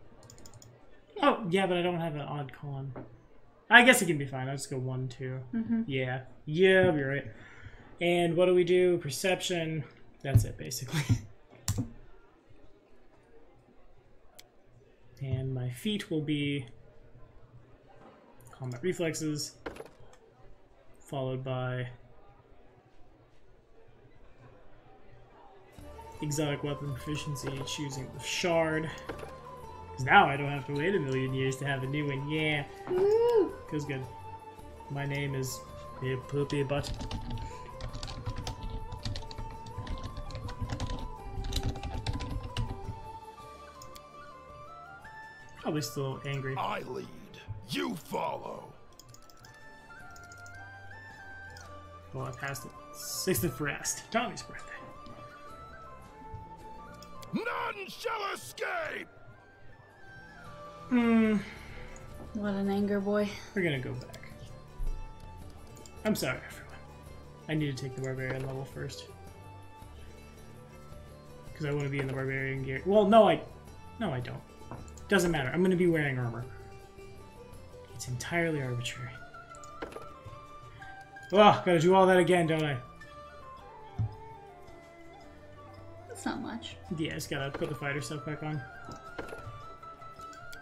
Oh, yeah, but I don't have an odd con. I guess it can be fine. I'll just go one, two. Mm-hmm. Yeah. Yeah, I'll be right. And what do we do? Perception. That's it, basically. And my feat will be combat reflexes, followed by exotic weapon proficiency, choosing the shard. Because now I don't have to wait a million years to have a new one. Yeah. Woo! Feels good. My name is a poopy butt. Probably still angry. I lead. You follow. Well, I passed it. Sixth of Rest. Tommy's birthday. None shall escape! Hmm. What an anger, boy. We're gonna go back. I'm sorry, everyone. I need to take the Barbarian level first. Because I want to be in the Barbarian gear. Well, no, I... No, I don't. Doesn't matter. I'm gonna be wearing armor. It's entirely arbitrary. Ugh, gotta do all that again, don't I? That's not much. Yeah, I just gotta put the fighter stuff back on.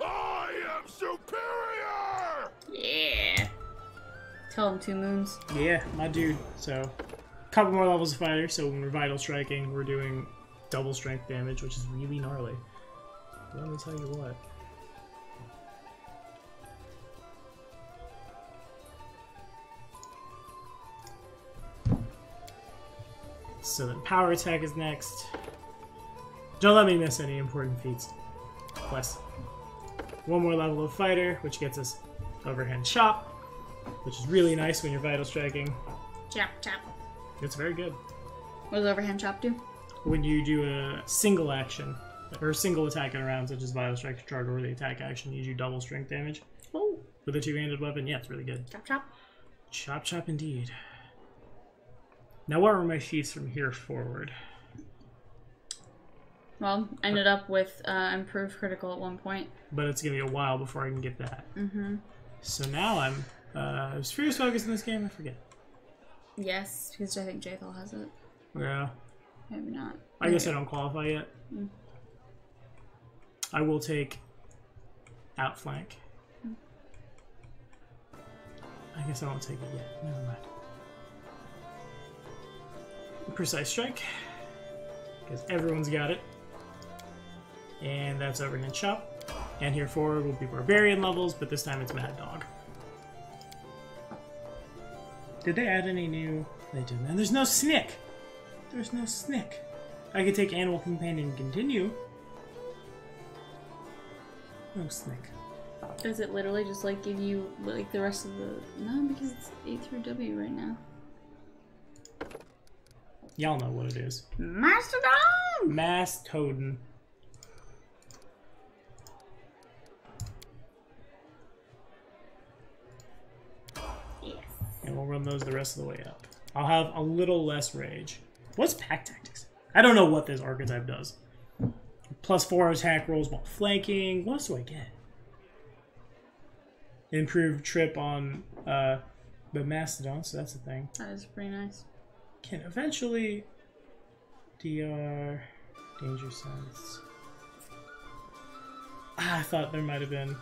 I am superior! Yeah! Tell him two moons. Yeah, my dude. So, a couple more levels of fighter, so when we're vital striking, we're doing double strength damage, which is really gnarly. But let me tell you what. So then power attack is next. Don't let me miss any important feats. Plus, one more level of fighter, which gets us overhand chop, which is really nice when you're vital striking. Chop, chop. It's very good. What does overhand chop do? When you do a single action, or a single attack in a round, such as vital strike, charge, or the attack action, you do double strength damage. Oh. With a two-handed weapon, yeah, it's really good. Chop, chop. Chop, chop indeed. Now, what were my feats from here forward? Well, I ended up with uh, improved critical at one point. But it's going to be a while before I can get that. Mm-hmm. So now I'm... Uh, is Furious Focus in this game? I forget. Yes, because I think Jathal has it. Yeah. Maybe not. I Maybe. guess I don't qualify yet. Mm. I will take Outflank. Mm. I guess I won't take it yet. Never mind. Precise strike, because everyone's got it, and that's overhand chop. And here forward will be barbarian levels, but this time it's Mad Dog. Did they add any new? They didn't. And there's no snick. There's no snick. I could take Animal Companion and continue. No snick. Does it literally just like give you like the rest of the? No, because it's A through W right now. Y'all know what it is. Mastodon! Mastodon. Yes. And we'll run those the rest of the way up. I'll have a little less rage. What's pack tactics? I don't know what this archetype does. Plus four attack rolls while flanking. What else do I get? Improved trip on uh, the Mastodon, so that's a thing. That is pretty nice. Can eventually D R danger sense. Ah, I thought there might have been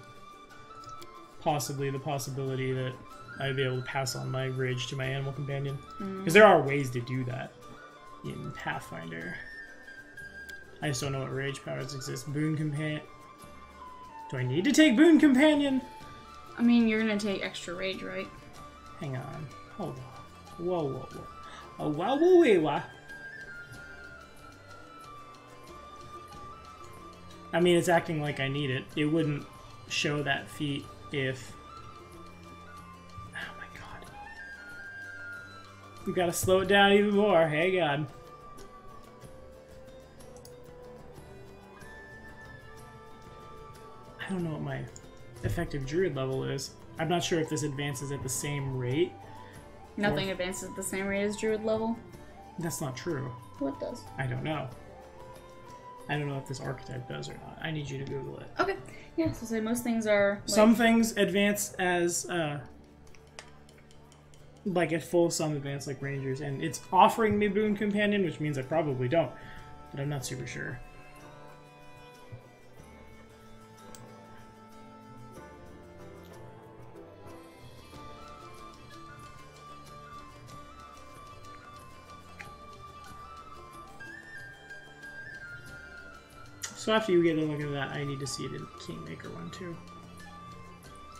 possibly the possibility that I'd be able to pass on my rage to my animal companion. Because mm. there are ways to do that in Pathfinder. I just don't know what rage powers exist. Boon Companion. Do I need to take Boon Companion? I mean, you're going to take extra rage, right? Hang on. Hold on. Whoa, whoa, whoa. Oh wow, woo wee wah. I mean, it's acting like I need it. It wouldn't show that feat if... Oh my god. We gotta slow it down even more. Hey god. I don't know what my effective druid level is. I'm not sure if this advances at the same rate. Nothing or... advances at the same rate as druid level? That's not true. What does? I don't know. I don't know if this archetype does or not. I need you to Google it. Okay. Yeah, so say most things are... Like... Some things advance as... Uh, like at full sum advance like Rangers, and it's offering me Boon Companion, which means I probably don't. But I'm not super sure. So after you get a look at that, I need to see it in the Kingmaker one too.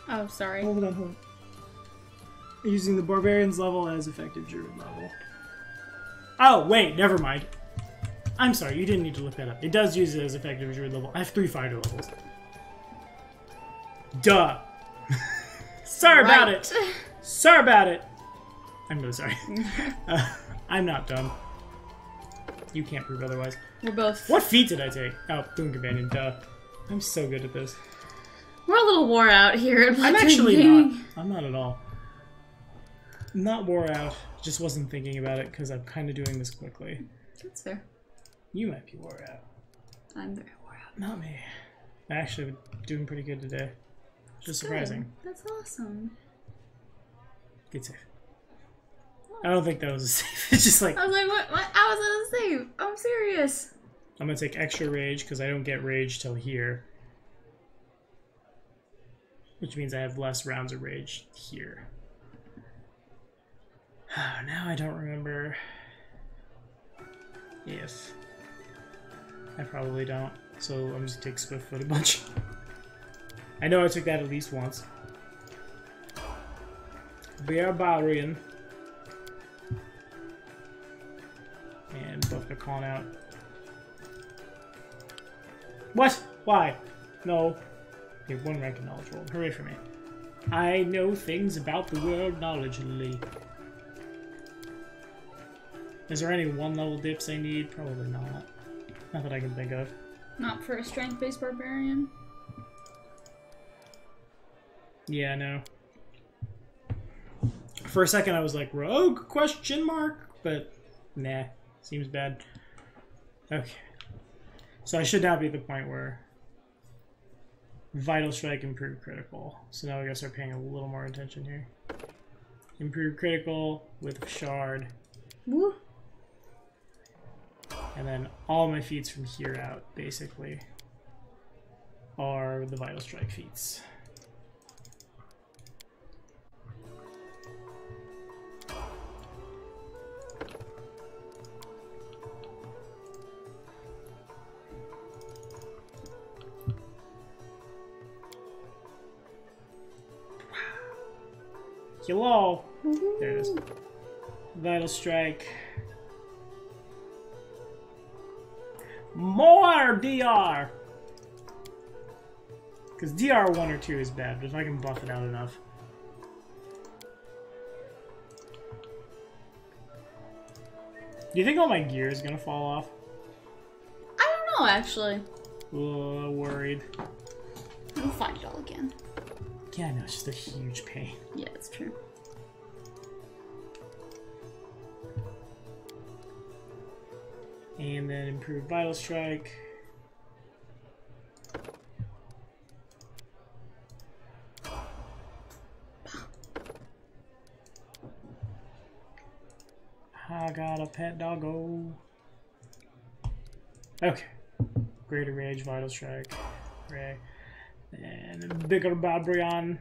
Oh, sorry. Hold on, hold on. Using the Barbarian's level as effective Druid level. Oh, wait, never mind. I'm sorry, you didn't need to look that up. It does use it as effective Druid level. I have three fighter levels. Duh. Sorry right. about it. Sorry about it. I'm really sorry. uh, I'm not dumb. You can't prove otherwise. We're both... What feat did I take? Oh, Boon Companion, duh. I'm so good at this. We're a little wore out here. I'm actually not. I'm not at all. Not wore out. Just wasn't thinking about it because I'm kind of doing this quickly. That's fair. You might be wore out. I'm very wore out. Not me. I actually was doing pretty good today. Just good. Surprising. That's awesome. Good save. I don't think that was a save. It's just like... I was like, what? What? How was that a save? I'm serious. I'm going to take extra rage because I don't get rage till here. Which means I have less rounds of rage here. Oh, now I don't remember if... I probably don't. So I'm just going to take Swiftfoot a bunch. I know I took that at least once. Barbarian. And buff the con out. What? Why? No. You have one rank in knowledge world. Hooray for me. I know things about the world knowledgeably. Is there any one level dips I need? Probably not. Not that I can think of. Not for a strength-based barbarian? Yeah, no. For a second I was like, rogue? Question mark? But, nah. Seems bad. Okay. So I should now be at the point where Vital Strike improved critical. So now we gotta start paying a little more attention here. Improved critical with Shard. Woo! And then all my feats from here out, basically, are the Vital Strike feats. Hello! Woo-hoo. There it is. Vital Strike. More D R! Because D R one or two is bad, but if I can buff it out enough. Do you think all my gear is gonna fall off? I don't know, actually. Ooh, worried. I'll find it all again. Yeah, no, it's just a huge pain. Yeah, it's true. And then improve Vital Strike. I got a pet doggo. Okay. Greater Rage, Vital Strike. Hooray. And bigger Babrion.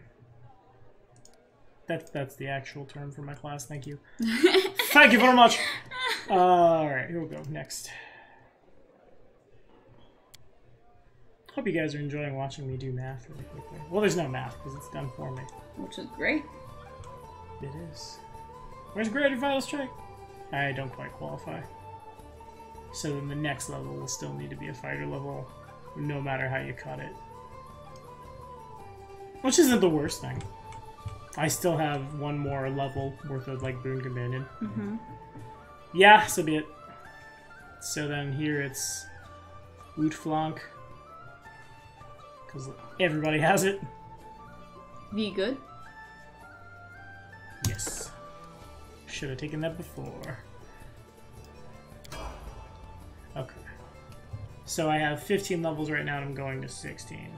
That's that's the actual term for my class. Thank you. Thank you very much. Uh, all right, here we go. Next. Hope you guys are enjoying watching me do math really quickly. Well, there's no math because it's done for me. Which is great. It is. Where's Greater Vital Strike? I don't quite qualify. So then the next level will still need to be a fighter level, no matter how you cut it. Which isn't the worst thing. I still have one more level worth of, like, Boon Companion. Mm-hmm. Yeah, so be it. So then here it's Outflank. Because everybody has it. Be good? Yes. Should have taken that before. Okay. So I have fifteen levels right now, and I'm going to sixteen.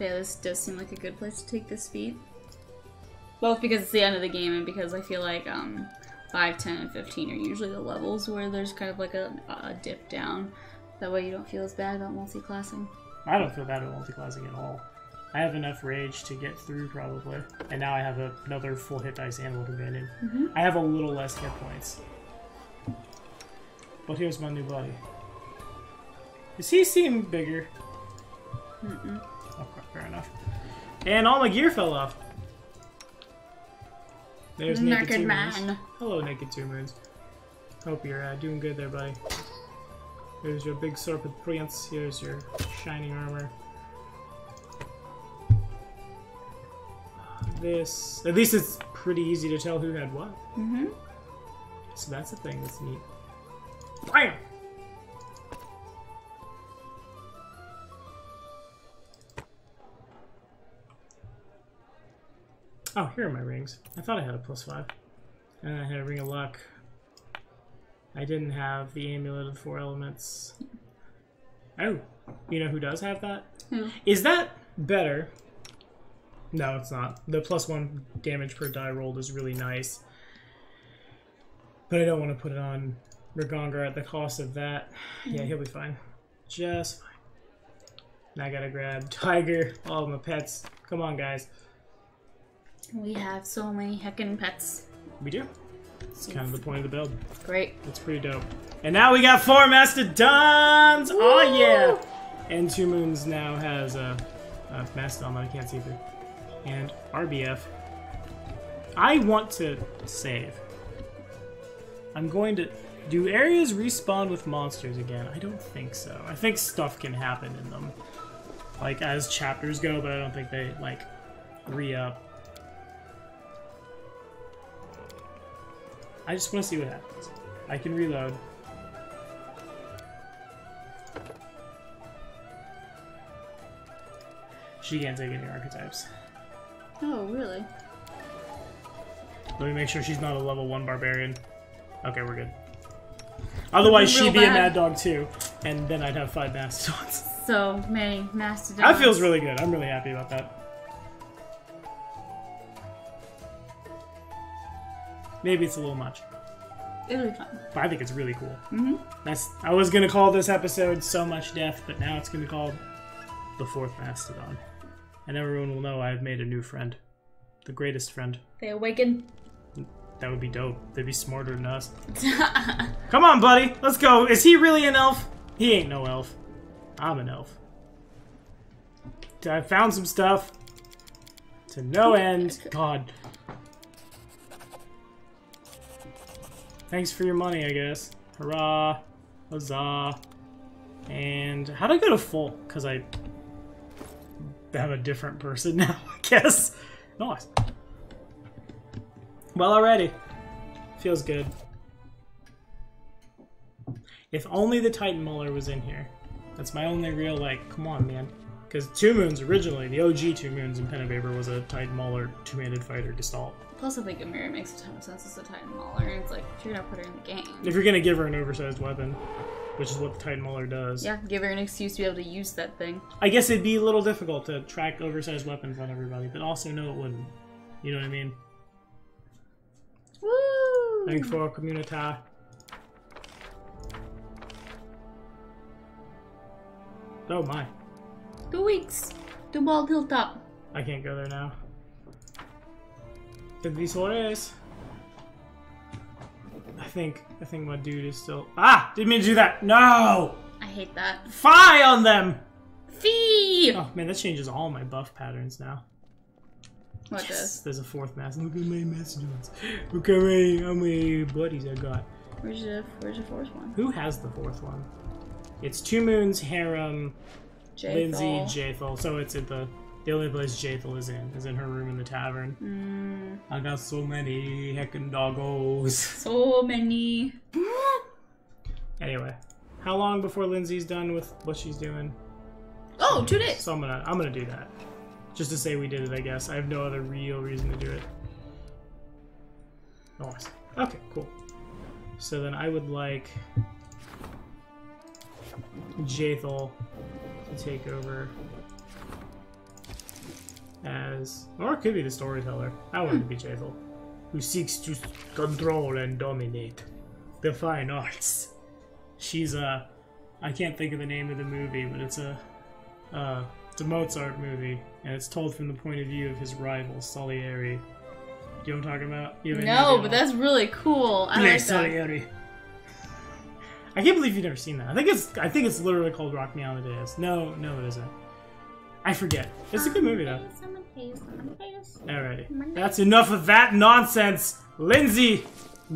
Yeah, this does seem like a good place to take this feat. Both because it's the end of the game, and because I feel like um, five, ten, and fifteen are usually the levels where there's kind of like a, a dip down. That way you don't feel as bad about multi-classing. I don't feel bad about multi-classing at all. I have enough rage to get through, probably. And now I have a, another full hit dice animal companion. Mm-hmm. I have a little less hit points. But here's my new buddy. Does he seem bigger? Mm-mm. Okay, fair enough. And all my gear fell off. There's Naked, naked man. Moons. Hello, Naked Two Moons. Hope you're uh, doing good there, buddy. Here's your big serpent prince. Here's your shiny armor. This... At least it's pretty easy to tell who had what. Mm-hmm. So that's a thing that's neat. Bam! Oh, here are my rings. I thought I had a plus five. And I had a ring of luck. I didn't have the amulet of the four elements. Oh, you know who does have that? Hmm. Is that better? No, it's not. The plus one damage per die rolled is really nice. But I don't want to put it on Ragongar at the cost of that. Hmm. Yeah, he'll be fine. Just fine. Now I gotta grab Tiger, all my pets. Come on, guys. We have so many heckin' pets. We do. It's kind of the point of the build. Great. It's pretty dope. And now we got four Mastodons! Woo! Oh yeah! And Two Moons now has a, a Mastodon that I can't see through. And R B F. I want to save. I'm going to... Do areas respawn with monsters again? I don't think so. I think stuff can happen in them. Like, as chapters go, but I don't think they, like, re-up. I just want to see what happens. I can reload. She can't take any archetypes. Oh, really? Let me make sure she's not a level one barbarian. Okay, we're good. Otherwise, she'd be a mad dog too, and then I'd have five mastodons. So many mastodons. That feels really good. I'm really happy about that. Maybe it's a little much. It'll be fun. But I think it's really cool. Mm-hmm. That's. I was gonna call this episode "So Much Death," but now it's gonna be called "The Fourth Mastodon," and everyone will know I've made a new friend, the greatest friend. They awaken. That would be dope. They'd be smarter than us. Come on, buddy. Let's go. Is he really an elf? He ain't no elf. I'm an elf. I found some stuff to no end. God. Thanks for your money, I guess. Hurrah. Huzzah. And how do I go to full? Because I have a different person now, I guess. Nice. Well, already. Feels good. If only the Titan Muller was in here. That's my only real, like, come on, man. Because Two Moons originally, the O G Two Moons in Pen and Paper was a Titan Mauler two-handed fighter gestalt. Plus, I think Amira makes a ton of sense as a Titan Mauler. It's like, you're gonna put her in the game. If you're gonna give her an oversized weapon, which is what the Titan Mauler does. Yeah, give her an excuse to be able to use that thing. I guess it'd be a little difficult to track oversized weapons on everybody, but also no, it wouldn't. You know what I mean? Woo! Thanks for our community. Oh my. Two weeks to Bald Hilltop. I can't go there now. Did these horses? I think I think my dude is still. Ah! Didn't mean to do that. No. I hate that. Fie on them. Fee. Oh man, that changes all my buff patterns now. What yes, does? There's a fourth mass. Look at my mastodons. Look how many how many buddies I got. Where's the Where's the fourth one? Who has the fourth one? It's Two Moons, Harem. Jathal. Lindsay, Jathal. So it's at the the only place Jathal is in is in her room in the tavern. Mm. I got so many heckin' doggos. So many. Anyway, how long before Lindsay's done with what she's doing? Oh, two days. So I'm gonna I'm gonna do that, just to say we did it. I guess I have no other real reason to do it. Awesome. Okay, cool. So then I would like Jaethal to take over as... Or it could be the Storyteller. I want it to be Jaethal, who seeks to control and dominate the fine arts. She's a... I can't think of the name of the movie, but it's a... Uh, it's a Mozart movie, and it's told from the point of view of his rival, Salieri. Do you know what I'm talking about? You have no, but that's really cool. I like Salieri. That. I can't believe you've never seen that. I think it's I think it's literally called Rock Me All the Days. No, no it isn't. I forget. It's a good movie though. Alrighty. That's enough of that nonsense! Lindsay!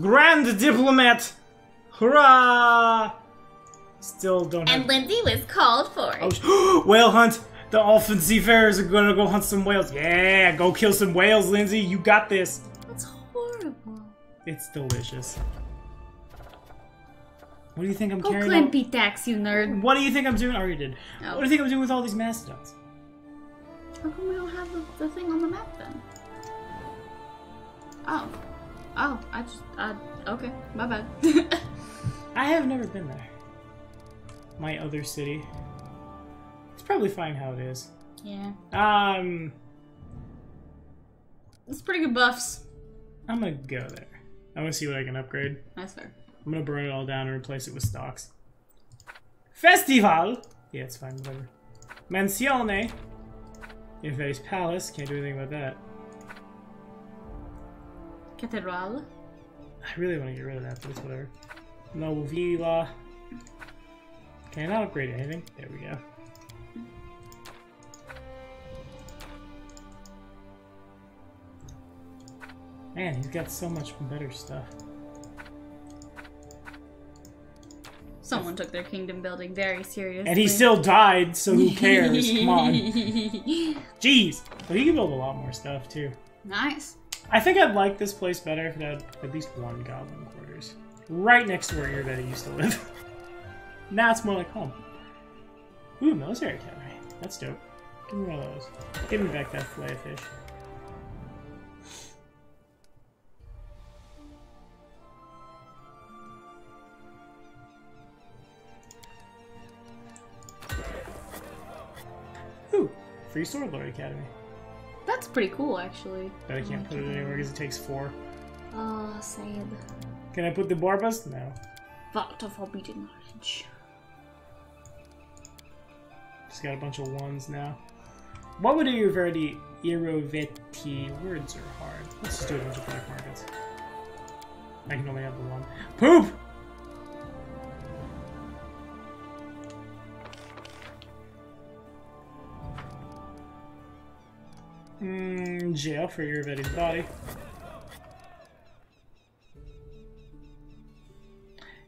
Grand diplomat! Hurrah! Still don't have... And Lindsay was called for it. Oh, whale hunt! The Alfin seafarers are gonna go hunt some whales. Yeah, go kill some whales, Lindsay. You got this. That's horrible. It's delicious. What do you think I'm go carrying? Go claim Pitax, you nerd. What do you think I'm doing? I already did. No. What do you think I'm doing with all these mastodons? How come we don't have the, the thing on the map then? Oh. Oh, I just. I, okay, my bad. I have never been there. My other city. It's probably fine how it is. Yeah. Um. It's pretty good buffs. I'm gonna go there. I wanna see what I can upgrade. That's fair. I'm gonna burn it all down and replace it with stocks. Festival! Yeah, it's fine, whatever. Mansione! Irovetti's Palace, can't do anything about that. Cathedral. I really wanna get rid of that, but it's whatever. Noble Villa. Can I not upgrade anything? There we go. Man, he's got so much better stuff. Someone took their kingdom building very seriously. And he still died, so who cares? Come on. Jeez. But he can build a lot more stuff, too. Nice. I think I'd like this place better if it had at least one goblin quarters. Right next to where Irovetti used to live. Now it's more like home. Ooh, military academy. That's dope. Give me one of those. Give me back that fillet of fish. Free Sword Lord Academy. That's pretty cool, actually. But I can't oh put God. it anywhere because it takes four. Oh, sad. Can I put the Barbas? No. Vault of Forbidden Knowledge. Just got a bunch of ones now. What would Irovetti... Irovetti... Words are hard. Let's just do a bunch of black markets. I can only have the one. Poop! Mmm, jail for Irovetti's body.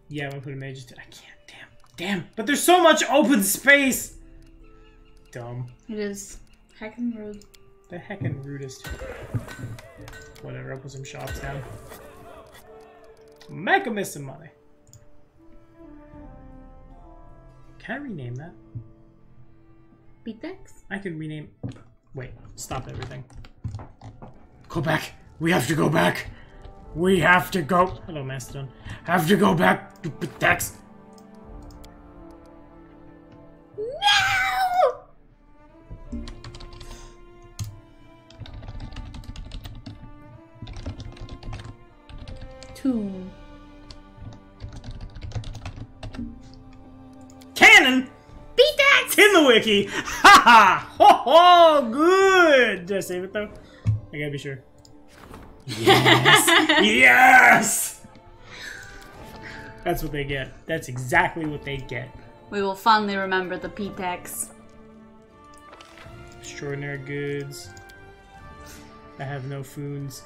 Yeah, I'm gonna put a mage to. I can't. Damn. Damn. But there's so much open space! Dumb. It is. Heckin' rude. The heckin' rudest. Whatever, I'll put some shops down. Make 'em miss some money. Can I rename that? Pitax? I can rename. Wait, stop everything. Go back! We have to go back! We have to go- Hello, Mastodon. Have to go back to Pitax! No! Two. Cannon! Pitax! In the wiki! Ha ha! Oh, good! Did I save it though? I gotta be sure. Yes! Yes! That's what they get. That's exactly what they get. We will fondly remember the Pitax. Extraordinary goods. I have no foods.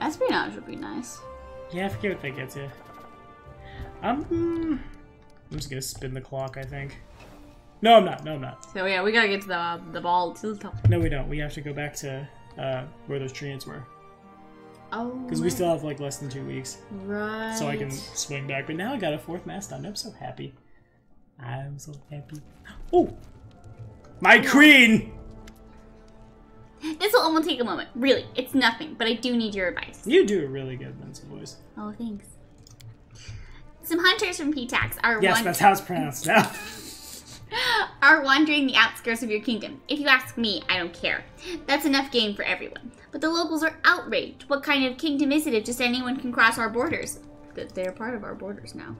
Espionage would be nice. Yeah, I forget what that gets you. Um, I'm just gonna spin the clock, I think. No, I'm not. No, I'm not. So yeah, we gotta get to the uh, the ball to the top. No, we don't. We have to go back to uh, where those treants were. Oh. Because we still have like less than two weeks. Right. So I can swing back. But now I got a fourth mastodon. I'm so happy. I'm so happy. Oh, my oh. queen. This will only take a moment. Really, it's nothing. But I do need your advice. You do a really good mental voice. Oh, thanks. Some hunters from Pitax are yes, that's how it's pronounced now. are wandering the outskirts of your kingdom. If you ask me, I don't care. That's enough game for everyone. But the locals are outraged. What kind of kingdom is it if just anyone can cross our borders? That they're part of our borders now.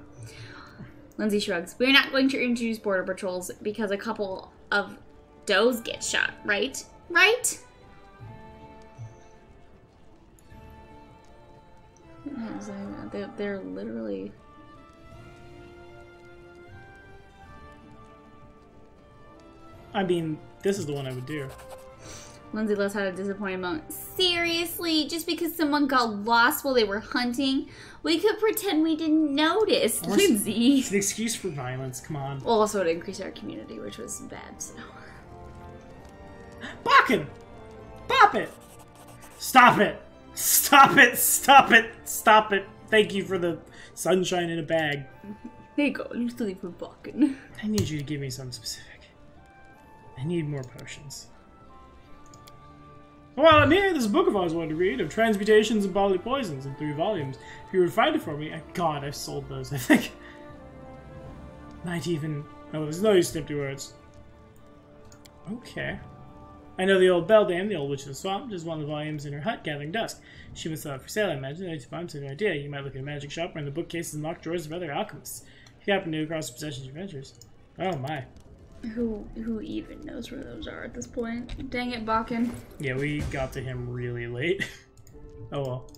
Lindsay shrugs. We're not going to introduce border patrols because a couple of does get shot, right? Right? They're, they're literally... I mean, this is the one I would do. Lindsay loves how to disappoint a moment. Seriously, just because someone got lost while they were hunting, we could pretend we didn't notice, or Lindsay. It's an excuse for violence, come on. Well, also it increased our community, which was bad, so... Bakken! Pop it! Stop it! Stop it! Stop it! Stop it! Thank you for the sunshine in a bag. There you go, I'm just leaving for Bakken. I need you to give me something specific. I need more potions. While I'm here, there's a book I've always wanted to read of transmutations and bodily poisons in three volumes. If you would find it for me, I, God, I've sold those, I think. Might even... Oh, there's no use to empty words. Okay. I know the old beldame, the old witch of the swamp, just one of the volumes in her hut gathering dust. She must sell it for sale, I imagine. I just bombed an idea. You might look at a magic shop or in the bookcases and locked drawers of other alchemists. If you happen to across the possessions of adventures. Oh, my. Who who even knows where those are at this point? Dang it, Bakken. Yeah, we got to him really late. Oh well.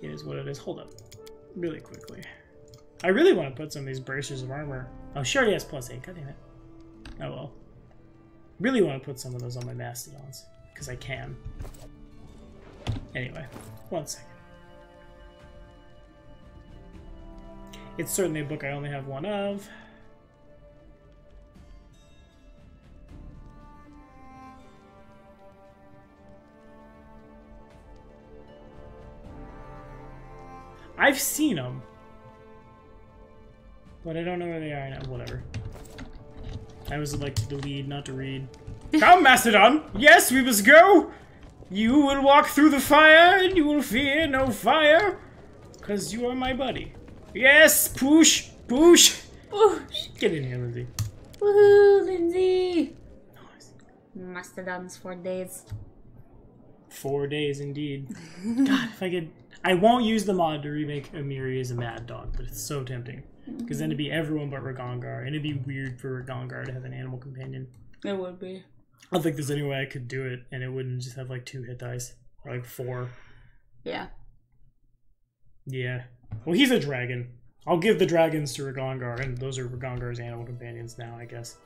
It is what it is. Hold up. Really quickly. I really want to put some of these bracers of armor. Oh, she already has plus eight. God damn it. Oh well. Really want to put some of those on my mastodons. Because I can. Anyway. One second. It's certainly a book I only have one of. I've seen them, but I don't know where they are now. Whatever. I always like to delete, not to read. Come, Mastodon! Yes, we must go! You will walk through the fire, and you will fear no fire, because you are my buddy. Yes! Push! Push! Push! Get in here, Lindsay. Woohoo, Lindsay! Nice. Mastodons for days. Four days, indeed. God, if I could... I won't use the mod to remake Amiri as a mad dog, but it's so tempting. Because then it'd be everyone but Ragongar, and it'd be weird for Ragongar to have an animal companion. It would be. I don't think there's any way I could do it, and it wouldn't just have like two hit dice. Or like four. Yeah. Yeah. Well, he's a dragon. I'll give the dragons to Ragongar, and those are Ragongar's animal companions now, I guess.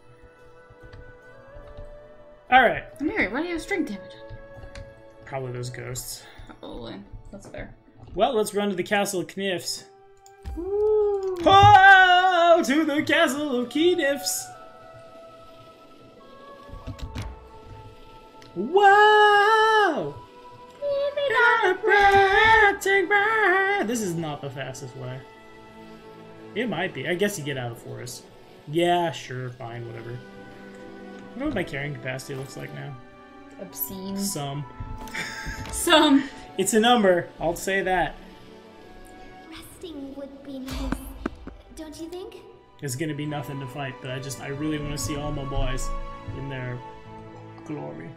Alright. Amiri, why do you have string damage on you? Probably those ghosts. Probably. That's fair. Well, let's run to the castle of Kniffs. Ooh. Oh, to the castle of Kniffs. Whoa! This is not the fastest way. It might be. I guess you get out of the forest. Yeah, sure, fine, whatever. I wonder what my carrying capacity looks like now. Obscene. Some. Some. It's a number. I'll say that. Resting would be nice, don't you think? There's gonna be nothing to fight, but I just I really want to see all my boys in their glory.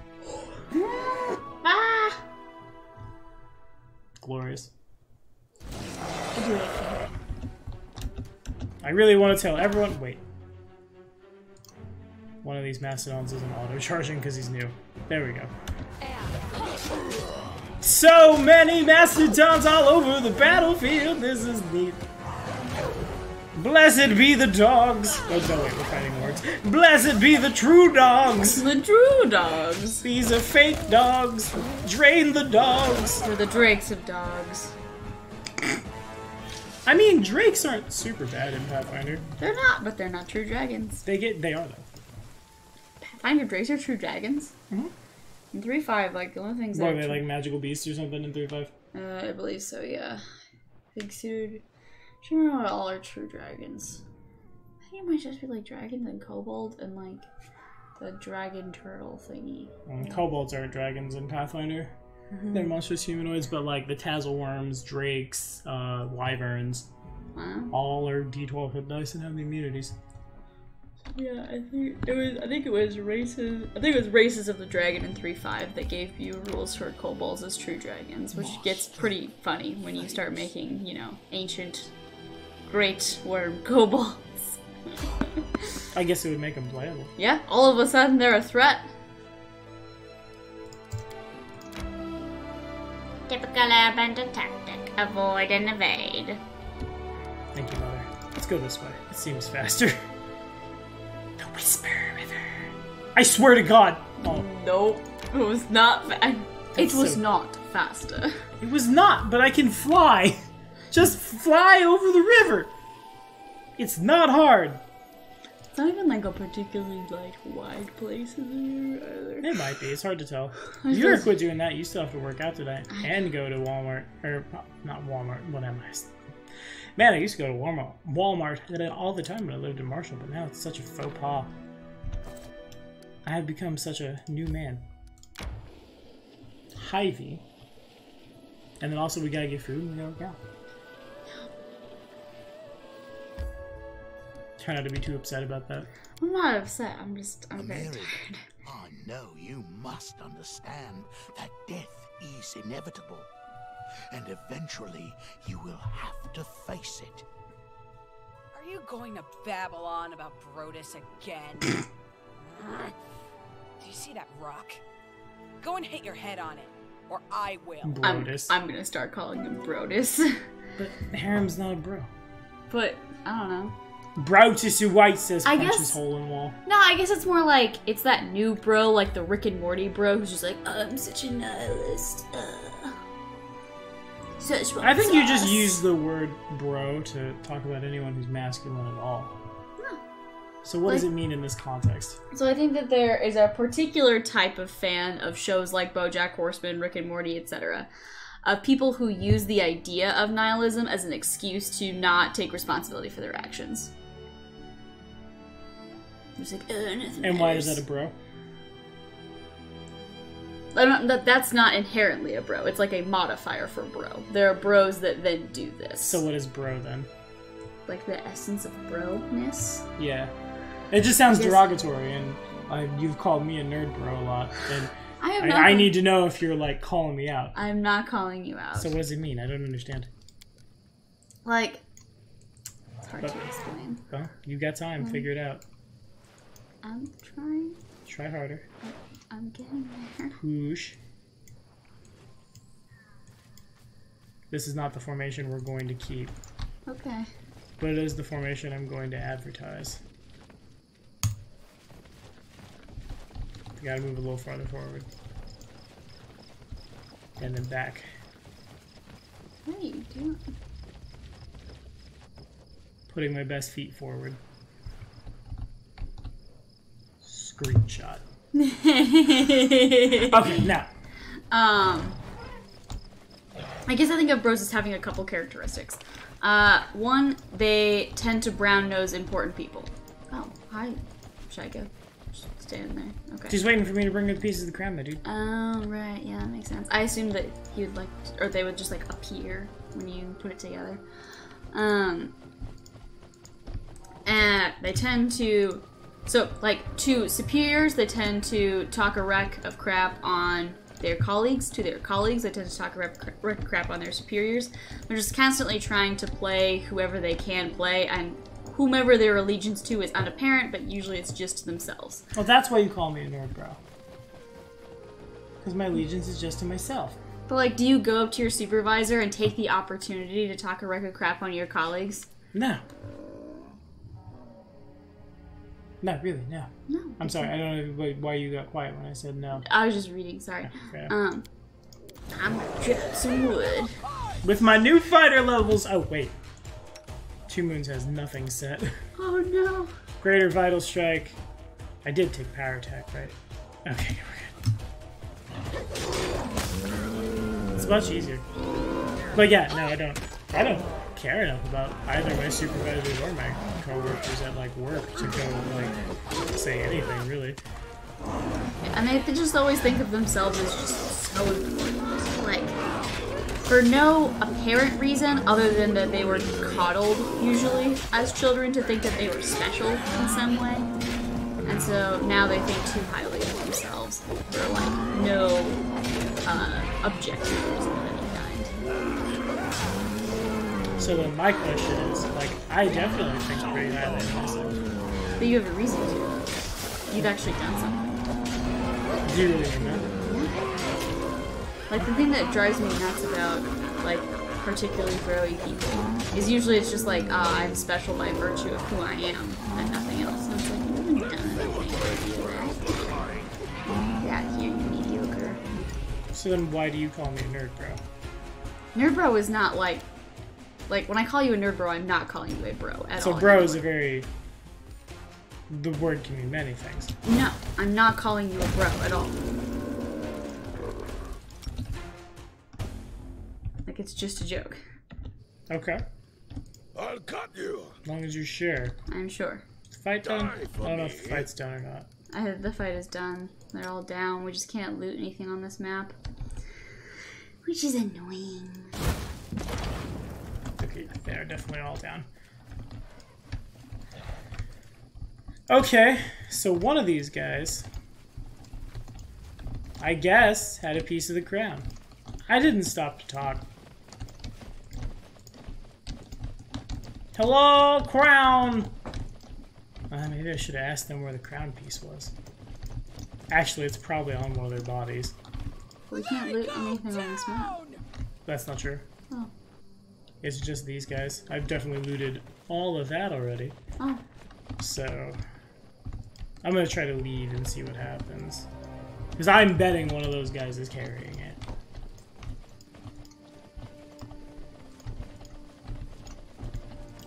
Ah! Glorious. I do it. I really want to tell everyone. Wait. One of these mastodons isn't auto-charging because he's new. There we go. So many mastodons all over the battlefield. This is neat. Blessed be the dogs. Oh, no, wait, we're fighting words. Blessed be the true dogs. The true dogs. These are fake dogs. Drain the dogs. They're the drakes of dogs. I mean, drakes aren't super bad in Pathfinder. They're not, but they're not true dragons. They get, they are though. Pathfinder drakes are true dragons? Mm-hmm. In three five, like, the only things that... What, are they, like, magical beasts or something in three five? Uh, I believe so, yeah. I think so. Do you remember what all are true dragons? I think it might just be, like, dragons and kobold and, like, the dragon turtle thingy. Um, kobolds aren't dragons in Pathfinder. Mm-hmm. They're monstrous humanoids, but, like, the tassel worms, drakes, uh, wyverns, Wow. All our D twelve hit dice and have the immunities. Yeah, I think it was. I think it was races. I think it was Races of the Dragon in three point five that gave you rules for kobolds as true dragons, which Monster. Gets pretty funny when you start making, you know, ancient, great worm kobolds. I guess it would make them playable. Yeah, all of a sudden they're a threat. Typical urban tactic: avoid and evade. Thank you, Mother. Let's go this way. It seems faster. The Whisper River. I swear to God! Oh. Nope. It was not fa- It was so... not faster. It was not, but I can fly! Just fly over the river! It's not hard! It's not even like a particularly like wide place in the river either. It might be, it's hard to tell. If you were to quit doing that, you still have to work out today I... and go to Walmart. Or, not Walmart, what am I? Man, I used to go to Walmart, Walmart all the time when I lived in Marshall, but now it's such a faux pas. I have become such a new man. Hy-Vee. And then also we gotta get food and we gotta work out. Try not to be too upset about that. I'm not upset, I'm just, I'm very tired. I know you must understand that death is inevitable. And eventually, you will have to face it. Are you going to babble on about Brodus again? Do you see that rock? Go and hit your head on it, or I will. Brodus. I'm, I'm gonna start calling him Brodus. But Harem's not a bro. But, I don't know. Brodus who white says punch his hole in wall. No, I guess it's more like, it's that new bro, like the Rick and Morty bro, who's just like, oh, I'm such a nihilist, uh. I think you just use the word bro to talk about anyone who's masculine at all. Huh. So what like, does it mean in this context? So I think that there is a particular type of fan of shows like BoJack Horseman, Rick and Morty, et cetera, of people who use the idea of nihilism as an excuse to not take responsibility for their actions. It's like, oh, nothing matters. And why is that a bro? I don't, that, that's not inherently a bro. It's like a modifier for bro. There are bros that then do this. So what is bro then? Like the essence of bro-ness? Yeah. It just sounds derogatory, and I, you've called me a nerd bro a lot, and I, have I, not, I need to know if you're, like, calling me out. I'm not calling you out. So what does it mean? I don't understand. Like, it's hard but, to explain. Well, you got time. Um, Figure it out. I'm trying. Try harder. I'm getting there. Push. This is not the formation we're going to keep. Okay. But it is the formation I'm going to advertise. We gotta move a little farther forward. And then back. What are you doing? Putting my best feet forward. Screenshot. Okay, now. Um, I guess I think of bros as having a couple characteristics. Uh, one, they tend to brown nose important people. Oh, hi. Should I go? Just stand in there. Okay. She's waiting for me to bring her the pieces of the crab, my dude. Oh, right. Yeah, that makes sense. I assumed that you would like, to, or they would just like appear when you put it together. Um, and they tend to. So, like, to superiors, they tend to talk a wreck of crap on their colleagues. To their colleagues, they tend to talk a wreck of crap on their superiors. They're just constantly trying to play whoever they can play, and whomever their allegiance to is unapparent, but usually it's just to themselves. Well, that's why you call me a nerd bro. Because my allegiance is just to myself. But, like, do you go up to your supervisor and take the opportunity to talk a wreck of crap on your colleagues? No. Not really, no. No. I'm sorry, I don't know why you got quiet when I said no. I was just reading, sorry. Okay. Um, I'm gonna get some wood. With my new fighter levels! Oh, wait. Two Moons has nothing set. Oh, no. Greater Vital Strike. I did take Power Attack, right? Okay, we're good. It's much easier. But yeah, no, I don't. I don't. Care enough about either my supervisors or my co-workers at like work to go like say anything really. Yeah, and they just always think of themselves as just so important. Like for no apparent reason other than that they were coddled, usually, as children to think that they were special in some way. And so now they think too highly of themselves for, like, no uh, objective reason of any kind. So then my question is, like, I definitely think pretty highly of myself. But you have a reason to. You've actually done something. Do you remember? Like, the thing that drives me nuts about, like, particularly throwy people is usually it's just like, ah, I'm special by virtue of who I am and nothing else. And it's like, you haven't done anything. Yeah, here, you mediocre. So then why do you call me a nerd bro? Nerd bro is not like, like, when I call you a nerd bro, I'm not calling you a bro at all. So bro is a very, the word can mean many things. No, I'm not calling you a bro at all. Like, it's just a joke. Okay. I'll cut you. As long as you share. I'm sure. Is the fight done? I don't know if the fight's done or not. I, the fight is done. They're all down. We just can't loot anything on this map. Which is annoying. Okay, they're definitely all down. Okay, so one of these guys, I guess, had a piece of the crown. I didn't stop to talk. Hello, crown! Uh, maybe I should have asked them where the crown piece was. Actually, it's probably on one of their bodies. We can't loot anything on this map. That's not true. Oh. It's just these guys. I've definitely looted all of that already. Oh. So, I'm going to try to lead and see what happens. Because I'm betting one of those guys is carrying it.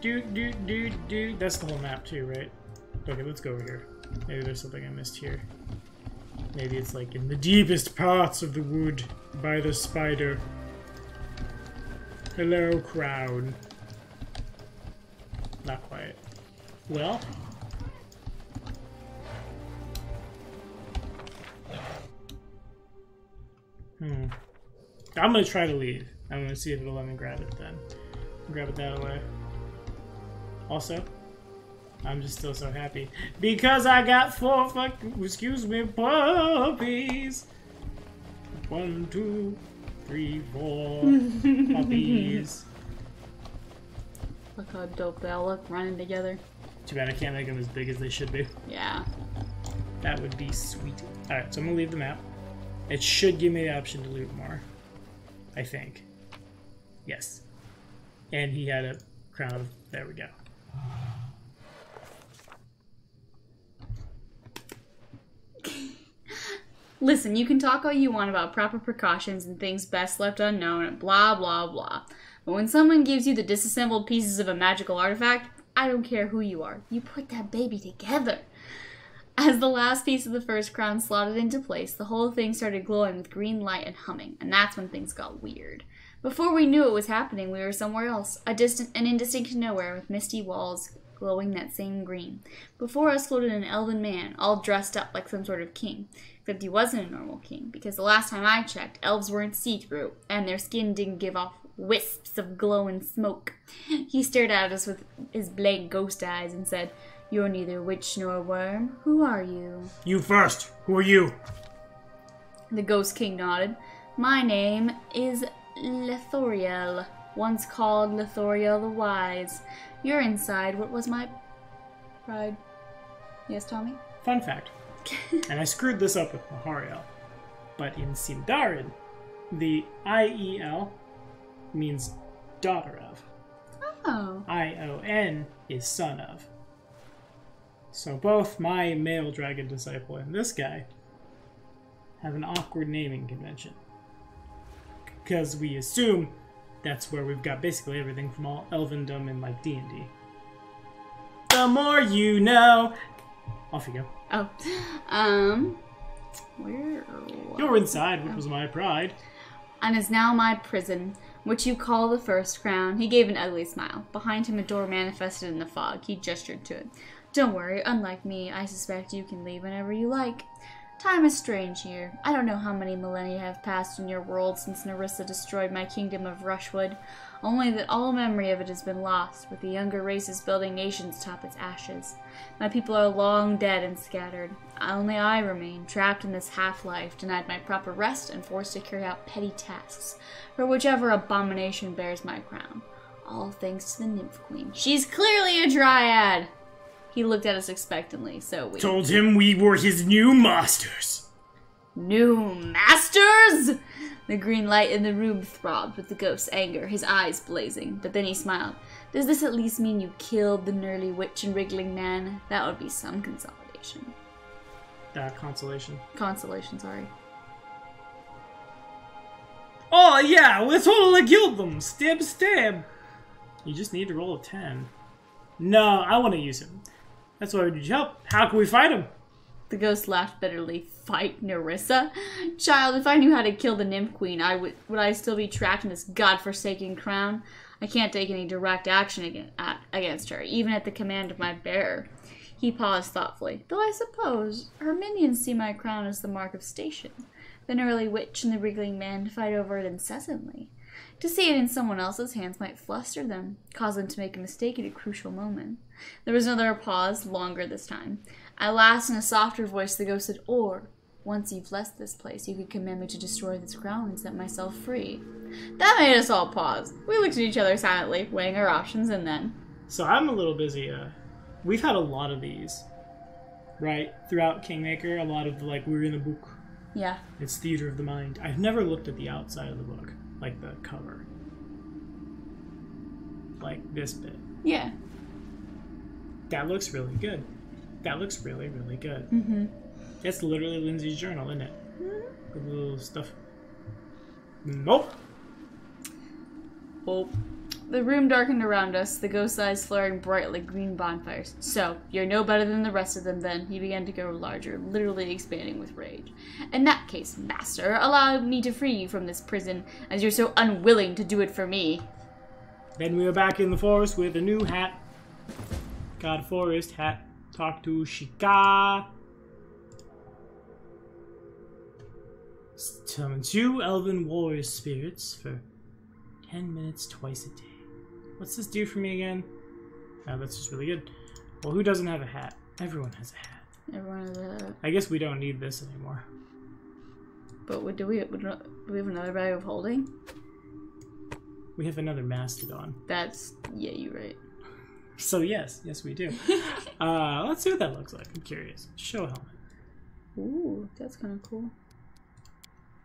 Do, do, do, do. That's the whole map too, right? Okay, let's go over here. Maybe there's something I missed here. Maybe it's like in the deepest parts of the wood by the spider. Hello, crowd. Not quite. Well. Hmm. I'm gonna try to leave. I'm gonna see if it'll let me grab it then. Grab it that way. Also, I'm just still so happy because I got four fucking, excuse me, puppies. One, two, three, four puppies. Look how dope they all look running together. Too bad I can't make them as big as they should be. Yeah. That would be sweet. Alright, so I'm gonna leave the map. It should give me the option to loot more. I think. Yes. And he had a crown of... There we go. Listen, you can talk all you want about proper precautions and things best left unknown and blah, blah, blah. But when someone gives you the disassembled pieces of a magical artifact, I don't care who you are. You put that baby together. As the last piece of the first crown slotted into place, the whole thing started glowing with green light and humming, and that's when things got weird. Before we knew it was happening, we were somewhere else, a distant and indistinct nowhere with misty walls glowing that same green. Before us floated an elven man, all dressed up like some sort of king, except he wasn't a normal king, because the last time I checked, elves weren't see-through, and their skin didn't give off wisps of glow and smoke. He stared at us with his blank ghost eyes and said, "You're neither witch nor worm. Who are you?" "You first. Who are you?" The ghost king nodded. "My name is Lithoriel, once called Lithoriel the Wise. You're inside what was my pride." Yes, Tommy? Fun fact. And I screwed this up with Mahariel. But in Sindarin, the I E L means daughter of. Oh. I O N is son of. So both my male dragon disciple and this guy have an awkward naming convention. Because we assume that's where we've got basically everything from all elvendom and like D and D. The more you know. Off you go. Oh. Um. Where? You're inside, which was my pride. And is now my prison, which you call the first crown. He gave an ugly smile. Behind him, a door manifested in the fog. He gestured to it. "Don't worry, unlike me, I suspect you can leave whenever you like. Time is strange here. I don't know how many millennia have passed in your world since Nyrissa destroyed my kingdom of Rushwood, only that all memory of it has been lost, with the younger races building nations atop its ashes. My people are long dead and scattered. Only I remain, trapped in this half-life, denied my proper rest and forced to carry out petty tasks, for whichever abomination bears my crown. All thanks to the Nymph Queen. She's clearly a dryad! He looked at us expectantly, so we... Told him we were his new masters. New masters? The green light in the room throbbed with the ghost's anger, his eyes blazing. But then he smiled. Does this at least mean you killed the Knurly Witch and Wriggling Man? That would be some consolidation. Uh, consolation. Consolation, sorry. Oh, yeah, we totally killed them. Stab, stab. You just need to roll a ten. No, I want to use him. That's why we need help. How can we fight him? The ghost laughed bitterly. Fight Nyrissa? Child, if I knew how to kill the Nymph Queen, I would, would I still be trapped in this godforsaken crown? I can't take any direct action against, uh, against her, even at the command of my bearer. He paused thoughtfully. Though I suppose her minions see my crown as the mark of station. The Knurly Witch and the Wriggling Man fight over it incessantly. To see it in someone else's hands might fluster them, cause them to make a mistake at a crucial moment. There was another pause, longer this time. At last, in a softer voice, the ghost said, Or, once you've left this place, you could command me to destroy this crown and set myself free. That made us all pause. We looked at each other silently, weighing our options, and then... So I'm a little busy. Uh, we've had a lot of these, right? Throughout Kingmaker, a lot of, the, like, we're in the book. Yeah. It's theater of the mind. I've never looked at the outside of the book. Like the cover. Like this bit. Yeah. That looks really good. That looks really, really good. Mm-hmm. That's literally Lindsay's journal, isn't it? Mm-hmm. Good little stuff. Nope. Nope. The room darkened around us, the ghost eyes flaring bright like green bonfires. So, you're no better than the rest of them, then. He began to grow larger, literally expanding with rage. In that case, master, allow me to free you from this prison, as you're so unwilling to do it for me. Then we were back in the forest with a new hat. Got a forest hat. Talk to Shika. Summon two elven warrior spirits for ten minutes twice a day. What's this do for me again? Oh, that's just really good. Well, who doesn't have a hat? Everyone has a hat. Everyone has a hat. I guess we don't need this anymore. But what do we, we do we have another bag of holding? We have another mastodon. That's... yeah, you're right. So yes, yes we do. uh, let's see what that looks like. I'm curious. Show helmet. Ooh, that's kind of cool.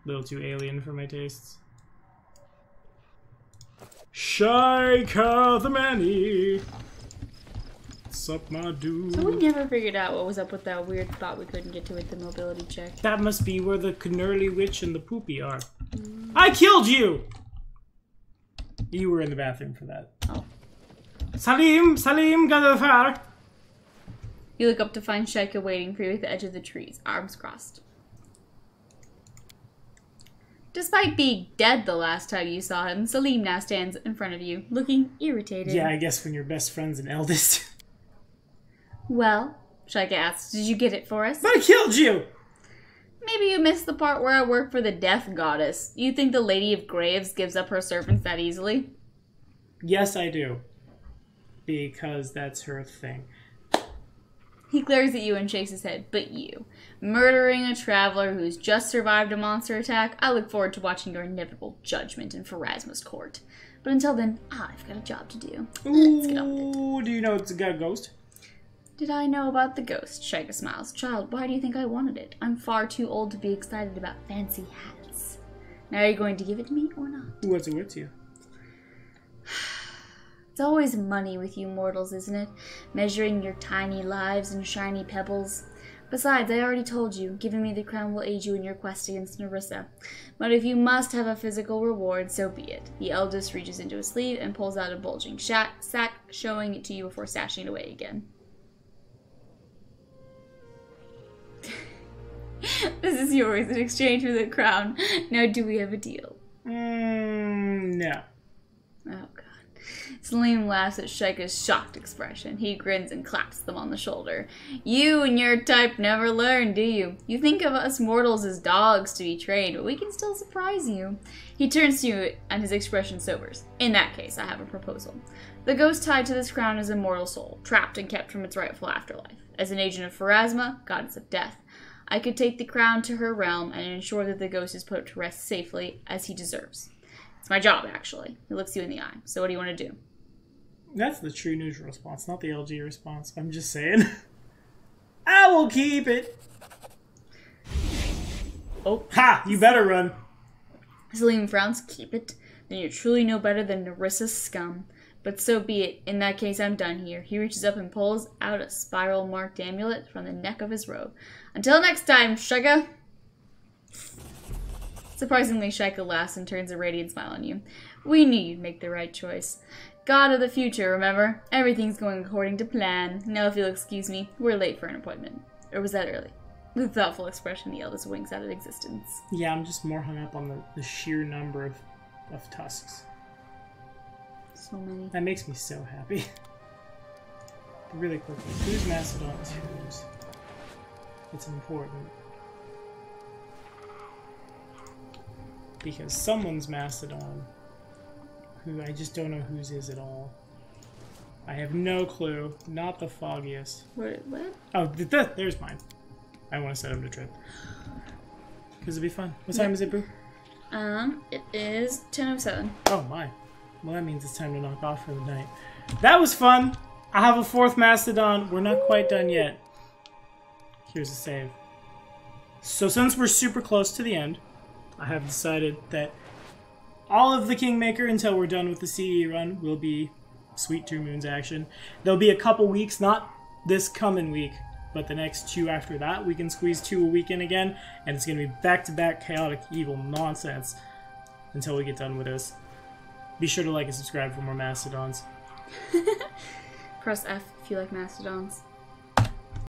A little too alien for my tastes. Shika the Manny! Sup, my dude? So we never figured out what was up with that weird thought we couldn't get to with the mobility check. That must be where the Knurly Witch and the Poopy are. Mm. I killed you! You were in the bathroom for that. Oh. Salim! Salim! Gather the fire! You look up to find Shika waiting for you at the edge of the trees, arms crossed. Despite being dead the last time you saw him, Salim now stands in front of you, looking irritated. Yeah, I guess when you're best friends and eldest. Well, Shika asks, did you get it for us? But I killed you! Maybe you missed the part where I work for the death goddess. You think the Lady of Graves gives up her servants that easily? Yes, I do. Because that's her thing. He glares at you and shakes his head. But you, murdering a traveler who's just survived a monster attack, I look forward to watching your inevitable judgment in Pharasma's court. But until then, I've got a job to do. Ooh, let's get on with it. Do you know it's got a ghost? Did I know about the ghost? Shika smiles. Child, why do you think I wanted it? I'm far too old to be excited about fancy hats. Now are you going to give it to me or not? What's it worth to you? It's always money with you mortals, isn't it? Measuring your tiny lives in shiny pebbles. Besides, I already told you, giving me the crown will aid you in your quest against Nyrissa. But if you must have a physical reward, so be it. The eldest reaches into his sleeve and pulls out a bulging sack, showing it to you before stashing it away again. This is yours in exchange for the crown. Now do we have a deal? Mm, no. Oh, God. Selim laughs at Shika's shocked expression. He grins and claps them on the shoulder. You and your type never learn, do you? You think of us mortals as dogs to be trained, but we can still surprise you. He turns to you and his expression sobers. In that case, I have a proposal. The ghost tied to this crown is a mortal soul, trapped and kept from its rightful afterlife. As an agent of Pharasma, goddess of death, I could take the crown to her realm and ensure that the ghost is put to rest safely, as he deserves. It's my job, actually. He looks you in the eye. So what do you want to do? That's the true neutral response, not the L G response. I'm just saying. I will keep it. Oh. Ha! You better run. Selim frowns. Keep it. Then you truly know better than Nerissa's scum. But so be it. In that case, I'm done here. He reaches up and pulls out a spiral-marked amulet from the neck of his robe. Until next time, Shika. Surprisingly, Shika laughs and turns a radiant smile on you. We knew you'd make the right choice. God of the future, remember? Everything's going according to plan. Now, if you'll excuse me, we're late for an appointment. Or was that early? With a thoughtful expression, the eldest winks out of existence. Yeah, I'm just more hung up on the, the sheer number of, of tusks. So many. That makes me so happy. Really quickly, who's Mastodon? Who's? It's important. Because someone's Mastodon, who I just don't know whose is at all. I have no clue. Not the foggiest. What? What? Oh, th th there's mine. I want to set him to trip. Because it'll be fun. What time yeah. is it, Boo? Um, it is ten oh seven. Oh, my. Well, that means it's time to knock off for the night. That was fun. I have a fourth Mastodon. We're not quite done yet. Here's a save. So since we're super close to the end, I have decided that all of the Kingmaker until we're done with the C E run will be Sweet Two Moons action. There'll be a couple weeks, not this coming week, but the next two after that. We can squeeze two a week in again, and it's going to be back-to-back chaotic evil nonsense until we get done with this. Be sure to like and subscribe for more Mastodons. Press F if you like Mastodons.